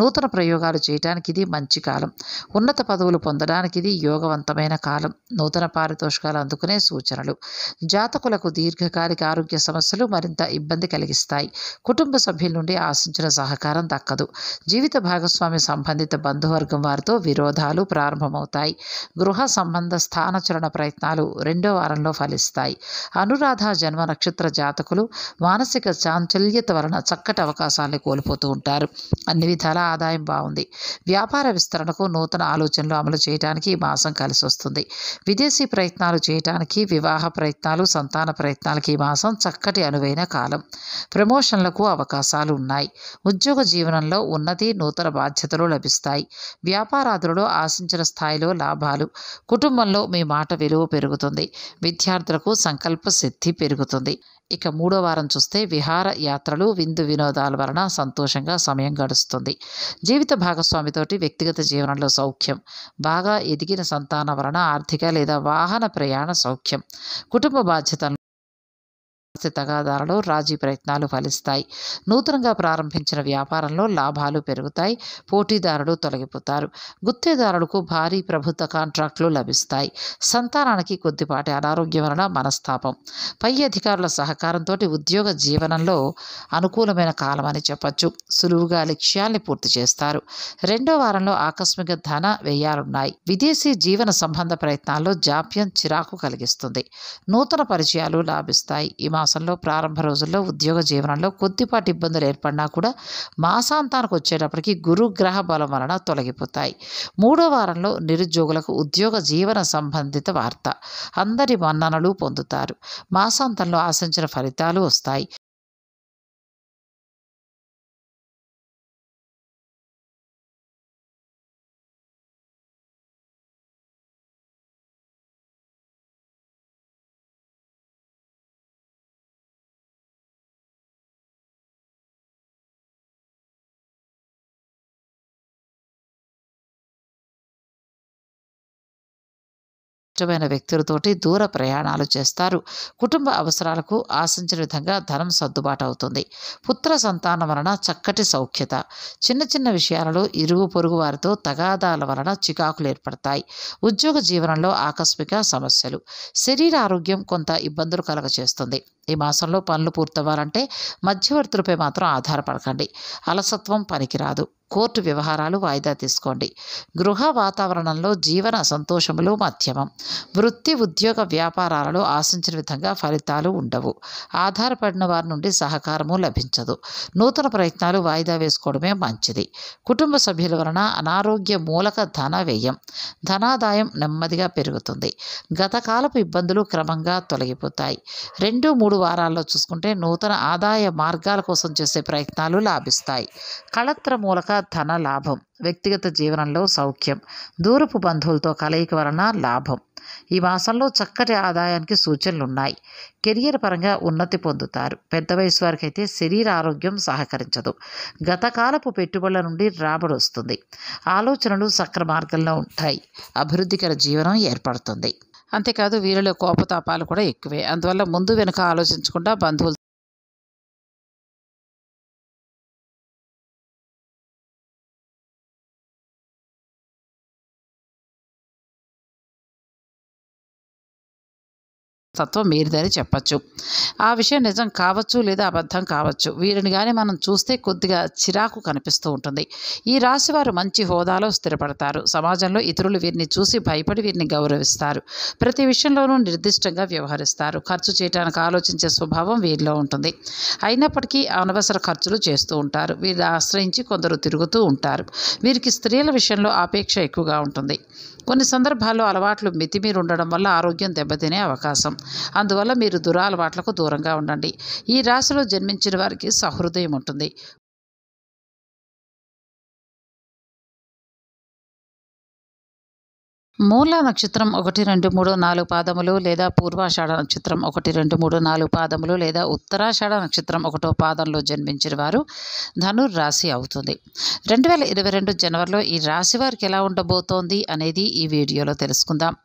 నూతన ప్రయోగాలు చేయడానికి ఇది మంచి కాలం. ఉన్నత పదవులు పొందడానికి ఇది యోగవంతమైన కాలం. నూతన పారితోషికాలు అందుకునే సూచనలు. జాతకులకు దీర్ఘకాలిక ఆరోగ్య సమస్యలు మరింత ఇబ్బంది కలిగిస్తాయి. కుటుంబ సభ్యుల నుండి ఆశించిన సహకారం దక్కదు. జీవిత భాగస్వామి, సంబంధిత బంధువర్గం వారితో విరోధ ప్రారంభమవుతాయి. గృహ సంబంధ స్థానచలన ప్రయత్నాలు రెండో వారంలో ఫలిస్తాయి. అనురాధ జన్మ నక్షత్ర జాతకులు మానసిక చాంచల్యత వలన చక్కటి అవకాశాలను కోల్పోతూ ఉంటారు. అన్ని విధాల ఆదాయం బాగుంది. వ్యాపార విస్తరణకు నూతన ఆలోచనలు అమలు చేయడానికి ఈ మాసం కలిసి వస్తుంది. విదేశీ ప్రయత్నాలు చేయటానికి, వివాహ ప్రయత్నాలు, సంతాన ప్రయత్నాలకి ఈ మాసం చక్కటి అనువైన కాలం. ప్రమోషన్లకు అవకాశాలు ఉన్నాయి. ఉద్యోగ జీవనంలో ఉన్నతి, నూతన బాధ్యతలు లభిస్తాయి. వ్యాపారాదులలో ఆశించిన స్థాయిలో లాభాలు. కుటుంబంలో మీ మాట విలువ పెరుగుతుంది. విద్యార్థులకు సంకల్ప సిద్ధి పెరుగుతుంది. ఇక మూడో వారం చూస్తే విహార యాత్రలు, విందు వినోదాల వలన సంతోషంగా సమయం గడుస్తుంది. జీవిత భాగస్వామితోటి వ్యక్తిగత జీవనంలో సౌఖ్యం. బాగా ఎదిగిన సంతానం వలన ఆర్థిక లేదా వాహన ప్రయాణ సౌఖ్యం. కుటుంబ బాధ్యతలు, తగాదాలలో రాజీ ప్రయత్నాలు ఫలిస్తాయి. నూతనంగా ప్రారంభించిన వ్యాపారంలో లాభాలు పెరుగుతాయి. పోటీదారులు తొలగిపోతారు. గుత్తేదారులకు భారీ ప్రభుత్వ కాంట్రాక్టులు లభిస్తాయి. సంతానానికి కొద్దిపాటి అనారోగ్యం వలన మనస్తాపం. పై అధికారుల సహకారంతో ఉద్యోగ జీవనంలో అనుకూలమైన కాలం అని చెప్పచ్చు. సులువుగా లక్ష్యాల్ని పూర్తి చేస్తారు. రెండో వారంలో ఆకస్మిక ధన వ్యయాలున్నాయి. విదేశీ జీవన సంబంధ ప్రయత్నాల్లో జాప్యం చిరాకు కలిగిస్తుంది. నూతన పరిచయాలు లాభిస్తాయి. ఈ మాసంలో ప్రారంభ రోజుల్లో ఉద్యోగ జీవనంలో కొద్దిపాటి ఇబ్బందులు ఏర్పడినా కూడా మాసాంతానికి వచ్చేటప్పటికి గురుగ్రహ బలం వలన తొలగిపోతాయి. మూడో వారంలో నిరుద్యోగులకు ఉద్యోగ జీవన సంబంధిత వార్త. అందరి మన్ననలు పొందుతారు. మాసాంతంలో ఆశించిన ఫలితాలు వస్తాయి. ఇష్టమైన వ్యక్తులతోటి దూర ప్రయాణాలు చేస్తారు. కుటుంబ అవసరాలకు ఆశించిన విధంగా ధనం సర్దుబాటు అవుతుంది. పుత్ర సంతానం వలన చక్కటి సౌఖ్యత. చిన్న చిన్న విషయాలలో ఇరుగు పొరుగు వారితో తగాదాల వలన చికాకులు ఏర్పడతాయి. ఉద్యోగ జీవనంలో ఆకస్మిక సమస్యలు. శరీర ఆరోగ్యం కొంత ఇబ్బందులు కలగచేస్తుంది. ఈ మాసంలో పనులు పూర్తవ్వాలంటే మధ్యవర్తులపై మాత్రం ఆధారపడకండి. అలసత్వం పనికిరాదు. కోర్టు వ్యవహారాలు వాయిదా తీసుకోండి. గృహ వాతావరణంలో జీవన సంతోషములు మధ్యమం. వృత్తి, ఉద్యోగ, వ్యాపారాలలో ఆశించిన విధంగా ఫలితాలు ఉండవు. ఆధారపడిన వారి నుండి సహకారము లభించదు. నూతన ప్రయత్నాలు వాయిదా వేసుకోవడమే మంచిది. కుటుంబ సభ్యుల వలన అనారోగ్య మూలక ధన వ్యయం. ధనాదాయం నెమ్మదిగా పెరుగుతుంది. గతకాలపు ఇబ్బందులు క్రమంగా తొలగిపోతాయి. రెండు మూడు వారాల్లో చూసుకుంటే నూతన ఆదాయ మార్గాల కోసం చేసే ప్రయత్నాలు లాభిస్తాయి. కళత్ర మూలక ధన లాభం. వ్యక్తిగత జీవనంలో సౌఖ్యం. దూరపు బంధువులతో కలయిక వలన లాభం. ఈ మాసంలో చక్కటి ఆదాయానికి సూచనలు ఉన్నాయి. కెరియర్ పరంగా ఉన్నతి పొందుతారు. పెద్ద వయసు వారికి అయితే శరీర ఆరోగ్యం సహకరించదు. గతకాలపు పెట్టుబడుల నుండి రాబడి వస్తుంది. ఆలోచనలు సక్ర మార్గంలో ఉంటాయి. అభివృద్ధికర జీవనం ఏర్పడుతుంది. అంతేకాదు వీరిలో కోపతాపాలు కూడా ఎక్కువే. అందువల్ల ముందు వెనుక ఆలోచించకుండా బంధువులు తత్వం మీరిదని చెప్పచ్చు. ఆ విషయం నిజం కావచ్చు లేదా అబద్ధం కావచ్చు. వీరిని కానీ మనం చూస్తే కొద్దిగా చిరాకు కనిపిస్తూ ఉంటుంది. ఈ రాశి వారు మంచి హోదాలో స్థిరపడతారు. సమాజంలో ఇతరులు వీరిని చూసి భయపడి వీరిని గౌరవిస్తారు. ప్రతి విషయంలోనూ నిర్దిష్టంగా వ్యవహరిస్తారు. ఖర్చు చేయడానికి ఆలోచించే స్వభావం వీరిలో ఉంటుంది. అయినప్పటికీ అనవసర ఖర్చులు చేస్తూ ఉంటారు. వీరిని ఆశ్రయించి కొందరు తిరుగుతూ ఉంటారు. వీరికి స్త్రీల విషయంలో ఆపేక్ష ఎక్కువగా ఉంటుంది. కొన్ని సందర్భాల్లో అలవాట్లు మితిమీరి ఉండడం వల్ల ఆరోగ్యం దెబ్బతినే అవకాశం. అందువల్ల మీరు దురలవాట్లకు దూరంగా ఉండండి. ఈ రాశిలో జన్మించిన వారికి సహృదయం ఉంటుంది. మూల నక్షత్రం ఒకటి రెండు మూడు నాలుగు పాదములు లేదా పూర్వాషాఢ నక్షత్రం ఒకటి రెండు మూడు నాలుగు పాదములు లేదా ఉత్తరాషాఢ నక్షత్రం ఒకటో పాదంలో జన్మించిన వారు ధనుర్రాశి అవుతుంది. రెండు వేల ఇరవై రెండు జనవరిలో ఈ రాశి వారికి ఎలా ఉండబోతోంది అనేది ఈ వీడియోలో తెలుసుకుందాం.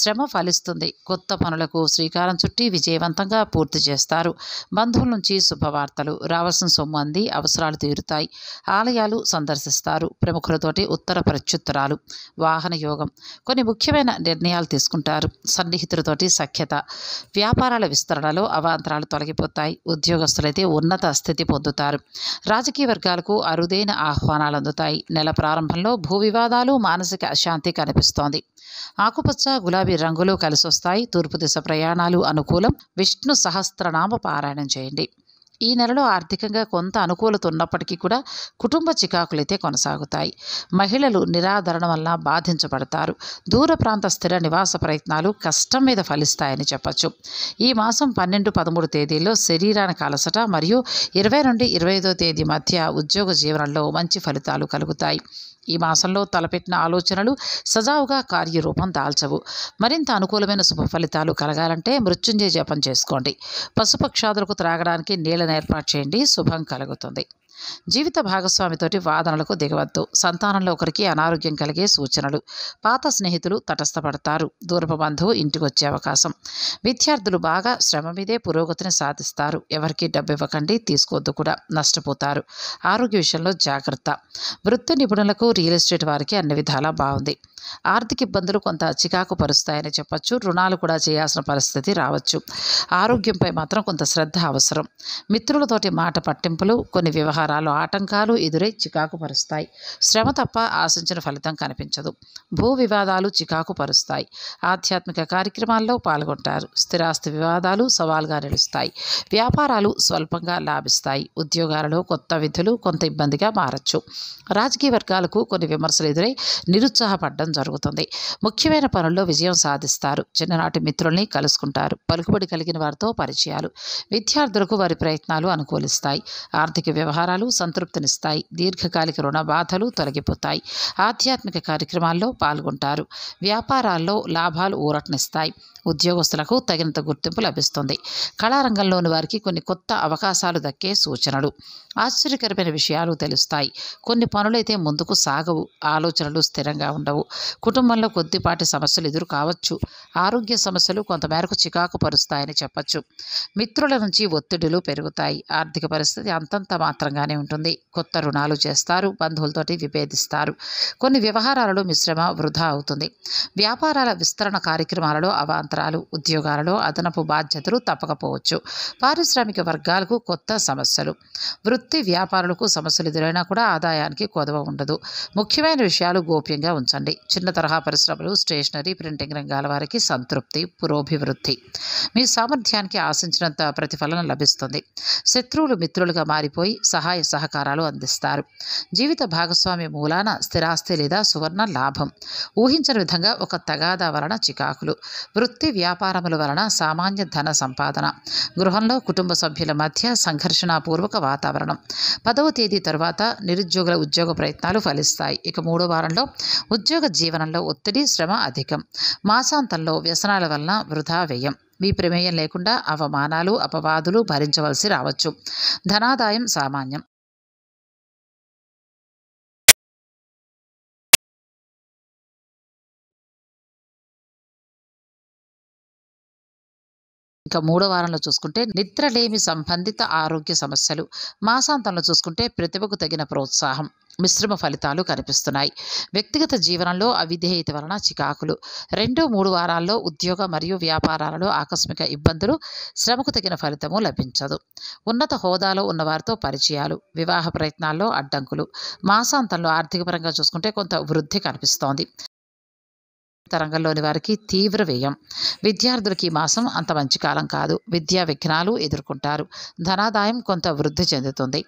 శ్రమ ఫలిస్తుంది. కొత్త పనులకు శ్రీకారం చుట్టి విజయవంతంగా పూర్తి చేస్తారు. బంధువుల నుంచి శుభవార్తలు. రావాల్సిన సొమ్ము అంది అవసరాలు తీరుతాయి. ఆలయాలు సందర్శిస్తారు. ప్రముఖులతోటి ఉత్తర ప్రత్యుత్తరాలు. వాహన యోగం. కొన్ని ముఖ్యమైన నిర్ణయాలు తీసుకుంటారు. సన్నిహితులతోటి సఖ్యత. వ్యాపారాల విస్తరణలో అవాంతరాలు తొలగిపోతాయి. ఉద్యోగస్తులైతే ఉన్నత స్థితి పొందుతారు. రాజకీయ వర్గాలకు అరుదైన ఆహ్వానాలు అందుతాయి. నెల ప్రారంభంలో భూ వివాదాలు, మానసిక అశాంతి కనిపిస్తోంది. ఆకుపచ్చ, గులాబీ రంగులు కలిసొస్తాయి. తూర్పు దిశ ప్రయాణాలు అనుకూలం. విష్ణు సహస్రనామ పారాయణం చేయండి. ఈ నెలలో ఆర్థికంగా కొంత అనుకూలత ఉన్నప్పటికీ కూడా కుటుంబ చికాకులైతే కొనసాగుతాయి. మహిళలు నిరాదరణ వల్ల బాధించబడతారు. దూర ప్రాంత స్థిర నివాస ప్రయత్నాలు కష్టం మీద ఫలిస్తాయని చెప్పచ్చు. ఈ మాసం పన్నెండు పదమూడు తేదీల్లో శరీరానికి అలసట మరియు ఇరవై నుండి ఇరవై ఐదో తేదీ మధ్య ఉద్యోగ జీవనంలో మంచి ఫలితాలు కలుగుతాయి. ఈ మాసంలో తలపెట్టిన ఆలోచనలు సజావుగా కార్యరూపం దాల్చవు. మరింత అనుకూలమైన శుభ ఫలితాలు కలగాలంటే మృత్యుంజయ జపం చేసుకోండి. పశుపక్షాదులకు త్రాగడానికి నీళ్ళను ఏర్పాటు చేయండి. శుభం కలుగుతుంది. జీవిత భాగస్వామితోటి వాదనలకు దిగవద్దు. సంతానంలో ఒకరికి అనారోగ్యం కలిగే సూచనలు. పాత స్నేహితులు తటస్థపడతారు. దూరపు బంధువు ఇంటికి వచ్చే అవకాశం. విద్యార్థులు బాగా శ్రమ మీదే పురోగతిని సాధిస్తారు. ఎవరికి డబ్బు ఇవ్వకండి, తీసుకోవద్దు కూడా. నష్టపోతారు. ఆరోగ్య విషయంలో జాగ్రత్త. వృత్తి నిపుణులకు, రియల్ ఎస్టేట్ వారికి అన్ని విధాలా బాగుంది. ఆర్థిక ఇబ్బందులు కొంత చికాకు పరుస్తాయని చెప్పచ్చు. రుణాలు కూడా చేయాల్సిన పరిస్థితి రావచ్చు. ఆరోగ్యంపై మాత్రం కొంత శ్రద్ధ అవసరం. మిత్రులతోటి మాట పట్టింపులు, కొన్ని వ్యవహారాలు ఆటంకాలు ఎదురై చికాకు పరుస్తాయి. శ్రమ తప్ప ఆశించిన ఫలితం కనిపించదు. భూ వివాదాలు చికాకు పరుస్తాయి. ఆధ్యాత్మిక కార్యక్రమాల్లో పాల్గొంటారు. స్థిరాస్తి వివాదాలు సవాల్గా నిలుస్తాయి. వ్యాపారాలు స్వల్పంగా లాభిస్తాయి. ఉద్యోగాలలో కొత్త విధులు కొంత ఇబ్బందిగా మారచ్చు. రాజకీయ వర్గాలకు కొన్ని విమర్శలు ఎదురై నిరుత్సాహపడ్డం జరుగుతుంది. ముఖ్యమైన పనుల్లో విజయం సాధిస్తారు. చిన్ననాటి మిత్రుల్ని కలుసుకుంటారు. పలుకుబడి కలిగిన వారితో పరిచయాలు. విద్యార్థులకు వారి ప్రయత్నాలు అనుకూలిస్తాయి. ఆర్థిక వ్యవహారాలు సంతృప్తినిస్తాయి. దీర్ఘకాలిక రుణ బాధలు తొలగిపోతాయి. ఆధ్యాత్మిక కార్యక్రమాల్లో పాల్గొంటారు. వ్యాపారాల్లో లాభాలు ఊరటనిస్తాయి. ఉద్యోగస్తులకు తగినంత గుర్తింపు లభిస్తుంది. కళారంగంలోని వారికి కొన్ని కొత్త అవకాశాలు దక్కే సూచనలు. ఆశ్చర్యకరమైన విషయాలు తెలుస్తాయి. కొన్ని పనులైతే ముందుకు సాగవు. ఆలోచనలు స్థిరంగా ఉండవు. కుటుంబంలో కొద్దిపాటి సమస్యలు ఎదురు కావచ్చు. ఆరోగ్య సమస్యలు కొంతమేరకు చికాకు పరుస్తాయని చెప్పచ్చు. మిత్రుల నుంచి ఒత్తిడులు పెరుగుతాయి. ఆర్థిక పరిస్థితి అంతంత మాత్రంగానే ఉంటుంది. కొత్త రుణాలు చేస్తారు. బంధువులతోటి విభేదిస్తారు. కొన్ని వ్యవహారాలలో మిశ్రమ వృధా అవుతుంది. వ్యాపారాల విస్తరణ కార్యక్రమాలలో అవాంతరాలు. ఉద్యోగాలలో అదనపు బాధ్యతలు తప్పకపోవచ్చు. పారిశ్రామిక వర్గాలకు కొత్త సమస్యలు. వృత్తి వ్యాపారులకు సమస్యలు ఎదురైనా కూడా ఆదాయానికి కొదవ ఉండదు. ముఖ్యమైన విషయాలు గోప్యంగా ఉంచండి. చిన్న తరహా పరిశ్రమలు, స్టేషనరీ, ప్రింటింగ్ రంగాల వారికి సంతృప్తి, పురోభివృద్ధి. మీ సామర్థ్యానికి ఆశించినంత ప్రతిఫలం లభిస్తుంది. శత్రువులు మిత్రులుగా మారిపోయి సహాయ సహాయ సహకారాలు అందిస్తారు. జీవిత భాగస్వామి మూలాన స్థిరాస్తి లేదా సువర్ణ లాభం, ఊహించని విధంగా ఒక తగాదా వలన చికాకులు, వృత్తి వ్యాపారముల వలన సామాన్య ధన సంపాదన, గృహంలో కుటుంబ సభ్యుల మధ్య సంఘర్షణాపూర్వక వాతావరణం. పదవ తేదీ తర్వాత నిరుద్యోగుల ఉద్యోగ ప్రయత్నాలు ఫలిస్తాయి. ఇక మూడో వారంలో ఉద్యోగ జీవనంలో ఒత్తిడి, శ్రమ అధికం. మాసాంతంలో వ్యసనాల వలన వృధా వ్యయం, మీ ప్రమేయం లేకుండా అవమానాలు, అపవాదులు భరించవలసి రావచ్చు. ధనాదాయం సామాన్యం. ఇక మూడో వారంలో చూసుకుంటే నిద్రలేమి సంబంధిత ఆరోగ్య సమస్యలు. మాసాంతంలో చూసుకుంటే ప్రతిభకు తగిన ప్రోత్సాహం, మిశ్రమ ఫలితాలు కనిపిస్తున్నాయి. వ్యక్తిగత జీవనంలో అవిధేయత వలన చికాకులు. రెండు మూడు వారాల్లో ఉద్యోగ మరియు వ్యాపారాలలో ఆకస్మిక ఇబ్బందులు, శ్రమకు తగిన ఫలితము లభించదు. ఉన్నత హోదాలో ఉన్నవారితో పరిచయాలు, వివాహ ప్రయత్నాల్లో అడ్డంకులు. మాసాంతంలో ఆర్థికపరంగా చూసుకుంటే కొంత వృద్ధి కనిపిస్తోంది. రంగంలోని వారికి తీవ్ర వ్యయం. విద్యార్థులకి ఈ మాసం అంత మంచి కాలం కాదు. విద్యా విఘ్నాలు ఎదుర్కొంటారు. ధనాదాయం కొంత వృద్ధి చెందుతుంది.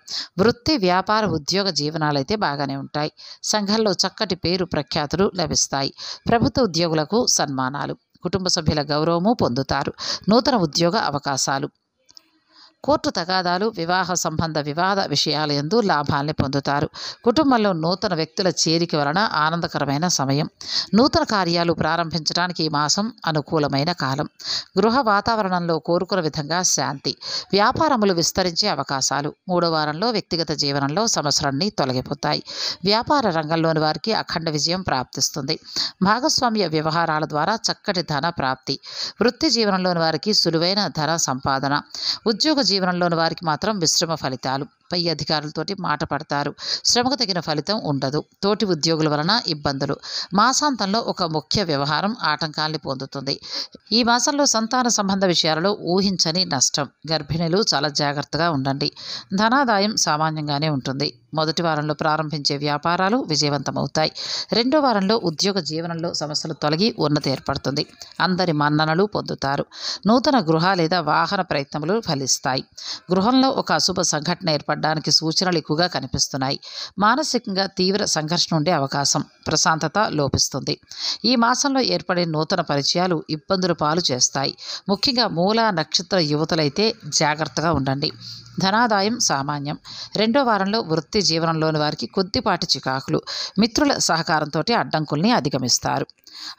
వృత్తి, వ్యాపార, ఉద్యోగ జీవనాలైతే బాగానే ఉంటాయి. సంఘంలో చక్కటి పేరు ప్రఖ్యాతులు లభిస్తాయి. ప్రభుత్వ ఉద్యోగులకు సన్మానాలు, కుటుంబ సభ్యుల గౌరవము పొందుతారు. నూతన ఉద్యోగ అవకాశాలు, కోర్టు తగాదాలు, వివాహ సంబంధ వివాద విషయాలందు లాభాల్ని పొందుతారు. కుటుంబంలో నూతన వ్యక్తుల చేరిక వలన ఆనందకరమైన సమయం. నూతన కార్యాలు ప్రారంభించడానికి ఈ మాసం అనుకూలమైన కాలం. గృహ వాతావరణంలో కోరుకున్న విధంగా శాంతి. వ్యాపారములు విస్తరించే అవకాశాలు. మూడో వారంలో వ్యక్తిగత జీవనంలో సమస్యలన్నీ తొలగిపోతాయి. వ్యాపార రంగంలోని వారికి అఖండ విజయం ప్రాప్తిస్తుంది. భాగస్వామ్య వ్యవహారాల ద్వారా చక్కటి ధన ప్రాప్తి. వృత్తి జీవనంలోని వారికి సులువైన ధన సంపాదన. ఉద్యోగ జీవనంలోని వారికి మాత్రం మిశ్రమ ఫలితాలు. పై అధికారులతోటి మాట పడతారు. శ్రమకు తగిన ఫలితం ఉండదు. తోటి ఉద్యోగుల వలన ఇబ్బందులు. మాసాంతంలో ఒక ముఖ్య వ్యవహారం ఆటంకాన్ని పొందుతుంది. ఈ మాసంలో సంతాన సంబంధ విషయాలలో ఊహించని నష్టం. గర్భిణులు చాలా జాగ్రత్తగా ఉండండి. ధనాదాయం సామాన్యంగానే ఉంటుంది. మొదటి వారంలో ప్రారంభించే వ్యాపారాలు విజయవంతమవుతాయి. రెండో వారంలో ఉద్యోగ జీవనంలో సమస్యలు తొలగి ఉన్నతి ఏర్పడుతుంది. అందరి మన్ననలు పొందుతారు. నూతన గృహ లేదా వాహన ప్రయత్నములు ఫలిస్తాయి. గృహంలో ఒక అశుభ సంఘటన ఏర్పడడానికి సూచనలు ఎక్కువగా కనిపిస్తున్నాయి. మానసికంగా తీవ్ర సంఘర్షణ ఉండే అవకాశం. ప్రశాంతత లోపిస్తుంది. ఈ మాసంలో ఏర్పడే నూతన పరిచయాలు ఇబ్బందులు పాలు చేస్తాయి. ముఖ్యంగా మూల నక్షత్ర యువతలైతే జాగ్రత్తగా ఉండండి. ధనాదాయం సామాన్యం. రెండో వారంలో వృత్తి జీవనంలోని వారికి కొద్దిపాటి చికాకులు. మిత్రుల సహకారంతో అడ్డంకుల్ని అధిగమిస్తారు.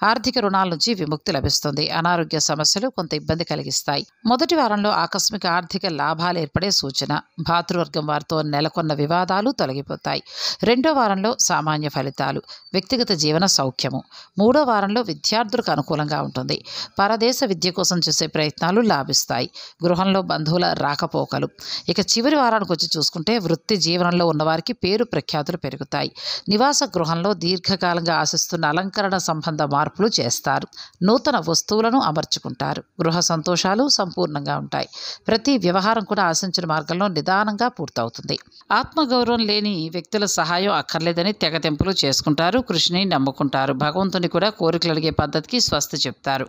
ఆర్థిక రుణాల నుంచి విముక్తి లభిస్తుంది. అనారోగ్య సమస్యలు కొంత ఇబ్బంది కలిగిస్తాయి. మొదటి వారంలో ఆకస్మిక ఆర్థిక లాభాలు ఏర్పడే సూచన. భాతృవర్గం వారితో నెలకొన్న వివాదాలు తొలగిపోతాయి. రెండో వారంలో సామాన్య ఫలితాలు. వ్యక్తిగత జీవన సౌఖ్యము. మూడో వారంలో విద్యార్థులకు అనుకూలంగా ఉంటుంది. పరదేశ విద్య కోసం చేసే ప్రయత్నాలు లాభిస్తాయి. గృహంలో బంధువుల రాకపోకలు. ఇక చివరి వారానికి వచ్చి చూసుకుంటే వృత్తి జీవనంలో ఉన్నవారికి పేరు ప్రఖ్యాతులు పెరుగుతాయి. నివాస గృహంలో దీర్ఘకాలంగా ఆశిస్తున్న అలంకరణ సంబంధ మార్పులు చేస్తారు. నూతన వస్తువులను అమర్చుకుంటారు. గృహ సంతోషాలు సంపూర్ణంగా ఉంటాయి. ప్రతి వ్యవహారం కూడా ఆశించిన మార్గంలో నిదానంగా పూర్తవుతుంది. ఆత్మగౌరవం లేని వ్యక్తుల సహాయం అక్కర్లేదని తెగతెంపులు చేసుకుంటారు. కృషిని నమ్ముకుంటారు. భగవంతుని కూడా కోరికలు అడిగే పద్ధతికి స్వస్తి చెప్తారు.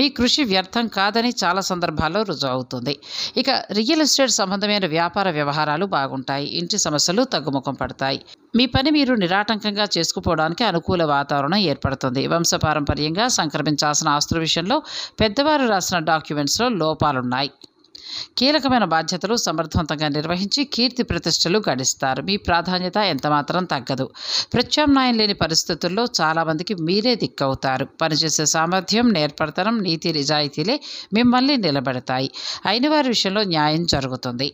మీ కృషి వ్యర్థం కాదని చాలా సందర్భాల్లో రుజువు అవుతుంది. ఇక రియల్ ఎస్టేట్ సంబంధమైన వ్యాపార వ్యవహారాలు బాగుంటాయి. ఇంటి సమస్యలు తగ్గుముఖం పడతాయి. మీ పని మీరు నిరాటంకంగా చేసుకుపోవడానికి అనుకూల వాతావరణం ఏర్పడుతుంది. వంశపారంపర్యంగా సంక్రమించాల్సిన ఆస్తుల విషయంలో పెద్దవారు రాసిన డాక్యుమెంట్స్లో లోపాలున్నాయి. కీలకమైన బాధ్యతలు సమర్థవంతంగా నిర్వహించి కీర్తి ప్రతిష్టలు గడిస్తారు. మీ ప్రాధాన్యత ఎంతమాత్రం తగ్గదు. ప్రత్యామ్నాయం లేని పరిస్థితుల్లో చాలామందికి మీరే దిక్కవుతారు. పనిచేసే సామర్థ్యం, నేర్పడతనం, నీతి నిజాయితీలే మిమ్మల్ని నిలబెడతాయి. అయిన వారి విషయంలో న్యాయం జరుగుతుంది.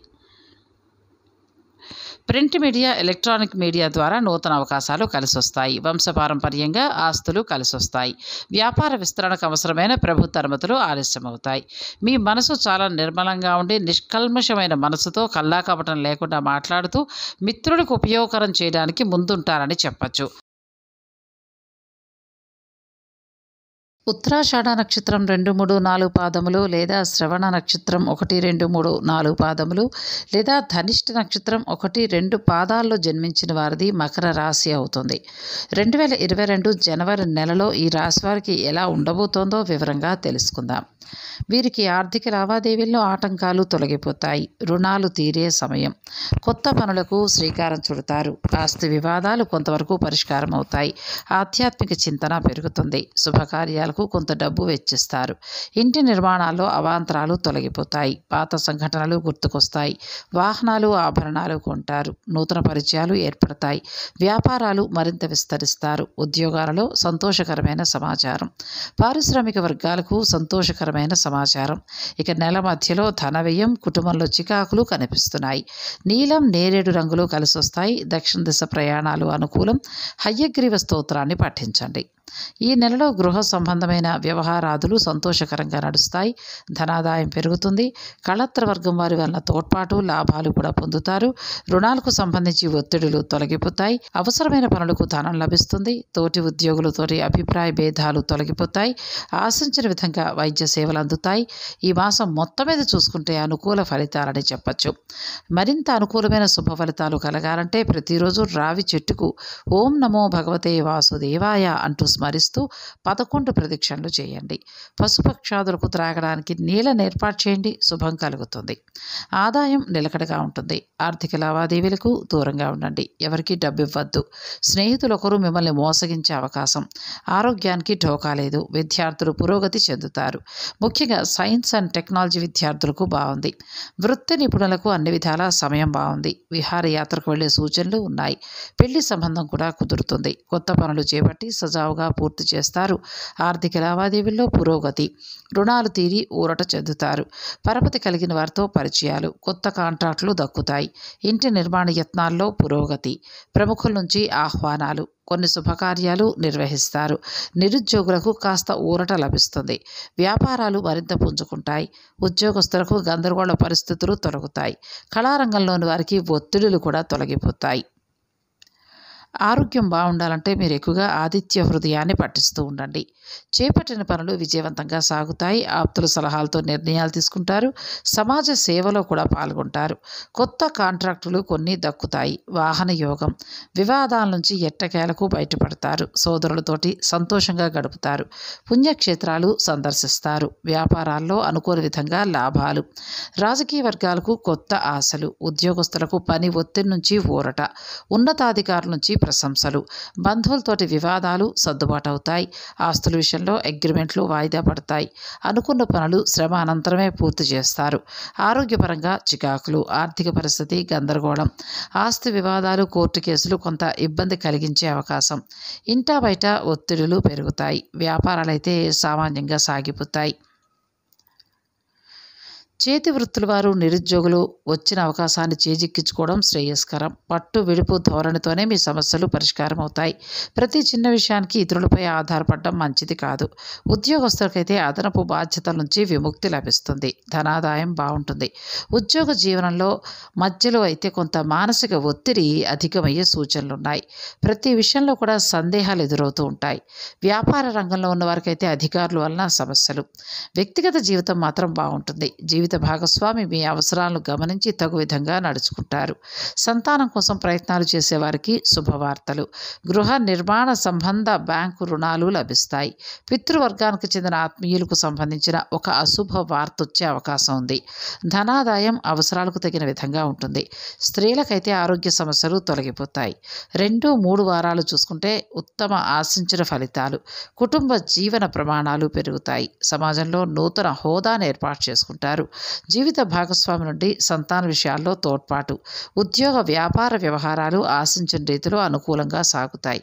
ప్రింట్ మీడియా, ఎలక్ట్రానిక్ మీడియా ద్వారా నూతన అవకాశాలు కలిసొస్తాయి. వంశపారంపర్యంగా ఆస్తులు కలిసొస్తాయి. వ్యాపార విస్తరణకు అవసరమైన ప్రభుత్వ అనుమతులు ఆలస్యమవుతాయి. మీ మనసు చాలా నిర్మలంగా ఉండి నిష్కల్మషమైన మనసుతో కల్లాకపటం లేకుండా మాట్లాడుతూ మిత్రులకు ఉపయోగకరం చేయడానికి ముందుంటారని చెప్పచ్చు. ఉత్తరాషాఢ నక్షత్రం రెండు మూడు నాలుగు పాదములు లేదా శ్రవణ నక్షత్రం ఒకటి రెండు మూడు నాలుగు పాదములు లేదా ధనిష్ట నక్షత్రం ఒకటి రెండు పాదాల్లో జన్మించిన వారిది మకర రాశి అవుతుంది. రెండు వేల ఇరవై రెండు జనవరి నెలలో ఈ రాశి వారికి ఎలా ఉండబోతోందో వివరంగా తెలుసుకుందాం. వీరికి ఆర్థిక లావాదేవీల్లో ఆటంకాలు తొలగిపోతాయి. రుణాలు తీరే సమయం. కొత్త పనులకు శ్రీకారం చుడతారు. ఆస్తి వివాదాలు కొంతవరకు పరిష్కారం అవుతాయి. ఆధ్యాత్మిక చింతన పెరుగుతుంది. శుభకార్యాలకు కొంత డబ్బు వెచ్చిస్తారు. ఇంటి నిర్మాణాల్లో అవాంతరాలు తొలగిపోతాయి. పాత సంఘటనలు గుర్తుకొస్తాయి. వాహనాలు ఆభరణాలు కొంటారు. నూతన పరిచయాలు ఏర్పడతాయి. వ్యాపారాలు మరింత విస్తరిస్తారు. ఉద్యోగాలలో సంతోషకరమైన సమాచారం. పారిశ్రామిక వర్గాలకు సంతోషకర సమాచారం. ఇక నెల మధ్యలో ధన వ్యయం, కుటుంబంలో చికాకులు కనిపిస్తున్నాయి. నీలం నేరేడు రంగులు కలిసి వస్తాయి. దక్షిణ దిశ ప్రయాణాలు అనుకూలం. హయ్యగ్రీవ స్తోత్రాన్ని పఠించండి. ఈ నెలలో గృహ సంబంధమైన వ్యవహారాదులు సంతోషకరంగా నడుస్తాయి. ధనాదాయం పెరుగుతుంది. కళత్ర వర్గం వారి వలన తోడ్పాటు లాభాలు కూడా పొందుతారు. రుణాలకు సంబంధించి ఒత్తిడులు తొలగిపోతాయి. అవసరమైన పనులకు ధనం లభిస్తుంది. తోటి ఉద్యోగులతోటి అభిప్రాయ భేదాలు తొలగిపోతాయి. ఆశించిన విధంగా వైద్య సేవలు అందుతాయి. ఈ మాసం మొత్తం మీద చూసుకుంటే అనుకూల ఫలితాలని చెప్పచ్చు. మరింత అనుకూలమైన శుభ ఫలితాలు కలగాలంటే ప్రతిరోజు రావి చెట్టుకు ఓం నమో భగవతే వాసుదేవాయ అంటూ స్మరిస్తూ పదకొండు ప్రదక్షిణలు చేయండి. పశుపక్షాదులకు త్రాగడానికి నీళ్ళను ఏర్పాటు చేయండి. శుభం కలుగుతుంది. ఆదాయం నిలకడగా ఉంటుంది. ఆర్థిక లావాదేవీలకు దూరంగా ఉండండి. ఎవరికి డబ్బు ఇవ్వద్దు. స్నేహితులు ఒకరు మిమ్మల్ని మోసగించే అవకాశం. ఆరోగ్యానికి ఢోకా లేదు. విద్యార్థులు పురోగతి చెందుతారు. ముఖ్యంగా సైన్స్ అండ్ టెక్నాలజీ విద్యార్థులకు బాగుంది. వృత్తి నిపుణులకు అన్ని విధాల సమయం బాగుంది. విహారయాత్రకు వెళ్లే సూచనలు ఉన్నాయి. పెళ్లి సంబంధం కూడా కుదురుతుంది. కొత్త పనులు చేపట్టి సజావుగా పూర్తి చేస్తారు. ఆర్థిక లావాదేవీల్లో పురోగతి. రుణాలు తీరి ఊరట చెందుతారు. పరపతి కలిగిన వారితో పరిచయాలు. కొత్త కాంట్రాక్టులు దక్కుతాయి. ఇంటి నిర్మాణ యత్నాల్లో పురోగతి. ప్రముఖుల నుంచి ఆహ్వానాలు. కొన్ని శుభకార్యాలు నిర్వహిస్తారు. నిరుద్యోగులకు కాస్త ఊరట లభిస్తుంది. వ్యాపారాలు మరింత పుంజుకుంటాయి. ఉద్యోగస్తులకు గందరగోళ పరిస్థితులు తొలగుతాయి. కళారంగంలోని వారికి ఒత్తిడులు కూడా తొలగిపోతాయి. ఆరోగ్యం బాగుండాలంటే మీరు ఎక్కువగా ఆదిత్య హృదయాన్ని పఠిస్తూ ఉండండి. చేపట్టిన పనులు విజయవంతంగా సాగుతాయి. ఆప్తుల సలహాలతో నిర్ణయాలు తీసుకుంటారు. సమాజ సేవలో కూడా పాల్గొంటారు. కొత్త కాంట్రాక్టులు కొన్ని దక్కుతాయి. వాహన యోగం. వివాదాల నుంచి ఎట్టకేలకు బయటపడతారు. సోదరులతోటి సంతోషంగా గడుపుతారు. పుణ్యక్షేత్రాలు సందర్శిస్తారు. వ్యాపారాల్లో అనుకూల విధంగా లాభాలు. రాజకీయ వర్గాలకు కొత్త ఆశలు. ఉద్యోగస్తులకు పని ఒత్తిడి నుంచి ఊరట. ఉన్నతాధికారుల నుంచి ప్రశంసలు. బంధువులతోటి వివాదాలు సర్దుబాటు అవుతాయి. ఆస్తుల విషయంలో అగ్రిమెంట్లు వాయిదా పడతాయి. అనుకున్న పనులు శ్రమ అనంతరమే పూర్తి చేస్తారు. ఆరోగ్యపరంగా చికాకులు. ఆర్థిక పరిస్థితి గందరగోళం. ఆస్తి వివాదాలు, కోర్టు కేసులు కొంత ఇబ్బంది కలిగించే అవకాశం. ఇంటా బయట ఒత్తిడులు పెరుగుతాయి. వ్యాపారాలైతే సామాన్యంగా సాగిపోతాయి. చేతి వృత్తుల వారు, నిరుద్యోగులు వచ్చిన అవకాశాన్ని చేజిక్కించుకోవడం శ్రేయస్కరం. పట్టు విడుపు ధోరణితోనే మీ సమస్యలు పరిష్కారం అవుతాయి. ప్రతి చిన్న విషయానికి ఇతరులపై ఆధారపడడం మంచిది కాదు. ఉద్యోగస్తులకైతే అదనపు బాధ్యతల నుంచి విముక్తి లభిస్తుంది. ధనాదాయం బాగుంటుంది. ఉద్యోగ జీవనంలో మధ్యలో అయితే కొంత మానసిక ఒత్తిడి అధికమయ్యే సూచనలున్నాయి. ప్రతి విషయంలో కూడా సందేహాలు ఎదురవుతూ ఉంటాయి. వ్యాపార రంగంలో ఉన్నవారికైతే అధికారుల వలన సమస్యలు. వ్యక్తిగత జీవితం మాత్రం బాగుంటుంది. జీవిత భాగస్వామి మీ అవసరాలను గమనించి తగు విధంగా నడుచుకుంటారు. సంతానం కోసం ప్రయత్నాలు చేసేవారికి శుభవార్తలు. గృహ నిర్మాణ సంబంధ బ్యాంకు రుణాలు లభిస్తాయి. పితృవర్గానికి చెందిన ఆత్మీయులకు సంబంధించిన ఒక అశుభ వార్త వచ్చే అవకాశం ఉంది. ధనాదాయం అవసరాలకు తగిన విధంగా ఉంటుంది. స్త్రీలకైతే ఆరోగ్య సమస్యలు తొలగిపోతాయి. రెండు మూడు వారాలు చూసుకుంటే ఉత్తమ ఆశించిన ఫలితాలు. కుటుంబ జీవన ప్రమాణాలు పెరుగుతాయి. సమాజంలో నూతన హోదాను ఏర్పాటు చేసుకుంటారు. జీవిత భాగస్వామి నుండి సంతాన విషయాల్లో తోడ్పాటు. ఉద్యోగ వ్యాపార వ్యవహారాలు ఆశించిన రీతిలో అనుకూలంగా సాగుతాయి.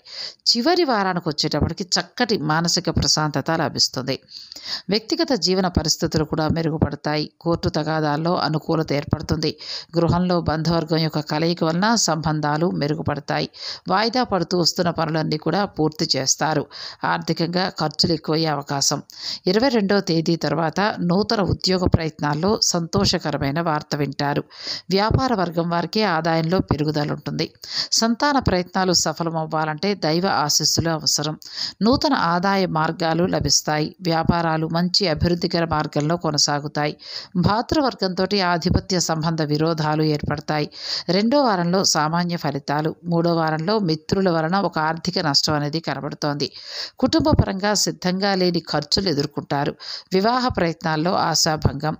చివరి వారానికి వచ్చేటప్పటికి చక్కటి మానసిక ప్రశాంతత లభిస్తుంది. వ్యక్తిగత జీవన పరిస్థితులు కూడా మెరుగుపడతాయి. కోర్టు తగాదాల్లో అనుకూలత ఏర్పడుతుంది. గృహంలో బంధువర్గం యొక్క కలయిక వలన సంబంధాలు మెరుగుపడతాయి. వాయిదా పడుతూ వస్తున్న పనులన్నీ కూడా పూర్తి చేస్తారు. ఆర్థికంగా ఖర్చులు ఎక్కువయ్యే అవకాశం. ఇరవై రెండో తేదీ తర్వాత నూతన ఉద్యోగ ప్రయత్నాల్లో ఎంతో సంతోషకరమైన వార్త వింటారు. వ్యాపార వర్గం వారికి ఆదాయంలో పెరుగుదల ఉంటుంది. సంతాన ప్రయత్నాలు సఫలం అవ్వాలంటే దైవ ఆశీస్సులు అవసరం. నూతన ఆదాయ మార్గాలు లభిస్తాయి. వ్యాపారాలు మంచి అభివృద్ధికర మార్గంలో కొనసాగుతాయి. భాతృవర్గంతో ఆధిపత్య సంబంధ విరోధాలు ఏర్పడతాయి. రెండో వారంలో సామాన్య ఫలితాలు. మూడో వారంలో మిత్రుల వలన ఒక ఆర్థిక నష్టం అనేది కనబడుతోంది. కుటుంబ పరంగా సిద్ధంగా లేని ఖర్చులు ఎదుర్కొంటారు. వివాహ ప్రయత్నాల్లో ఆశాభంగం.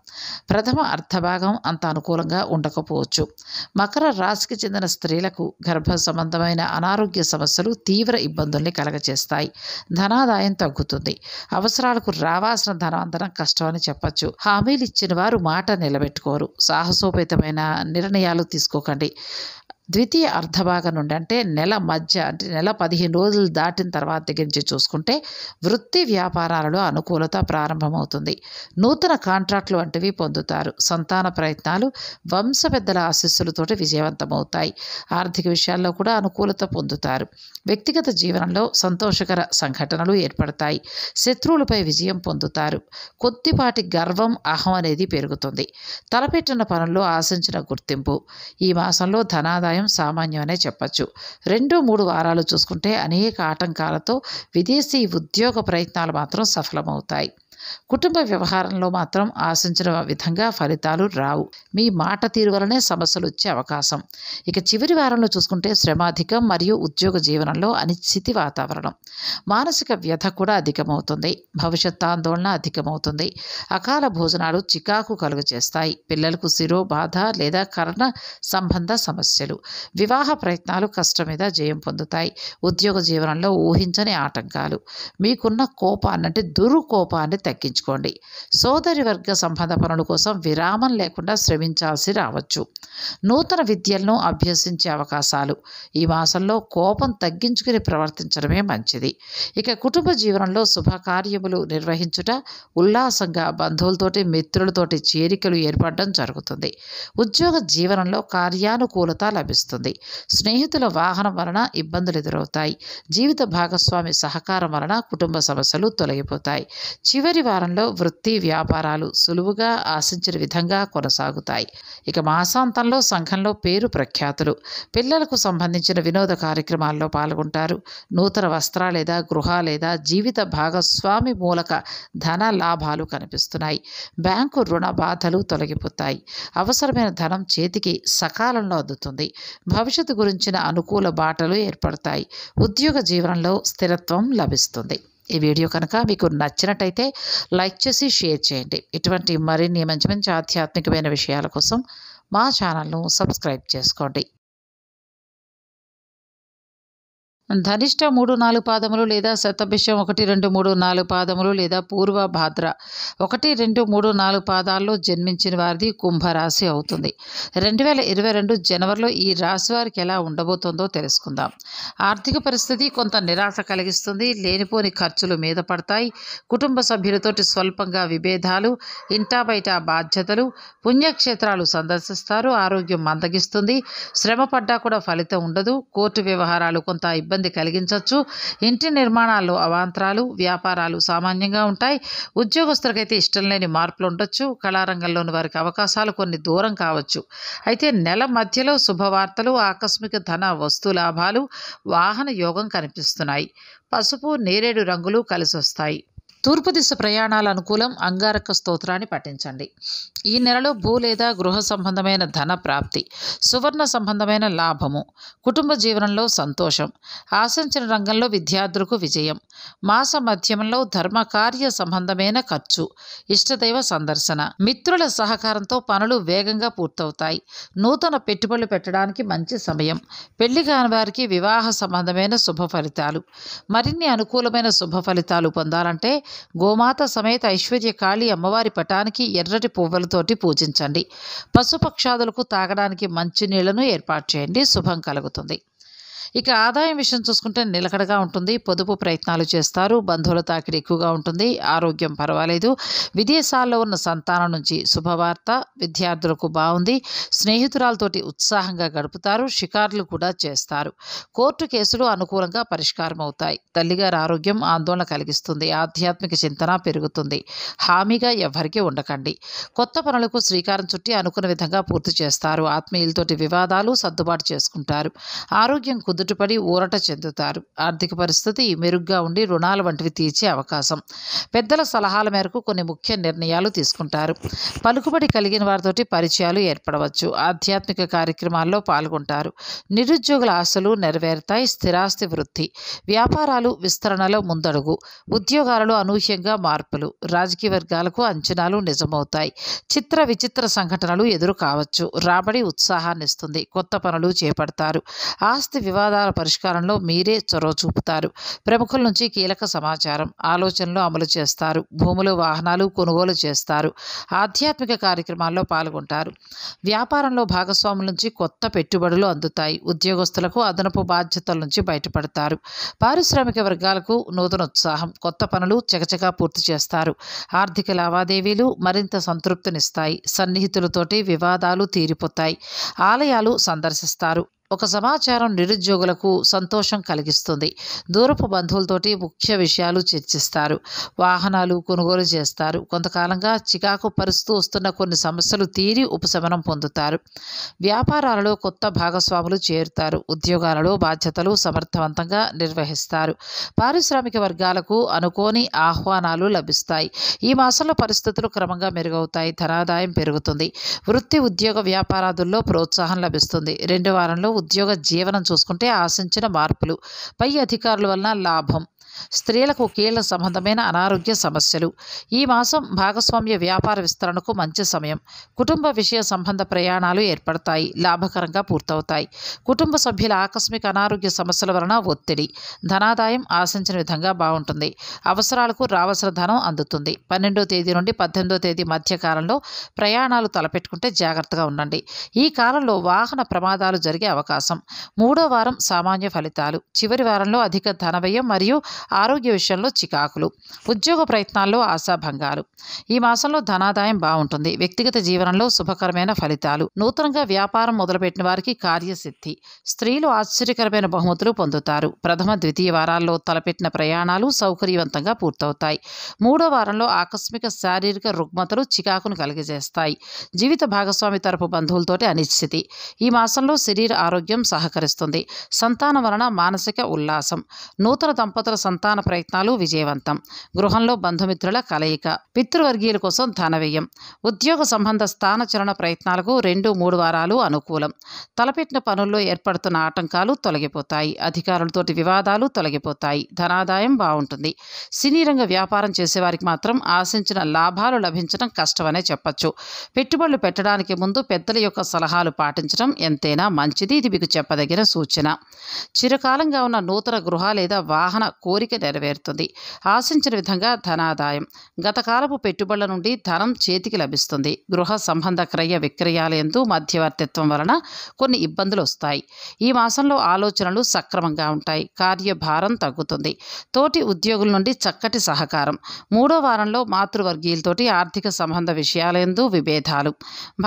ప్రథమ అర్థభాగం అంత అనుకూలంగా ఉండకపోవచ్చు. మకర రాశికి చెందిన స్త్రీలకు గర్భ సంబంధమైన అనారోగ్య సమస్యలు తీవ్ర ఇబ్బందుల్ని కలగచేస్తాయి. ధనాదాయం తగ్గుతుంది. అవసరాలకు రావాల్సిన ధనం అందడం కష్టం అని చెప్పచ్చు. హామీలు ఇచ్చిన వారు మాట నిలబెట్టుకోరు. సాహసోపేతమైన నిర్ణయాలు తీసుకోకండి. ద్వితీయ అర్ధభాగం నుండి అంటే నెల మధ్య అంటే నెల పదిహేను రోజులు దాటిన తర్వాత దగ్గర నుంచి చూసుకుంటే వృత్తి వ్యాపారాలలో అనుకూలత ప్రారంభమవుతుంది. నూతన కాంట్రాక్టులు వంటివి పొందుతారు. సంతాన ప్రయత్నాలు వంశ పెద్దల ఆశీస్సులతోటి విజయవంతమవుతాయి. ఆర్థిక విషయాల్లో కూడా అనుకూలత పొందుతారు. వ్యక్తిగత జీవనంలో సంతోషకర సంఘటనలు ఏర్పడతాయి. శత్రువులపై విజయం పొందుతారు. కొద్దిపాటి గర్వం, అహం అనేది పెరుగుతుంది. తలపెట్టిన పనుల్లో ఆశించిన గుర్తింపు. ఈ మాసంలో ధనాదాయం సామాన్యమనే చెప్పచ్చు. రెండు మూడు వారాలు చూసుకుంటే అనేక ఆటంకాలతో విదేశీ ఉద్యోగ ప్రయత్నాలు మాత్రం సఫలమవుతాయి. కుటుంబ వ్యవహారంలో మాత్రం ఆశించిన విధంగా ఫలితాలు రావు. మీ మాట తీరు వలనే సమస్యలు వచ్చే అవకాశం. ఇక చివరి వారంలో చూసుకుంటే శ్రమాధికం మరియు ఉద్యోగ జీవనంలో అనిశ్చితి వాతావరణం. మానసిక వ్యధ కూడా అధికమవుతుంది. భవిష్యత్ ఆందోళన అధికమవుతుంది. అకాల భోజనాలు చికాకు కలుగు చేస్తాయి. పిల్లలకు శిరో బాధ లేదా కర్ణ సంబంధ సమస్యలు. వివాహ ప్రయత్నాలు కష్టం మీద జయం పొందుతాయి. ఉద్యోగ జీవనంలో ఊహించని ఆటంకాలు. మీకున్న కోపాన్నంటే దురుకోపాన్ని తగ్గించుకోండి. సోదరి వర్గ సంబంధ పనుల కోసం విరామం లేకుండా శ్రమించాల్సి రావచ్చు. నూతన విద్యలను అభ్యసించే అవకాశాలు. ఈ మాసంలో కోపం తగ్గించుకుని ప్రవర్తించడమే మంచిది. ఇక కుటుంబ జీవనంలో శుభకార్యములు నిర్వహించుట, ఉల్లాసంగా బంధువులతోటి మిత్రులతోటి చేరికలు ఏర్పడడం జరుగుతుంది. ఉద్యోగ జీవనంలో కార్యానుకూలత లభిస్తుంది. స్నేహితుల వాహనం వలన ఇబ్బందులు ఎదురవుతాయి. జీవిత భాగస్వామి సహకారం వలన కుటుంబ సమస్యలు తొలగిపోతాయి. చివరి వారంలో వృత్తి వ్యాపారాలు సులువుగా ఆశించిన విధంగా కొనసాగుతాయి. ఇక మాసాంతంలో సంఘంలో పేరు ప్రఖ్యాతులు. పిల్లలకు సంబంధించిన వినోద కార్యక్రమాల్లో పాల్గొంటారు. నూతన వస్త్ర లేదా గృహ లేదా జీవిత భాగస్వామి మూలక ధన లాభాలు కనిపిస్తున్నాయి. బ్యాంకు రుణ బాధలు తొలగిపోతాయి. అవసరమైన ధనం చేతికి సకాలంలో అందుతుంది. భవిష్యత్తు గురించిన అనుకూల బాటలు ఏర్పడతాయి. ఉద్యోగ జీవనంలో స్థిరత్వం లభిస్తుంది. ఈ వీడియో కనుక మీకు నచ్చినట్టయితే లైక్ చేసి షేర్ చేయండి. ఇటువంటి మరిన్ని మంచి మంచి ఆధ్యాత్మికమైన విషయాల కోసం మా ఛానల్ను సబ్స్క్రైబ్ చేసుకోండి. ధనిష్ట మూడు నాలుగు పాదములు లేదా శతభిషం ఒకటి రెండు మూడు నాలుగు పాదములు లేదా పూర్వ భాద్ర ఒకటి రెండు మూడు నాలుగు పాదాల్లో జన్మించిన వారిది కుంభరాశి అవుతుంది. రెండు వేల ఇరవై రెండు జనవరిలో ఈ రాశి వారికి ఎలా ఉండబోతుందో తెలుసుకుందాం. ఆర్థిక పరిస్థితి కొంత నిరాశ కలిగిస్తుంది. లేనిపోని ఖర్చులు మీద పడతాయి. కుటుంబ సభ్యులతోటి స్వల్పంగా విభేదాలు. ఇంటా బయట బాధ్యతలు. పుణ్యక్షేత్రాలు సందర్శిస్తారు. ఆరోగ్యం మందగిస్తుంది. శ్రమ పడ్డా కూడా ఫలితం ఉండదు. కోర్టు వ్యవహారాలు కొంత ఇబ్బంది కలిగించవచ్చు. ఇంటి నిర్మాణాల్లో అవాంతరాలు. వ్యాపారాలు సామాన్యంగా ఉంటాయి. ఉద్యోగస్తులకైతే ఇష్టం లేని మార్పులు ఉండొచ్చు. కళారంగంలోని వారికి అవకాశాలు కొన్ని దూరం కావచ్చు. అయితే నెల మధ్యలో శుభవార్తలు, ఆకస్మిక ధన వస్తు లాభాలు, వాహన యోగం కనిపిస్తున్నాయి. పసుపు నేరేడు రంగులు కలిసి వస్తాయి. తూర్పు దిశ ప్రయాణాల అనుకూలం. అంగారక స్తోత్రాన్ని పఠించండి. ఈ నెలలో భూ లేదా గృహ సంబంధమైన ధన ప్రాప్తి, సువర్ణ సంబంధమైన లాభము, కుటుంబ జీవనంలో సంతోషం, ఆశించిన రంగంలో విద్యార్థులకు విజయం, మాస మధ్యంలో ధర్మకార్య సంబంధమైన ఖర్చు, ఇష్టదైవ సందర్శన, మిత్రుల సహకారంతో పనులు వేగంగా పూర్తవుతాయి. నూతన పెట్టుబడులు పెట్టడానికి మంచి సమయం. పెళ్లి కాని వారికి వివాహ సంబంధమైన శుభ ఫలితాలు. మరిన్ని అనుకూలమైన శుభ ఫలితాలు పొందాలంటే గోమాత సమేత ఐశ్వర్య కాళీ అమ్మవారి పటానికి ఎర్రటి పువ్వులతోటి పూజించండి. పశుపక్షాదులకు తాగడానికి మంచినీళ్లను ఏర్పాటు చేయండి. శుభం కలుగుతుంది. ఇక ఆదాయం విషయం చూసుకుంటే నిలకడగా ఉంటుంది. పొదుపు ప్రయత్నాలు చేస్తారు. బంధువుల తాకిడి ఎక్కువగా ఉంటుంది. ఆరోగ్యం పర్వాలేదు. విదేశాల్లో ఉన్న సంతానం నుంచి శుభవార్త. విద్యార్థులకు బాగుంది. స్నేహితురాలతోటి ఉత్సాహంగా గడుపుతారు. షికార్లు కూడా చేస్తారు. కోర్టు కేసులు అనుకూలంగా పరిష్కారం అవుతాయి. తల్లిగారి ఆరోగ్యం ఆందోళన కలిగిస్తుంది. ఆధ్యాత్మిక చింతన పెరుగుతుంది. హామీగా ఎవరికి ఉండకండి. కొత్త పనులకు శ్రీకారం చుట్టి అనుకున్న విధంగా పూర్తి చేస్తారు. ఆత్మీయులతోటి వివాదాలు సర్దుబాటు చేసుకుంటారు. ఆరోగ్యం కుదుటపడి ఊరట చెందుతారు. ఆర్థిక పరిస్థితి మెరుగ్గా ఉండి రుణాల వంటివి తీర్చే అవకాశం. పెద్దల సలహాల మేరకు కొన్ని ముఖ్య నిర్ణయాలు తీసుకుంటారు. పలుకుబడి కలిగిన వారితోటి పరిచయాలు ఏర్పడవచ్చు. ఆధ్యాత్మిక కార్యక్రమాల్లో పాల్గొంటారు. నిరుద్యోగుల ఆశలు నెరవేరుతాయి. స్థిరాస్తి వృద్ధి. వ్యాపారాలు విస్తరణలో ముందడుగు. ఉద్యోగాలలో అనూహ్యంగా మార్పులు. రాజకీయ వర్గాలకు అంచనాలు నిజమవుతాయి. చిత్ర విచిత్ర సంఘటనలు ఎదురు కావచ్చు. రాబడి ఉత్సాహాన్ని ఇస్తుంది. కొత్త పనులు చేపడతారు. ఆస్తి వివాదాల పరిష్కారంలో మీరే చొరవ చూపుతారు. ప్రముఖుల నుంచి కీలక సమాచారం ఆలోచనలు అమలు చేస్తారు. భూములు వాహనాలు కొనుగోలు చేస్తారు. ఆధ్యాత్మిక కార్యక్రమాల్లో పాల్గొంటారు. వ్యాపారంలో భాగస్వాముల నుంచి కొత్త పెట్టుబడులు అందుతాయి. ఉద్యోగస్తులకు అదనపు బాధ్యతల నుంచి బయటపడతారు. పారిశ్రామిక వర్గాలకు నూతన ఉత్సాహం. కొత్త పనులు చకచకా పూర్తి చేస్తారు. ఆర్థిక లావాదేవీలు మరింత సంతృప్తినిస్తాయి. సన్నిహితులతోటి వివాదాలు తీరిపోతాయి. ఆలయాలు సందర్శిస్తారు. ఒక సమాచారం నిరుద్యోగులకు సంతోషం కలిగిస్తుంది. దూరపు బంధువులతోటి ముఖ్య విషయాలు చర్చిస్తారు. వాహనాలు కొనుగోలు చేస్తారు. కొంతకాలంగా చికాకు పరుస్తూ వస్తున్న కొన్ని సమస్యలు తీరి ఉపశమనం పొందుతారు. వ్యాపారాలలో కొత్త భాగస్వాములు చేరుతారు. ఉద్యోగాలలో బాధ్యతలు సమర్థవంతంగా నిర్వహిస్తారు. పారిశ్రామిక వర్గాలకు అనుకోని ఆహ్వానాలు లభిస్తాయి. ఈ మాసంలో పరిస్థితులు క్రమంగా మెరుగవుతాయి. ధనాదాయం పెరుగుతుంది. వృత్తి ఉద్యోగ వ్యాపారాదుల్లో ప్రోత్సాహం లభిస్తుంది. రెండు వారంలో ఉద్యోగ జీవనం చూసుకుంటే ఆశించిన మార్పులు. పై అధికారుల వలన లాభం. స్త్రీలకు కీళ్ళ సంబంధమైన అనారోగ్య సమస్యలు. ఈ మాసం భాగస్వామ్య వ్యాపార విస్తరణకు మంచి సమయం. కుటుంబ విషయ సంబంధ ప్రయాణాలు ఏర్పడతాయి. లాభకరంగా పూర్తవుతాయి. కుటుంబ సభ్యుల ఆకస్మిక అనారోగ్య సమస్యల వలన ఒత్తిడి. ధనాదాయం ఆశించిన విధంగా బాగుంటుంది. అవసరాలకు రావాల్సిన ధనం అందుతుంది. పన్నెండో తేదీ నుండి పద్దెనిమిదో తేదీ మధ్య కాలంలో ప్రయాణాలు తలపెట్టుకుంటే జాగ్రత్తగా ఉండండి. ఈ కాలంలో వాహన ప్రమాదాలు జరిగే అవకాశం. మూడో వారం సామాన్య ఫలితాలు. చివరి వారంలో అధిక ధన వ్యయం మరియు ఆరోగ్య విషయంలో చికాకులు. ఉద్యోగ ప్రయత్నాల్లో ఆశాభంగాలు. ఈ మాసంలో ధనాదాయం బాగుంటుంది. వ్యక్తిగత జీవనంలో శుభకరమైన ఫలితాలు. నూతనంగా వ్యాపారం మొదలుపెట్టిన వారికి కార్యసిద్ధి. స్త్రీలు ఆశ్చర్యకరమైన బహుమతులు పొందుతారు. ప్రథమ ద్వితీయ వారాల్లో తలపెట్టిన ప్రయాణాలు సౌకర్యవంతంగా పూర్తవుతాయి. మూడో వారంలో ఆకస్మిక శారీరక రుగ్మతలు చికాకును కలిగజేస్తాయి. జీవిత భాగస్వామి తరపు బంధువులతోటి అనిశ్చితి. ఈ మాసంలో శరీర ఆరోగ్యం సహకరిస్తుంది. సంతానం వలన మానసిక ఉల్లాసం. నూతన దంపతుల సంతాన ప్రయత్నాలు విజయవంతం. గృహంలో బంధుమిత్రుల కలయిక. పితృవర్గీయుల కోసం ధన వ్యయం. ఉద్యోగ సంబంధ స్థానచలన ప్రయత్నాలకు రెండు మూడు వారాలు అనుకూలం. తలపెట్టిన పనుల్లో ఏర్పడుతున్న ఆటంకాలు తొలగిపోతాయి. అధికారులతోటి వివాదాలు తొలగిపోతాయి. ధనాదాయం బాగుంటుంది. సినీ రంగ వ్యాపారం చేసేవారికి మాత్రం ఆశించిన లాభాలు లభించడం కష్టమనే చెప్పచ్చు. పెట్టుబడులు పెట్టడానికి ముందు పెద్దల యొక్క సలహాలు పాటించడం ఎంతైనా మంచిది. ఇది మీకు చెప్పదగిన సూచన. చిరకాలంగా ఉన్న నూతన గృహ లేదా వాహన కోరిక నెరవేరుతుంది. ఆశించిన విధంగా ధనాదాయం. గతకాలపు పెట్టుబడుల నుండి ధనం చేతికి లభిస్తుంది. గృహ సంబంధ క్రయ విక్రయాలయందు మధ్యవర్తిత్వం వలన కొన్ని ఇబ్బందులు వస్తాయి. ఈ మాసంలో ఆలోచనలు సక్రమంగా ఉంటాయి. కార్యభారం తగ్గుతుంది. తోటి ఉద్యోగుల నుండి చక్కటి సహకారం. మూడో వారంలో మాతృవర్గీయులతోటి ఆర్థిక సంబంధ విషయాలయందు విభేదాలు.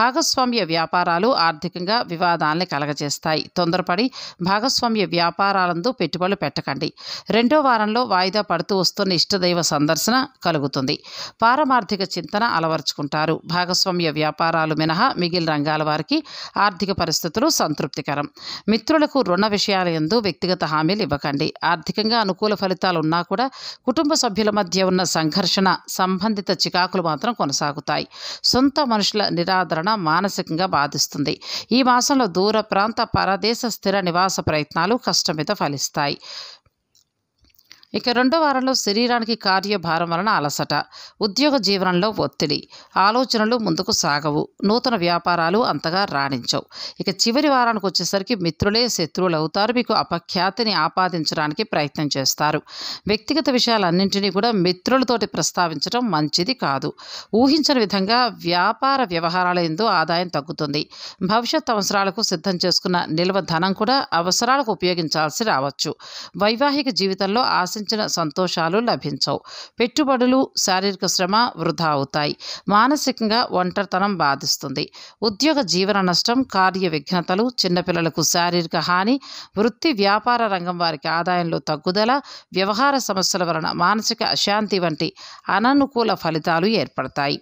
భాగస్వామ్య వ్యాపారాలు ఆర్థికంగా వివాదాలని కలగజేస్తాయి. తొందరపడి భాగస్వామ్య వ్యాపారాలందు పెట్టుబడులు పెట్టకండి. రెండో వారంలో వాయిదా పడుతూ వస్తున్న ఇష్టదైవ సందర్శన కలుగుతుంది. పారమార్థిక చింతన అలవర్చుకుంటారు. భాగస్వామ్య వ్యాపారాలు మినహా మిగిలిన రంగాల వారికి ఆర్థిక పరిస్థితులు సంతృప్తికరం. మిత్రులకు రుణ విషయాల యందు వ్యక్తిగత హామీలు ఇవ్వకండి. ఆర్థికంగా అనుకూల ఫలితాలు ఉన్నా కూడా కుటుంబ సభ్యుల మధ్య ఉన్న సంఘర్షణ సంబంధిత చికాకులు మాత్రం కొనసాగుతాయి. సొంత మనుషుల నిరాదరణ మానసికంగా బాధిస్తుంది. ఈ మాసంలో దూర ప్రాంత పరదేశ స్థిర నివాస ప్రయత్నాలు కష్టం మీద ఫలిస్తాయి. ఇక రెండో వారంలో శరీరానికి కార్యభారం వలన అలసట, ఉద్యోగ జీవనంలో ఒత్తిడి, ఆలోచనలు ముందుకు సాగవు, నూతన వ్యాపారాలు అంతగా రాణించవు. ఇక చివరి వారానికి వచ్చేసరికి మిత్రులే శత్రువులు అవుతారు, మీకు అపఖ్యాతిని ఆపాదించడానికి ప్రయత్నం చేస్తారు. వ్యక్తిగత విషయాలన్నింటినీ కూడా మిత్రులతోటి ప్రస్తావించడం మంచిది కాదు. ఊహించని విధంగా వ్యాపార వ్యవహారాల యందు ఆదాయం తగ్గుతుంది. భవిష్యత్ అవసరాలకు సిద్ధం చేసుకున్న నిల్వ ధనం కూడా అవసరాలకు ఉపయోగించాల్సి రావచ్చు. వైవాహిక జీవితంలో ఆశించిన సంతోషాలు లభించవు. పెట్టుబడులు, శారీరక శ్రమ వృధా అవుతాయి. మానసికంగా ఒంటరితనం బాధిస్తుంది. ఉద్యోగ జీవన నష్టం, కార్య విఘ్నతలు, చిన్నపిల్లలకు శారీరక హాని, వృత్తి వ్యాపార రంగం వారికి ఆదాయంలో తగ్గుదల, వ్యవహార సమస్యల వలన మానసిక అశాంతి వంటి అననుకూల ఫలితాలు ఏర్పడతాయి.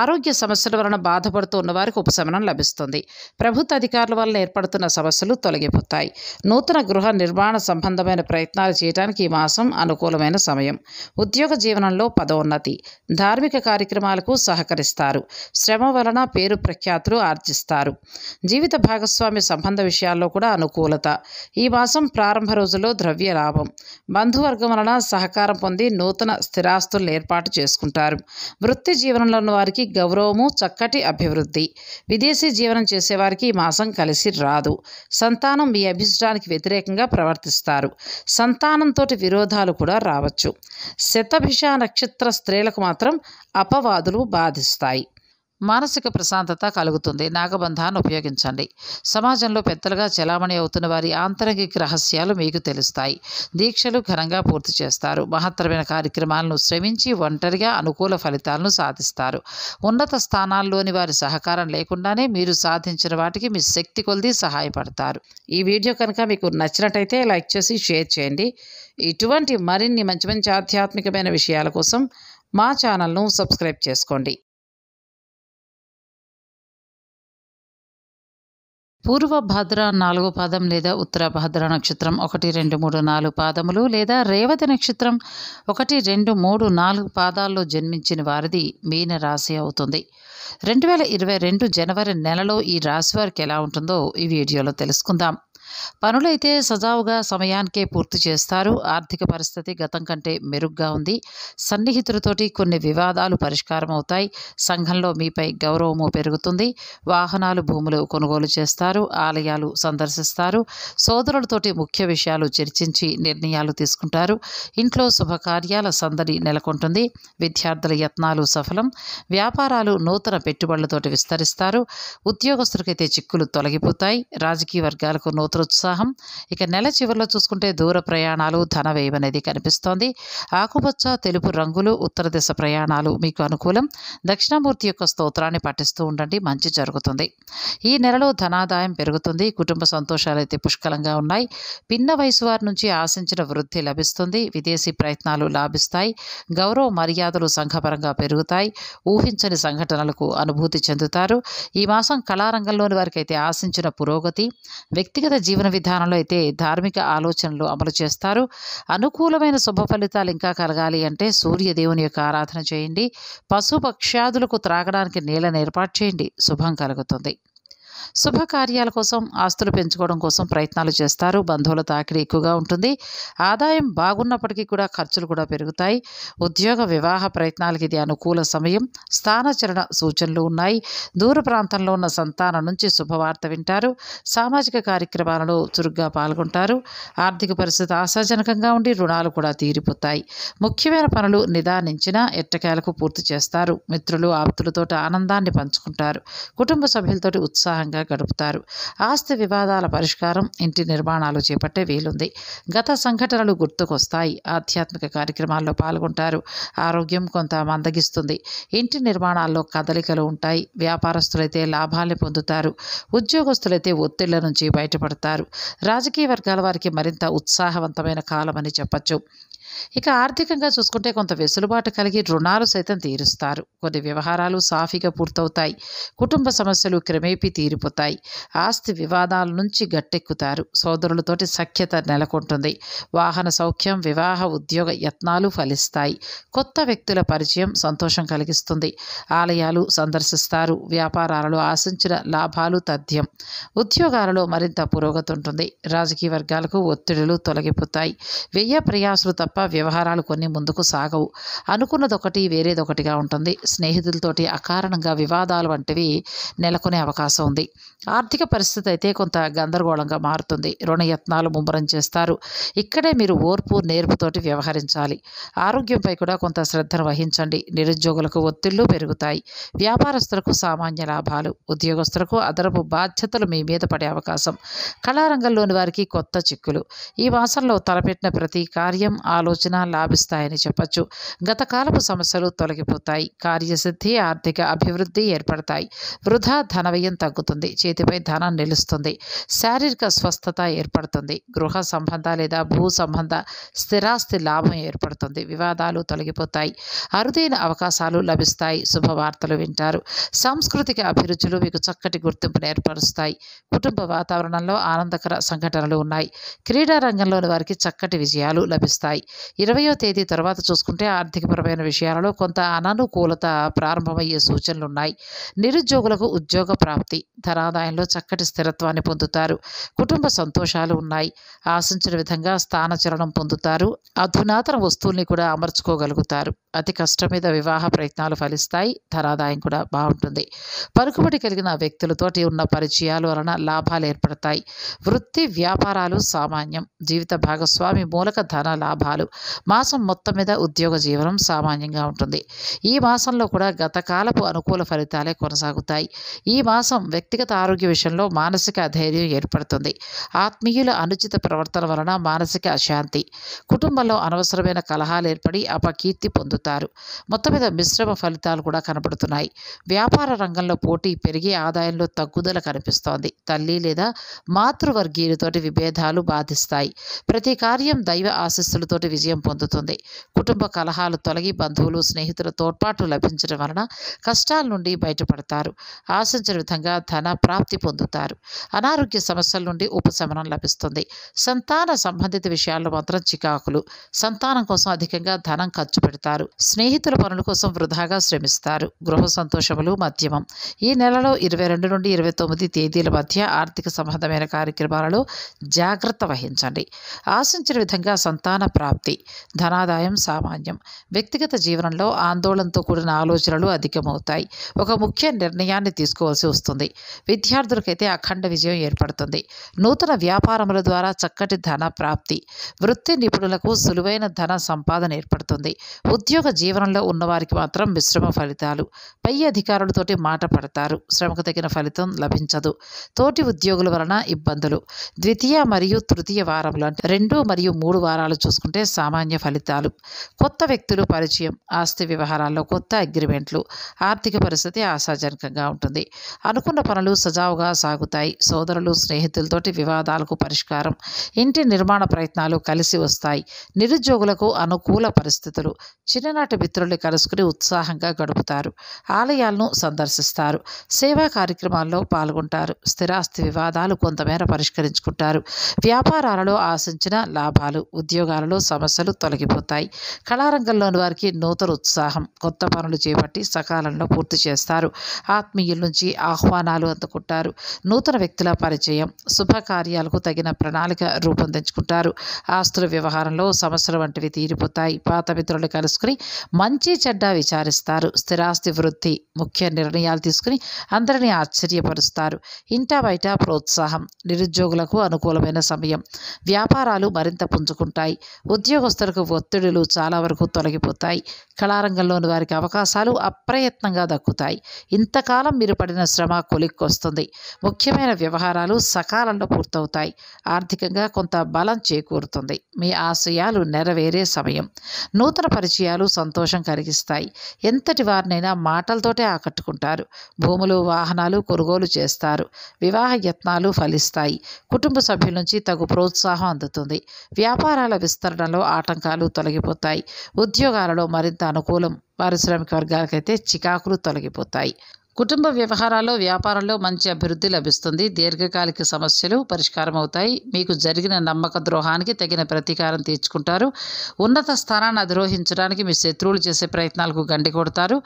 ఆరోగ్య సమస్యల వలన బాధపడుతూ ఉన్న వారికి ఉపశమనం లభిస్తుంది. ప్రభుత్వ అధికారుల వలన ఏర్పడుతున్న సమస్యలు తొలగిపోతాయి. నూతన గృహ నిర్మాణ సంబంధమైన ప్రయత్నాలు చేయడానికి ఈ మాసం అనుకూలమైన సమయం. ఉద్యోగ జీవనంలో పదోన్నతి, ధార్మిక కార్యక్రమాలకు సహకరిస్తారు. శ్రమ వలన పేరు ప్రఖ్యాతులు ఆర్జిస్తారు. జీవిత భాగస్వామ్య సంబంధ విషయాల్లో కూడా అనుకూలత. ఈ మాసం ప్రారంభ రోజుల్లో ద్రవ్య లాభం, బంధువర్గం వలన సహకారం పొంది నూతన స్థిరాస్తులను ఏర్పాటు చేసుకుంటారు. వృత్తి జీవనంలో ఉన్న వారికి గౌరవము, చక్కటి అభివృద్ధి. విదేశీ జీవనం చేసేవారికి ఈ మాసం కలిసి రాదు. సంతానం మీ అభిష్టానికి వ్యతిరేకంగా ప్రవర్తిస్తారు. సంతానంతో విరోధాలు కూడా రావచ్చు. శతభిష నక్షత్ర స్త్రీలకు మాత్రం అపవాదులు బాధిస్తాయి. మానసిక ప్రశాంతత కలుగుతుంది. నాగబంధాన్ని ఉపయోగించండి. సమాజంలో పెద్దలుగా చెలామణి అవుతున్న వారి ఆంతరంగిక రహస్యాలు మీకు తెలుస్తాయి. దీక్షలు ఘనంగా పూర్తి చేస్తారు. మహత్తరమైన కార్యక్రమాలను శ్రమించి ఒంటరిగా అనుకూల ఫలితాలను సాధిస్తారు. ఉన్నత స్థానాల్లోని వారి సహకారం లేకుండానే మీరు సాధించిన వాటికి మీ శక్తి కొలది సహాయపడతారు. ఈ వీడియో కనుక మీకు నచ్చినట్టయితే లైక్ చేసి షేర్ చేయండి. ఇటువంటి మరిన్ని మంచి మంచి ఆధ్యాత్మికమైన విషయాల కోసం మా ఛానల్ను సబ్స్క్రైబ్ చేసుకోండి. పూర్వ భాద్ర నాలుగో పాదం లేదా ఉత్తర భాద్ర నక్షత్రం ఒకటి రెండు మూడు నాలుగు పాదములు లేదా రేవతి నక్షత్రం ఒకటి రెండు మూడు నాలుగు పాదాల్లో జన్మించిన వారిది మీన రాశి అవుతుంది. రెండు వేల ఇరవై రెండు జనవరి నెలలో ఈ రాశి వారికి ఎలా ఉంటుందో ఈ వీడియోలో తెలుసుకుందాం. పనులైతే సజావుగా సమయానికే పూర్తి చేస్తారు. ఆర్థిక పరిస్థితి గతం కంటే మెరుగ్గా ఉంది. సన్నిహితులతోటి కొన్ని వివాదాలు పరిష్కారం అవుతాయి. సంఘంలో మీపై గౌరవము పెరుగుతుంది. వాహనాలు, భూములు కొనుగోలు చేస్తారు. ఆలయాలు సందర్శిస్తారు. సోదరులతోటి ముఖ్య విషయాలు చర్చించి నిర్ణయాలు తీసుకుంటారు. ఇంట్లో శుభకార్యాల సందడి నెలకొంటుంది. విద్యార్థుల యత్నాలు సఫలం. వ్యాపారాలు నూతన పెట్టుబడులతోటి విస్తరిస్తారు. ఉద్యోగస్తులకైతే చిక్కులు తొలగిపోతాయి. రాజకీయ వర్గాలకు నూతన ఉత్సాహం. ఇక నెల చివరిలో చూసుకుంటే దూర ప్రయాణాలు ధన వ్యయం అనేది కనిపిస్తోంది. ఆకుపచ్చ, తెలుపు రంగులు. ఉత్తర దిశ ప్రయాణాలు మీకు అనుకూలం. దక్షిణామూర్తి యొక్క స్తోత్రాన్ని పఠిస్తూ ఉండండి, మంచి జరుగుతుంది. ఈ నెలలో ధనాదాయం పెరుగుతుంది. కుటుంబ సంతోషాలు అయితే పుష్కలంగా ఉన్నాయి. పిన్న వయసు వారి నుంచి ఆశించిన వృద్ధి లభిస్తుంది. విదేశీ ప్రయత్నాలు లాభిస్తాయి. గౌరవ మర్యాదలు సంఘపరంగా పెరుగుతాయి. ఊహించని సంఘటనలకు అనుభూతి చెందుతారు. ఈ మాసం కళారంగంలోని వారికి అయితే ఆశించిన పురోగతి. వ్యక్తిగత జీవన విధానంలో అయితే ధార్మిక ఆలోచనలు అమలు చేస్తారు. అనుకూలమైన శుభ ఫలితాలు ఇంకా కలగాలి అంటే సూర్యదేవుని యొక్క ఆరాధన చేయండి. పశుపక్షాదులకు త్రాగడానికి నీళ్ళను ఏర్పాటు చేయండి, శుభం కలుగుతుంది. శుభకార్యాల కోసం, ఆస్తులు పెంచుకోవడం కోసం ప్రయత్నాలు చేస్తారు. బంధువుల తాకిడి ఎక్కువగా ఉంటుంది. ఆదాయం బాగున్నప్పటికీ కూడా ఖర్చులు కూడా పెరుగుతాయి. ఉద్యోగ, వివాహ ప్రయత్నాలకు ఇది అనుకూల సమయం. స్థానచరణ సూచనలు ఉన్నాయి. దూర ప్రాంతంలో ఉన్న సంతానం నుంచి శుభవార్త వింటారు. సామాజిక కార్యక్రమాలలో చురుగ్గా పాల్గొంటారు. ఆర్థిక పరిస్థితి ఆశాజనకంగా ఉండి రుణాలు కూడా తీరిపోతాయి. ముఖ్యమైన పనులు నిదానించిన ఎట్టకేలకు పూర్తి చేస్తారు. మిత్రులు, ఆప్తులతో ఆనందాన్ని పంచుకుంటారు. కుటుంబ సభ్యులతోటి ఉత్సాహంగా గడుపుతారు. ఆస్తి వివాదాల పరిష్కారం, ఇంటి నిర్మాణాలు చేపట్టే వీలుంది. గత సంఘటనలు గుర్తుకొస్తాయి. ఆధ్యాత్మిక కార్యక్రమాల్లో పాల్గొంటారు. ఆరోగ్యం కొంత మందగిస్తుంది. ఇంటి నిర్మాణాల్లో కదలికలు ఉంటాయి. వ్యాపారస్తులైతే లాభాలు పొందుతారు. ఉద్యోగస్తులైతే ఒత్తిళ్ల నుంచి బయటపడతారు. రాజకీయ వర్గాల వారికి మరింత ఉత్సాహవంతమైన కాలం అని చెప్పచ్చు. ఇక ఆర్థికంగా చూసుకుంటే కొంత వెసులుబాటు కలిగి రుణాలు సైతం తీరుస్తారు. కొన్ని వ్యవహారాలు సాఫీగా పూర్తవుతాయి. కుటుంబ సమస్యలు క్రమేపీ తీరిపోతాయి. ఆస్తి వివాదాల నుంచి గట్టెక్కుతారు. సోదరులతోటి సఖ్యత నెలకొంటుంది. వాహన సౌఖ్యం, వివాహ, ఉద్యోగ యత్నాలు ఫలిస్తాయి. కొత్త వ్యక్తుల పరిచయం సంతోషం కలిగిస్తుంది. ఆలయాలు సందర్శిస్తారు. వ్యాపారాలలో ఆశించిన లాభాలు తథ్యం. ఉద్యోగాలలో మరింత పురోగతి ఉంటుంది. రాజకీయ వర్గాలకు ఒత్తిడులు తొలగిపోతాయి. వ్యయ ప్రయాసులు తప్ప వ్యవహారాలు కొన్ని ముందుకు సాగవు. అనుకున్నదొకటి వేరేదొకటిగా ఉంటుంది. స్నేహితులతోటి అకారణంగా వివాదాలు వంటివి నెలకొనే అవకాశం ఉంది. ఆర్థిక పరిస్థితి అయితే కొంత గందరగోళంగా మారుతుంది. రుణయత్నాలు ముమ్మరం చేస్తారు. ఇక్కడే మీరు ఓర్పు నేర్పుతోటి వ్యవహరించాలి. ఆరోగ్యంపై కూడా కొంత శ్రద్ధను వహించండి. నిరుద్యోగులకు ఒత్తిళ్లు పెరుగుతాయి. వ్యాపారస్తులకు సామాన్య లాభాలు, ఉద్యోగస్తులకు అదనపు బాధ్యతలు మీ మీద పడే అవకాశం. కళారంగంలోని వారికి కొత్త చిక్కులు. ఈ మాసంలో తలపెట్టిన ప్రతి కార్యం ఆలోచన లాభిస్తాయని చెప్పచ్చు. గతకాలపు సమస్యలు తొలగిపోతాయి. కార్యసిద్ధి, ఆర్థిక అభివృద్ధి ఏర్పడతాయి. వృధా ధనవ్యయం తగ్గుతుంది. చేతిపై ధనం నిలుస్తుంది. శారీరక స్వస్థత ఏర్పడుతుంది. గృహ సంబంధ లేదా భూ సంబంధ స్థిరాస్తి లాభం ఏర్పడుతుంది. వివాదాలు తొలగిపోతాయి. అరుదైన అవకాశాలు లభిస్తాయి. శుభవార్తలు వింటారు. సాంస్కృతిక అభిరుచులు మీకు చక్కటి గుర్తింపును ఏర్పరుస్తాయి. కుటుంబ వాతావరణంలో ఆనందకర సంఘటనలు ఉన్నాయి. క్రీడా రంగంలోని వారికి చక్కటి విజయాలు లభిస్తాయి. ఇరవయో తేదీ తర్వాత చూసుకుంటే ఆర్థికపరమైన విషయాలలో కొంత అననుకూలత ప్రారంభమయ్యే సూచనలున్నాయి. నిరుద్యోగులకు ఉద్యోగ ప్రాప్తి, ధనాదాయంలో చక్కటి స్థిరత్వాన్ని పొందుతారు. కుటుంబ సంతోషాలు ఉన్నాయి. ఆశించిన విధంగా స్థానచలనం పొందుతారు. అధునాతన వస్తువుల్ని కూడా అమర్చుకోగలుగుతారు. అతి కష్టం మీద వివాహ ప్రయత్నాలు ఫలిస్తాయి. ధనాదాయం కూడా బాగుంటుంది. పలుకుబడి కలిగిన వ్యక్తులతోటి ఉన్న పరిచయాల వలన లాభాలు ఏర్పడతాయి. వృత్తి వ్యాపారాలు సామాన్యం. జీవిత భాగస్వామి మూలక ధన లాభాలు. మాసం మొత్తం మీద ఉద్యోగ జీవనం సామాన్యంగా ఉంటుంది. ఈ మాసంలో కూడా గతకాలపు అనుకూల ఫలితాలే కొనసాగుతాయి. ఈ మాసం వ్యక్తిగత ఆరోగ్య విషయంలో మానసిక అధైర్యం ఏర్పడుతుంది. ఆత్మీయుల అనుచిత ప్రవర్తన వలన మానసిక అశాంతి. కుటుంబంలో అనవసరమైన కలహాలు ఏర్పడి అపకీర్తి పొందుతారు. మొత్తం మీద మిశ్రమ ఫలితాలు కూడా కనబడుతున్నాయి. వ్యాపార రంగంలో పోటీ పెరిగి ఆదాయంలో తగ్గుదల కనిపిస్తోంది. తల్లి లేదా మాతృవర్గీయులతోటి విభేదాలు బాధిస్తాయి. ప్రతి కార్యం దైవ ఆశీస్సులతోటి విజయం పొందుతుంది. కుటుంబ కలహాలు తొలగి బంధువులు స్నేహితుల తోడ్పాటు లభించడం వలన కష్టాల నుండి బయటపడతారు. ఆశించిన విధంగా ధన ప్రాప్తి పొందుతారు. అనారోగ్య సమస్యల నుండి ఉపశమనం లభిస్తుంది. సంతాన సంబంధిత విషయాల్లో మాత్రం చికాకులు. సంతానం కోసం అధికంగా ధనం ఖర్చు పెడతారు. స్నేహితుల పనుల కోసం వృధాగా శ్రమిస్తారు. గృహ సంతోషములు మధ్యమం. ఈ నెలలో ఇరవై రెండు నుండి ఇరవై తొమ్మిది తేదీల మధ్య ఆర్థిక సంబంధమైన కార్యక్రమాలలో జాగ్రత్త వహించండి. ఆశించిన విధంగా సంతాన ప్రాప్తి, ధనాదాయం సామాన్యం. వ్యక్తిగత జీవనంలో ఆందోళనతో కూడిన ఆలోచనలు అధికమవుతాయి. ఒక ముఖ్య నిర్ణయాన్ని తీసుకోవాల్సి వస్తుంది. విద్యార్థులకైతే అఖండ విజయం ఏర్పడుతుంది. నూతన వ్యాపారముల ద్వారా చక్కటి ధన ప్రాప్తి. వృత్తి నిపుణులకు సులువైన ధన సంపాదన ఏర్పడుతుంది. ఉద్యోగ జీవనంలో ఉన్నవారికి మాత్రం మిశ్రమ ఫలితాలు. పై అధికారులతోటి మాట పడతారు. శ్రమకు తగిన ఫలితం లభించదు. తోటి ఉద్యోగుల వలన ఇబ్బందులు. ద్వితీయ మరియు తృతీయ వారంలో అంటే రెండు మరియు మూడు వారాలు చూసుకుంటే సామాన్య ఫలితాలు. కొత్త వ్యక్తులు పరిచయం. ఆస్తి వ్యవహారాల్లో కొత్త అగ్రిమెంట్లు. ఆర్థిక పరిస్థితి ఆశాజనకంగా ఉంటుంది. అనుకున్న పనులు సజావుగా సాగుతాయి. సోదరులు స్నేహితులతోటి వివాదాలకు పరిష్కారం. ఇంటి నిర్మాణ ప్రయత్నాలు కలిసి వస్తాయి. నిరుద్యోగులకు అనుకూల పరిస్థితులు. చిన్ననాటి మిత్రుల్ని కలుసుకుని ఉత్సాహంగా గడుపుతారు. ఆలయాలను సందర్శిస్తారు. సేవా కార్యక్రమాల్లో పాల్గొంటారు. స్థిరాస్తి వివాదాలు కొంతమేర పరిష్కరించుకుంటారు. వ్యాపారాలలో ఆశించిన లాభాలు. ఉద్యోగాలలో సమస్యలు తొలగిపోతాయి. కళారంగంలోని వారికి నూతన ఉత్సాహం. కొత్త పనులు చేపట్టి సకాలంలో పూర్తి చేస్తారు. ఆత్మీయుల నుంచి ఆహ్వానాలు అందుకుంటారు. నూతన వ్యక్తుల పరిచయం. శుభకార్యాలకు తగిన ప్రణాళిక రూపొందించుకుంటారు. ఆస్తుల వ్యవహారంలో సమస్యలు వంటివి తీరిపోతాయి. పాత మిత్రుల్ని కలుసుకుని మంచి చెడ్డ విచారిస్తారు. స్థిరాస్తి వృద్ధి. ముఖ్య నిర్ణయాలు తీసుకుని అందరినీ ఆశ్చర్యపరుస్తారు. ఇంటా బయట ప్రోత్సాహం. నిరుద్యోగులకు అనుకూలమైన సమయం. వ్యాపారాలు మరింత పుంజుకుంటాయి. ఉద్యోగస్తులకు ఒత్తిడులు చాలా వరకు తొలగిపోతాయి. కళారంగంలోని వారికి అవకాశాలు అప్రయత్నంగా దక్కుతాయి. ఇంతకాలం మీరు పడిన శ్రమ కొలిక్కొస్తుంది. ముఖ్యమైన వ్యవహారాలు సకాలంలో పూర్తవుతాయి. ఆర్థికంగా కొంత బలం చేకూరుతుంది. మీ ఆశయాలు నెరవేరే సమయం. నూతన పరిచయాలు సంతోషం కలిగిస్తాయి. ఎంతటి వారినైనా మాటలతోటే ఆకట్టుకుంటారు. భూములు వాహనాలు కొనుగోలు చేస్తారు. వివాహ యత్నాలు ఫలిస్తాయి. కుటుంబ సభ్యుల నుంచి తగు ప్రోత్సాహం అందుతుంది. వ్యాపారాల విస్తరణలో ఆటంకాలు తొలగిపోతాయి. ఉద్యోగాలలో మరింత అనుకూలం. పారిశ్రామిక వర్గాలకైతే చికాకులు తొలగిపోతాయి. కుటుంబ వ్యవహారాల్లో వ్యాపారంలో మంచి అభివృద్ధి లభిస్తుంది. దీర్ఘకాలిక సమస్యలు పరిష్కారం అవుతాయి. మీకు జరిగిన నమ్మక ద్రోహానికి తగిన ప్రతీకారం తీర్చుకుంటారు. ఉన్నత స్థానాన్ని అధిరోహించడానికి మీ శత్రువులు చేసే ప్రయత్నాలకు గండి కొడతారు.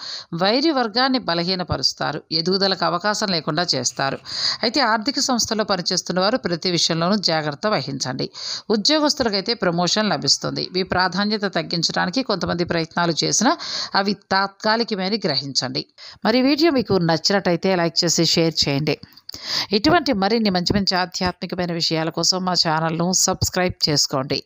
వైరి వర్గాన్ని బలహీనపరుస్తారు. ఎదుగుదలకు అవకాశం లేకుండా చేస్తారు. అయితే ఆర్థిక సంస్థల్లో పనిచేస్తున్న వారు ప్రతి విషయంలోనూ జాగ్రత్త వహించండి. ఉద్యోగస్తులకైతే ప్రమోషన్ లభిస్తుంది. మీ ప్రాధాన్యత తగ్గించడానికి కొంతమంది ప్రయత్నాలు చేసినా అవి తాత్కాలికమని గ్రహించండి. మరి వీడియో మీకు నచ్చినట్టయితే లైక్ చేసి షేర్ చేయండి. ఇటువంటి మరిన్ని మంచి మంచి ఆధ్యాత్మికమైన విషయాల కోసం మా ఛానల్ను సబ్స్క్రైబ్ చేసుకోండి.